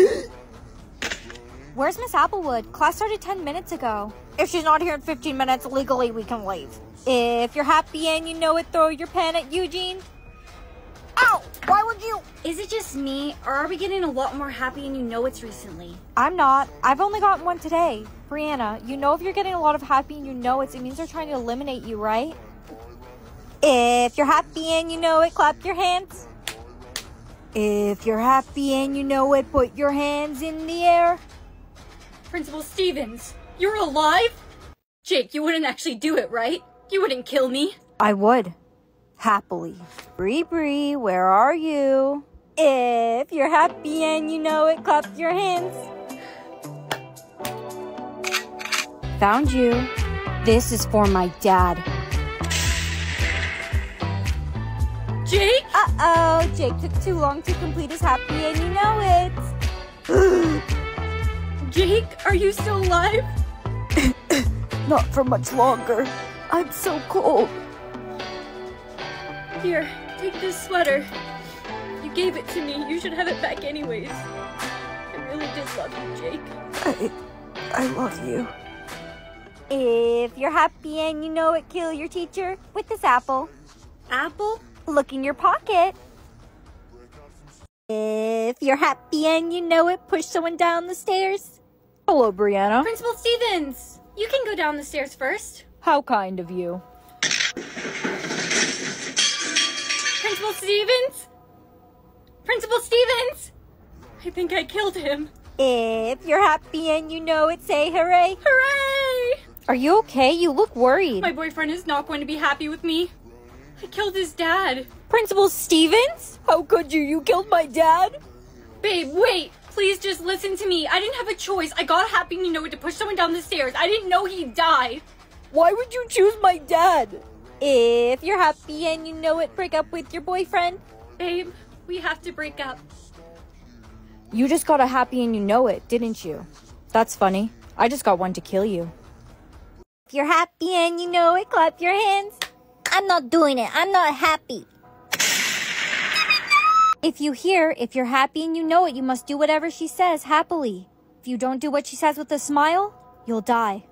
Where's Miss Applewood? Class started 10 minutes ago. If she's not here in 15 minutes, legally we can leave. If you're happy and you know it, throw your pen at Eugene. Ow! Why would you? Is it just me, or are we getting a lot more happy and you know it's recently? I'm not. I've only gotten one today. Brianna, you know if you're getting a lot of happy and you know it means they're trying to eliminate you, right? If you're happy and you know it, clap your hands. If you're happy and you know it, put your hands in the air. Principal Stevens, you're alive? Jake, you wouldn't actually do it, right? You wouldn't kill me. I would. Happily. Bree, where are you? If you're happy and you know it, clap your hands. Found you. This is for my dad. Jake? Uh-oh, Jake took too long to complete his happy and you know it. Jake, are you still alive? Not for much longer. I'm so cold. Here, take this sweater. You gave it to me. You should have it back anyways. I really did love you, Jake. I love you. If you're happy and you know it, kill your teacher with this apple. Apple? Look in your pocket. If you're happy and you know it, push someone down the stairs. Hello, Brianna. Principal Stevens, you can go down the stairs first. How kind of you. Principal Stevens? Principal Stevens? I think I killed him. If you're happy and you know it, say hooray. Hooray! Are you okay? You look worried. My boyfriend is not going to be happy with me. I killed his dad. Principal Stevens? How could you? You killed my dad? Babe, wait. Please just listen to me. I didn't have a choice. I got happy and you know it to push someone down the stairs. I didn't know he'd die. Why would you choose my dad? If you're happy and you know it, break up with your boyfriend. Babe, we have to break up. You just got a happy and you know it, didn't you? That's funny. I just got one to kill you. If you're happy and you know it, clap your hands. I'm not doing it. I'm not happy. If you hear, if you're happy and you know it, you must do whatever she says happily. If you don't do what she says with a smile, you'll die.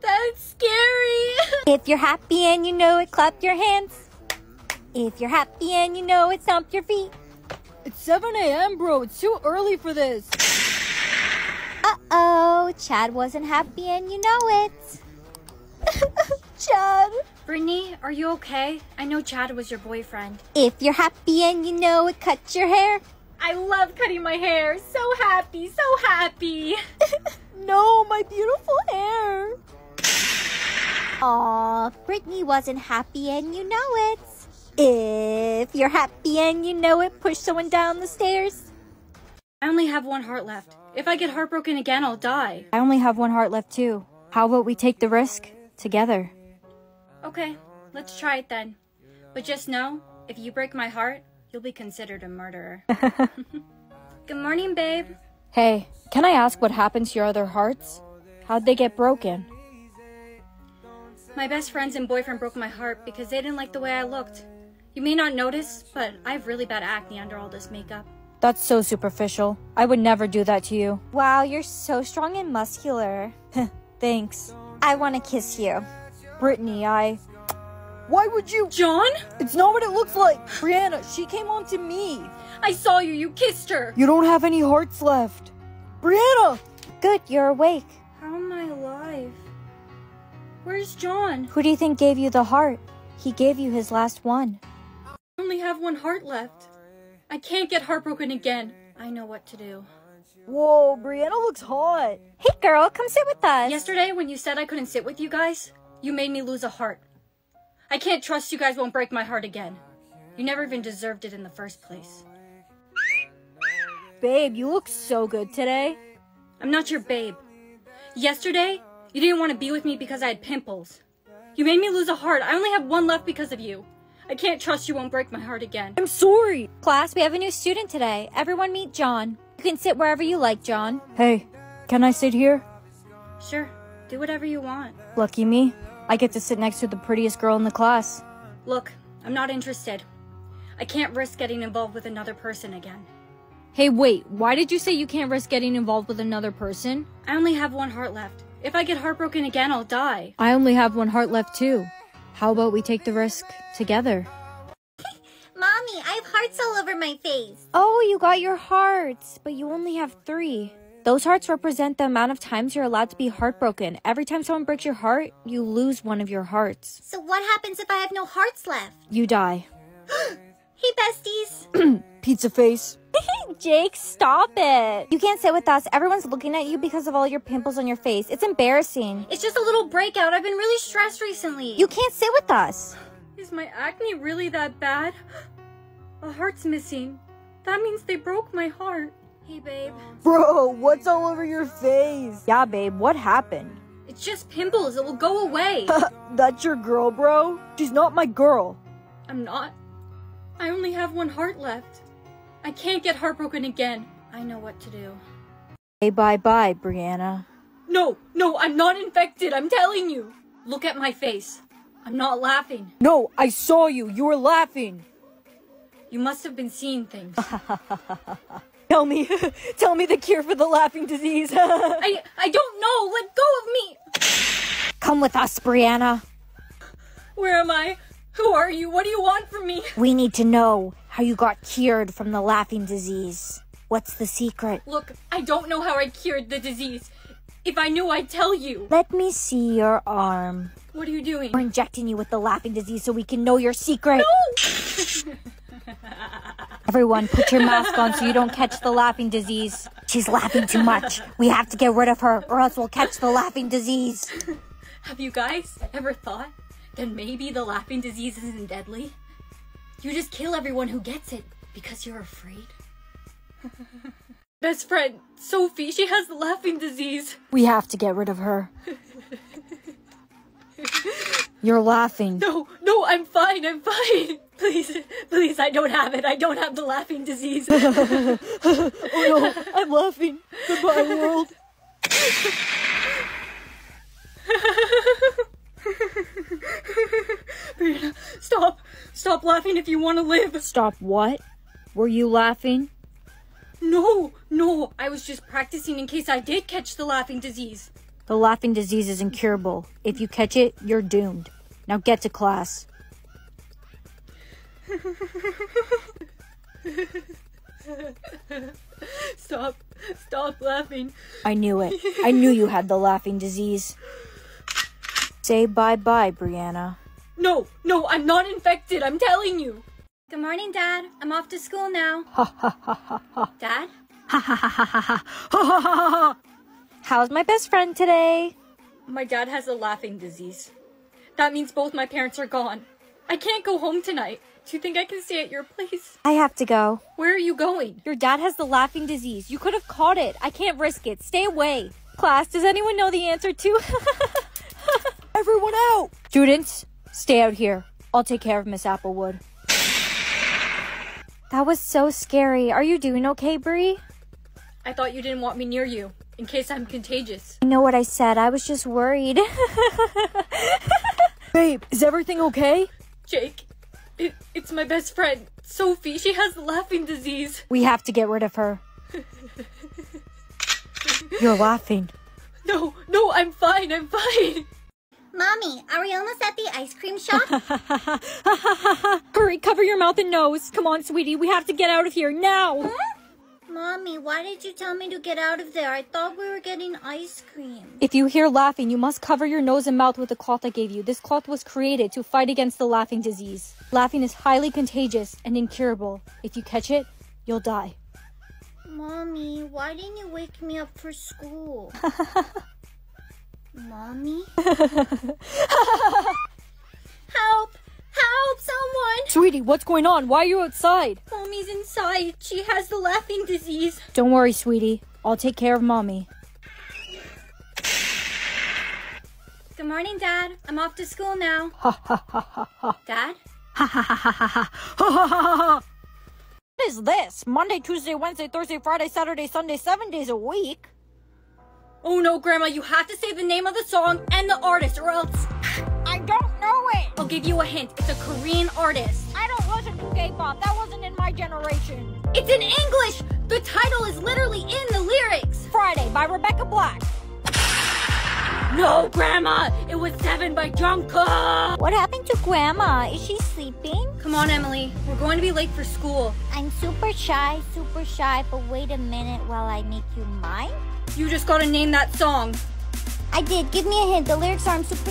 That's scary. If you're happy and you know it, clap your hands. If you're happy and you know it, stomp your feet. It's 7 a.m., bro. It's too early for this. Uh-oh. Chad wasn't happy and you know it. Chad. Brittany, are you okay? I know Chad was your boyfriend. If you're happy and you know it, cut your hair. I love cutting my hair. So happy, so happy. No, my beautiful hair. Aw, Brittany wasn't happy and you know it. If you're happy and you know it, push someone down the stairs. I only have one heart left. If I get heartbroken again, I'll die. I only have one heart left too. How about we take the risk together? Okay, let's try it then. But just know, if you break my heart, you'll be considered a murderer. Good morning, babe. Hey, can I ask what happened to your other hearts? How'd they get broken? My best friends and boyfriend broke my heart because they didn't like the way I looked. You may not notice, but I have really bad acne under all this makeup. That's so superficial. I would never do that to you. Wow, you're so strong and muscular. Thanks. I want to kiss you. Brittany, Why would you— John? It's not what it looks like. Brianna, she came on to me. I saw you. You kissed her. You don't have any hearts left. Brianna! Good, you're awake. How am I alive? Where's John? Who do you think gave you the heart? He gave you his last one. I only have one heart left. I can't get heartbroken again. I know what to do. Whoa, Brianna looks hot. Hey girl, come sit with us. Yesterday when you said I couldn't sit with you guys, you made me lose a heart. I can't trust you guys won't break my heart again. You never even deserved it in the first place. Babe, you look so good today. I'm not your babe. Yesterday, you didn't want to be with me because I had pimples. You made me lose a heart. I only have one left because of you. I can't trust you won't break my heart again. I'm sorry. Class, we have a new student today. Everyone meet John. You can sit wherever you like, John. Hey, can I sit here? Sure, do whatever you want. Lucky me. I get to sit next to the prettiest girl in the class. Look, I'm not interested. I can't risk getting involved with another person again. Hey, wait, why did you say you can't risk getting involved with another person? I only have one heart left. If I get heartbroken again, I'll die. I only have one heart left too. How about we take the risk together? Mommy, I have hearts all over my face. Oh, you got your hearts, but you only have 3. Those hearts represent the amount of times you're allowed to be heartbroken. Every time someone breaks your heart, you lose one of your hearts. So what happens if I have no hearts left? You die. Hey, besties. Pizza face. Jake, stop it. You can't sit with us. Everyone's looking at you because of all your pimples on your face. It's embarrassing. It's just a little breakout. I've been really stressed recently. You can't sit with us. Is my acne really that bad? A heart's missing. That means they broke my heart. Hey, babe. Bro, what's all over your face? Yeah, babe, what happened? It's just pimples. It will go away. That's your girl, bro? She's not my girl. I'm not. I only have one heart left. I can't get heartbroken again. I know what to do. Hey, bye-bye, Brianna. No, I'm not infected. I'm telling you. Look at my face. I'm not laughing. No, I saw you. You were laughing. You must have been seeing things. Tell me the cure for the laughing disease. I don't know. Let go of me. Come with us, Brianna. Where am I? Who are you? What do you want from me? We need to know how you got cured from the laughing disease. What's the secret? Look, I don't know how I cured the disease. If I knew, I'd tell you. Let me see your arm. What are you doing? We're injecting you with the laughing disease so we can know your secret. No! Everyone, put your mask on so you don't catch the laughing disease. She's laughing too much. We have to get rid of her or else we'll catch the laughing disease. Have you guys ever thought that maybe the laughing disease isn't deadly? You just kill everyone who gets it because you're afraid. Best friend, Sophie, she has the laughing disease. We have to get rid of her. You're laughing. No, I'm fine. Please, I don't have it. I don't have the laughing disease. Oh no, I'm laughing. Goodbye, world. Stop laughing if you want to live. Stop what? Were you laughing? No, I was just practicing in case I did catch the laughing disease. The laughing disease is incurable. If you catch it, you're doomed. Now get to class. Stop laughing. I knew it. I knew you had the laughing disease. Say bye-bye, Brianna. No, I'm not infected, I'm telling you. Good morning, Dad. I'm off to school now. Ha ha ha ha ha. Dad? Ha ha ha ha ha ha. Ha ha ha ha. How's my best friend today? My dad has a laughing disease. That means both my parents are gone. I can't go home tonight. Do you think I can stay at your place? I have to go. Where are you going? Your dad has the laughing disease. You could have caught it. I can't risk it. Stay away. Class, does anyone know the answer to? Everyone out! Students, stay out here. I'll take care of Miss Applewood. That was so scary. Are you doing okay, Bree? I thought you didn't want me near you, in case I'm contagious. I know what I said. I was just worried. Babe, is everything okay? Jake, it's my best friend, Sophie. She has the laughing disease. We have to get rid of her. You're laughing. No, I'm fine. Mommy, are we almost at the ice cream shop? Hurry, cover your mouth and nose. Come on, sweetie, we have to get out of here now. Huh? Mommy, why did you tell me to get out of there? I thought we were getting ice cream. If you hear laughing, you must cover your nose and mouth with the cloth I gave you. This cloth was created to fight against the laughing disease. Laughing is highly contagious and incurable. If you catch it, you'll die. Mommy, why didn't you wake me up for school? Mommy? Help! Someone! Sweetie, what's going on? Why are you outside? Mommy's inside. She has the laughing disease. Don't worry, sweetie. I'll take care of Mommy. Good morning, Dad. I'm off to school now. Ha ha ha ha ha. Dad? Ha ha ha ha ha ha. Ha ha ha ha. What is this? Monday, Tuesday, Wednesday, Thursday, Friday, Saturday, Sunday, 7 days a week? Oh no, Grandma, you have to say the name of the song and the artist or else... I don't know it! I'll give you a hint. It's a Korean artist. I don't listen to K-pop. That wasn't in my generation. It's in English! The title is literally in the lyrics! Friday by Rebecca Black. No, Grandma! It was 7 by Jungkook! What happened to Grandma? Is she sleeping? Come on, Emily. We're going to be late for school. I'm super shy, but wait a minute while I make you mine? You just gotta name that song. I did. Give me a hint. The lyrics are I'm super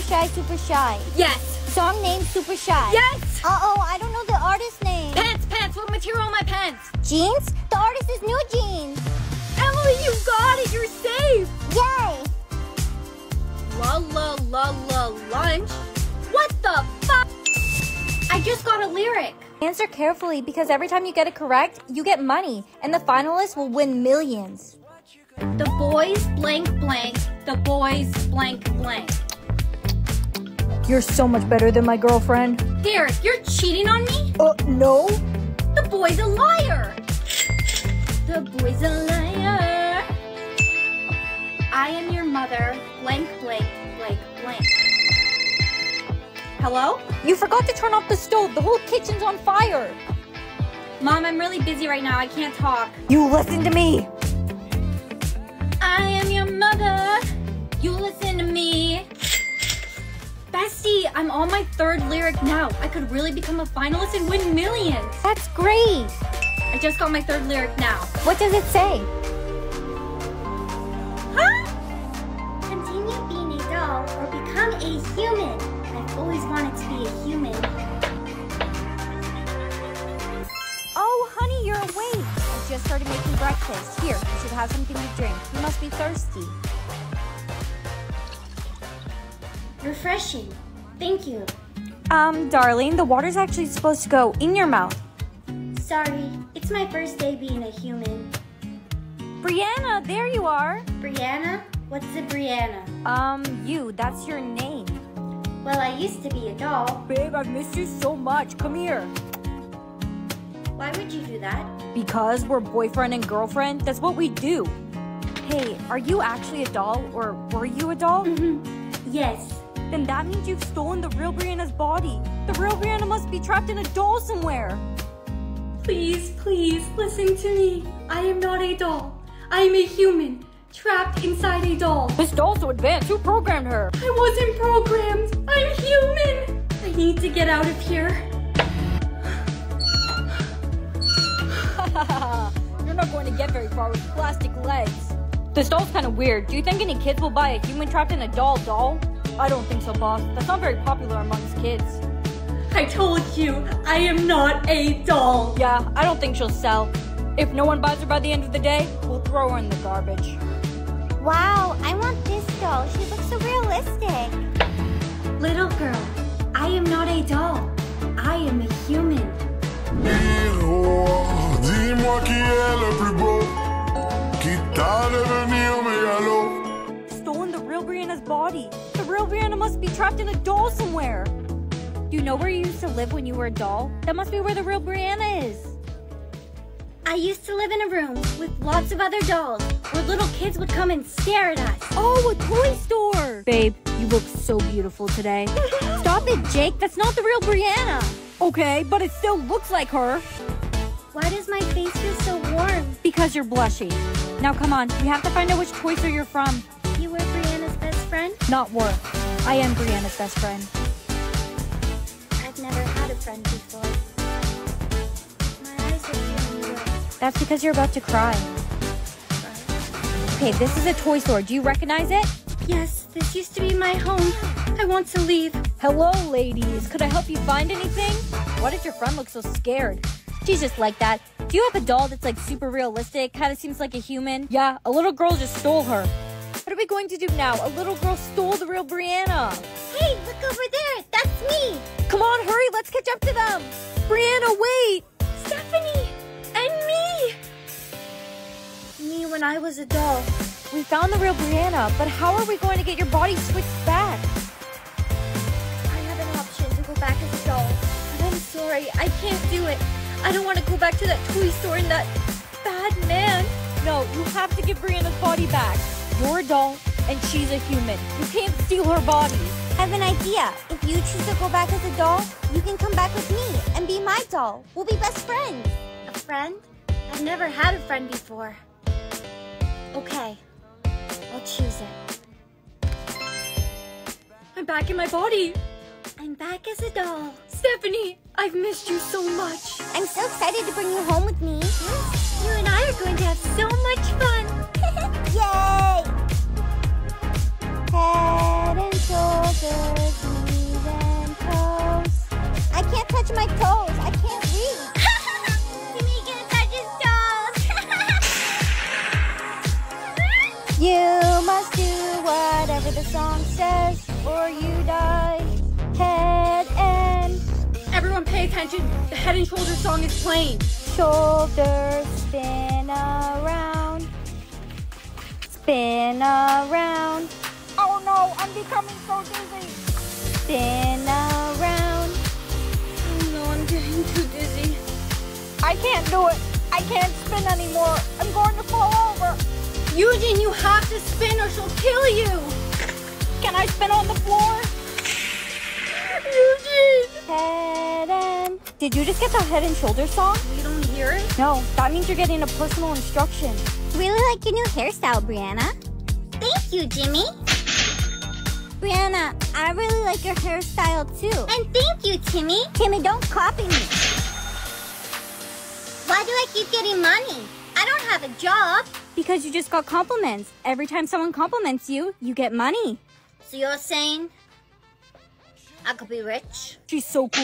shy. Yes. Song name Super Shy. Yes. Uh-oh, I don't know the artist name. Pants. What material are my pants? Jeans? The artist is New Jeans. Emily, you got it. You're safe. Yay. Lunch? What the fuck? I just got a lyric. Answer carefully because every time you get it correct, you get money. And the finalists will win millions. The boys blank blank, the boys blank blank. You're so much better than my girlfriend. Derek, you're cheating on me? No. The boy's a liar. The boy's a liar. I am your mother, blank blank blank blank. Hello? You forgot to turn off the stove. The whole kitchen's on fire. Mom, I'm really busy right now. I can't talk. You listen to me. I am your mother. You listen to me. Bestie, I'm on my third lyric now. I could really become a finalist and win millions. That's great. I just got my third lyric now. What does it say? Huh? Continue being a doll or become a human. I've always wanted to be a human. Oh, honey, you're awake. I just started making breakfast. Here, you should have something to drink. You must be thirsty. Refreshing. Thank you. Darling, the water's actually supposed to go in your mouth. Sorry, it's my first day being a human. Brianna, there you are. Brianna? What's a Brianna? You. That's your name. Well, I used to be a doll. Babe, I've missed you so much. Come here. Why would you do that? Because we're boyfriend and girlfriend. That's what we do. Hey, are you actually a doll or were you a doll? Yes. then that means you've stolen the real Brianna's body. The real Brianna must be trapped in a doll somewhere. Please, please, listen to me. I am not a doll. I am a human, trapped inside a doll. This doll's so advanced. Who programmed her? I wasn't programmed. I'm human. I need to get out of here. You're not going to get very far with plastic legs. This doll's kind of weird. Do you think any kids will buy a human trapped in a doll? I don't think so, boss. That's not very popular amongst kids. I told you, I am not a doll. Yeah, I don't think she'll sell. If no one buys her by the end of the day, we'll throw her in the garbage. Wow, I want this doll. She looks so realistic. Little girl, I am not a doll. I am a human. Stolen the real Brianna's body. The real Brianna must be trapped in a doll somewhere. Do you know where you used to live when you were a doll? That must be where the real Brianna is. I used to live in a room with lots of other dolls where little kids would come and stare at us. Oh, a toy store! Babe, you look so beautiful today. Stop it, Jake. That's not the real Brianna. Okay, but it still looks like her. Why does my face feel so warm? Because you're blushing. Now come on, we have to find out which toy store you're from. You were Brianna's best friend? Not were. I am Brianna's best friend. Never had a friend before. My eyes are feeling wet. That's because you're about to cry. Okay, this is a toy store. Do you recognize it? Yes, this used to be my home. I want to leave. Hello, ladies. Could I help you find anything? Why does your friend look so scared? She's just like that. Do you have a doll that's like super realistic? Kind of seems like a human? Yeah, a little girl just stole her. What are we going to do now? A little girl stole the real Brianna. Hey, look over there. That's me. Come on, hurry. Let's catch up to them. Brianna, wait. Stephanie and me. Me when I was a doll. We found the real Brianna, but how are we going to get your body switched back? I have an option to go back as a doll, but I'm sorry. I can't do it. I don't want to go back to that toy store and that bad man. No, you have to give Brianna's body back. You're a doll, and she's a human. You can't steal her body. I have an idea. If you choose to go back as a doll, you can come back with me and be my doll. We'll be best friends. A friend? I've never had a friend before. Okay, I'll choose it. I'm back in my body. I'm back as a doll. Stephanie, I've missed you so much. I'm so excited to bring you home with me. Yes, you and I are going to have so much fun. Yay! Head and shoulders, knees and toes. I can't touch my toes. I can't reach. Timmy can touch his toes. You must do whatever the song says, or you die. Head and... Everyone pay attention. The Head and Shoulders song is playing. Shoulders spin around. Spin around. Oh no, I'm becoming so dizzy. Spin around. Oh no, I'm getting too dizzy. I can't do it. I can't spin anymore. I'm going to fall over. Eugene, you have to spin or she'll kill you. Can I spin on the floor? Eugene! Head and... Did you just get the Head and Shoulders song? You don't hear it? No, that means you're getting a personal instruction. Really like your new hairstyle, Brianna. Thank you, Jimmy. Brianna, I really like your hairstyle too. And thank you, Timmy. Timmy, don't copy me. Why do I keep getting money? I don't have a job. Because you just got compliments. Every time someone compliments you, you get money. So you're saying I could be rich? She's so cool.